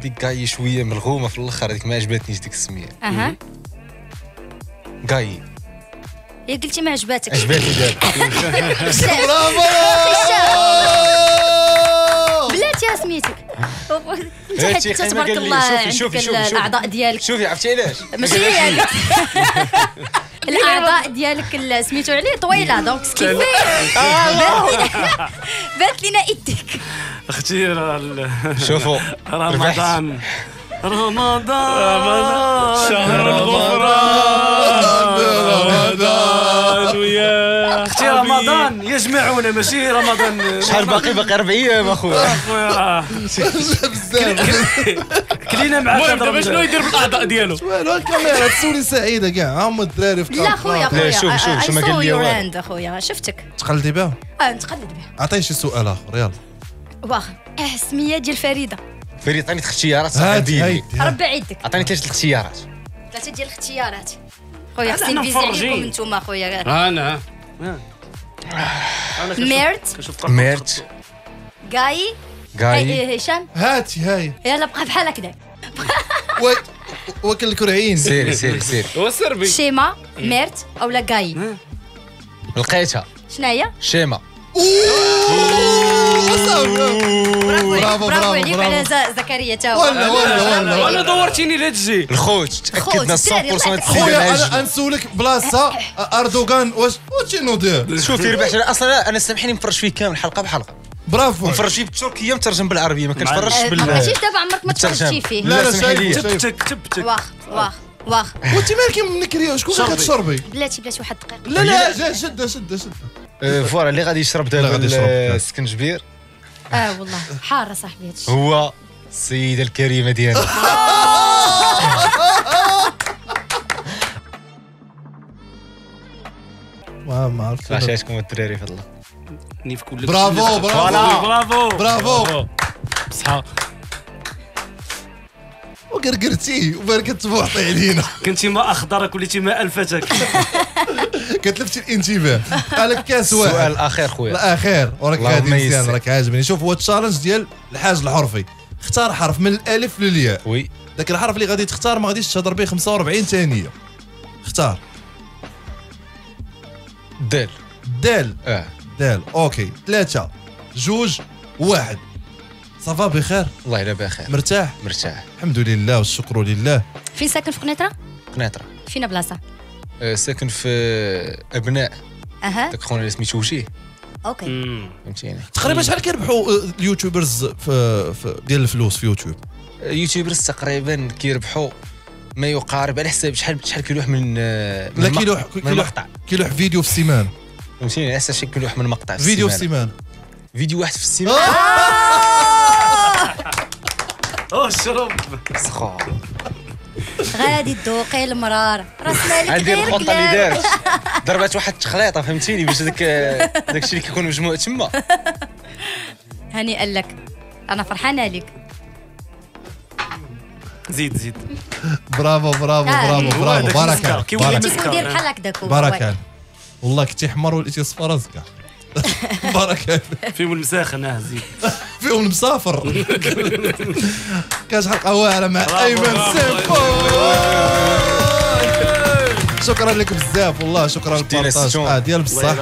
ديك كاي شويه ملغومه في الاخر هذيك ما عجبتنيش ديك السميه. اها كاي يا قلتي ما عجباتك. عجباتني دابا. سميتك حتى تبارك الله. شوفي شوفي الاعضاء ديالك. شوفي عرفتي علاش ماشي ياك الاعضاء ديالك سميتو عليه طويله دونك سكيفي. بات لينا يديك اختي راه. شوفوا رمضان رمضان شهر الغفران رمضان ويا اختي رمضان يجمعونا ماشي رمضان. شحال باقي باقي أربعين اخويا اخويا كلينا معاك. المهم دابا شنو يدير بالاعضاء ديالو؟ والو الكاميرا تسولي سعيده كاع هما الدراري في لا خويا خويا شوف شوف شنو قال لي هو اخويا شفتك تقلدي بها؟ اه نتقلد بها. عطيني شي سؤال اخر يلا. واخا اه السميه ديال فريده. فريده عطيني ثلاث اختيارات صافي ربي عيدك. عطيني ثلاث الاختيارات ثلاثه ديال الاختيارات خويا خصني نفيز عليكم نتوما خويا. انا ميرت ميرت جاي جاي هشام هاتي هاي يلا بقى بحال هكذا واكل الكرعين. سيري سيري سيري هو سربي. شيما ميرت اولا جاي. لقيتها شناهي؟ شيما. برافو برافو عليك على زكريا تا هو. ولا ولا ولا دورتيني لا تجي الخوت. تاكدنا مية بالمية خويا. انا نسولك بلاصه اردوغان واش شنو دير؟ شوفي ربحت اصلا انا سامحيني نفرج فيه كامل حلقه بحلقه. برافو نفرج فيه بالتركيه مترجم بالعربيه ما كنتفرجش بال ماشي دابا عمرك ما تفرجتي فيه. لا لا تبتك تبتك واخ واخ واخ. وانت مالك من الكريا شكون اللي كتشربي؟ بلاتي بلاتي واحد الدقيقه. لا لا شده شده شده فوالا اللي غادي يشرب دابا السكنجبير. اه والله حار صاحبي هذا الشيء. هو السيده الكريمه ديالنا. ما عرفتش عشاشكم الدراري في الله. برافو برافو برافو برافو بصحة. وقرقرتي وبارك تبوحطي علينا. كنتي ما اخضرك وليتي ما الفتك. كتلفتي الانتباه. قال لك كاس واحد سؤال اخير خويا الاخير وراك غادي مزيان راك عاجبني. شوف هو التشالنج ديال الحاج الحرفي. اختار حرف من الالف للياء. وي ذاك الحرف اللي غادي تختار ما غاديش تهضر به خمسة وأربعين ثانيه. اختار دال. دال اه دال. اوكي ثلاثه جوج واحد. صافا بخير؟ الله يلا بخير. مرتاح؟ مرتاح الحمد لله والشكر لله. فين ساكن في قنيطره؟ قنيطره فينا بلاصه؟ أه ساكن في ابناء. اها داك خونا اللي سميتو وجيه. اوكي فهمتيني. تقريبا شحال كيربحوا اليوتيوبرز في, في ديال الفلوس في يوتيوب؟ اليوتيوبرز تقريبا كيربحوا ما يقارب على حساب شحال شحال كيلوح من, من لا كيلوح كيلوح كيلوح فيديو في السيمان فهمتيني. على حساب شحال كيلوح من مقطع في فيديو في السيمان. فيديو واحد في السيمان. اوه شرب سخون غادي تذوقي المرار. راس مالك عندي الخطه اللي دارت ضربات واحد التخليطه فهمتيني باش داك داكشي اللي كيكون مجموع تما. هاني قال لك انا فرحانه لك. زيد زيد برافو برافو برافو برافو بركه. كيولي كيدير بحال هكذاك بركه والله كنتي حمر وليتي صفر ازكا بركه. فيهم المساخن اه زيد فيهم المسافر. كاش حلقه واعره مع ايمن سيفو. شكرا لك بزاف والله. شكرا للبارطاج اه ديال بصح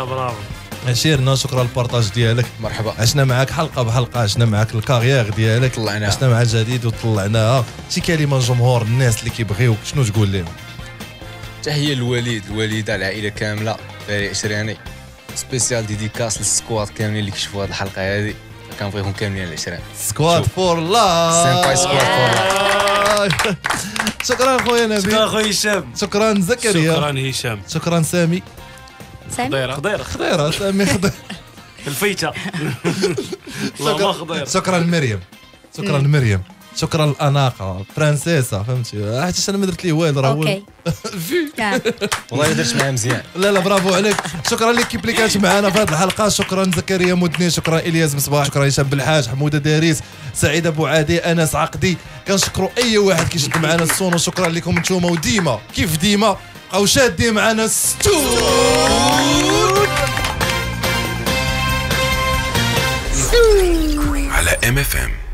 عشيرنا. شكرا للبارطاج ديالك. مرحبا عشنا معاك حلقه بحلقه. عشنا معاك الكارير ديالك طلعناها. عشنا مع الجديد وطلعناها. شي كلمه لجمهور الناس اللي كيبغيوك شنو تقول لهم؟ تحيه للوالد الوالده العائله كامله داري عشراني. سبيسيال ديديكاس للسكواد كاملين اللي كيشوفوا هذه الحلقه هذه. كنبغيهم كاملين على العشرين. سكواد فور لايف. سامباي سكواد فور لايف. شكرا خويا نبيل. شكرا خويا هشام. شكرا زكريا. شكرا هشام. شكرا سامي. سامي خضيره خضيره خضيره سامي خضيره الفيته. والله خضيره. شكرا لمريم. شكرا لمريم. شكرا للاناقه برانسيسه فهمتي حيت انا ما درت ليه والو راه اوكي والله درت معاه مزيان. لا لا برافو عليك. شكرا لك كيبلي كانت معنا في هذه الحلقه. شكرا زكريا مدني. شكرا الياس مصباح. شكرا هشام بالحاج حموده داريس سعيد ابو عادي انس عقدي. كنشكروا اي واحد كيشد معنا الصون. وشكرا لكم نتوما وديما كيف ديما بقاو شادين معنا الستون على ام اف ام.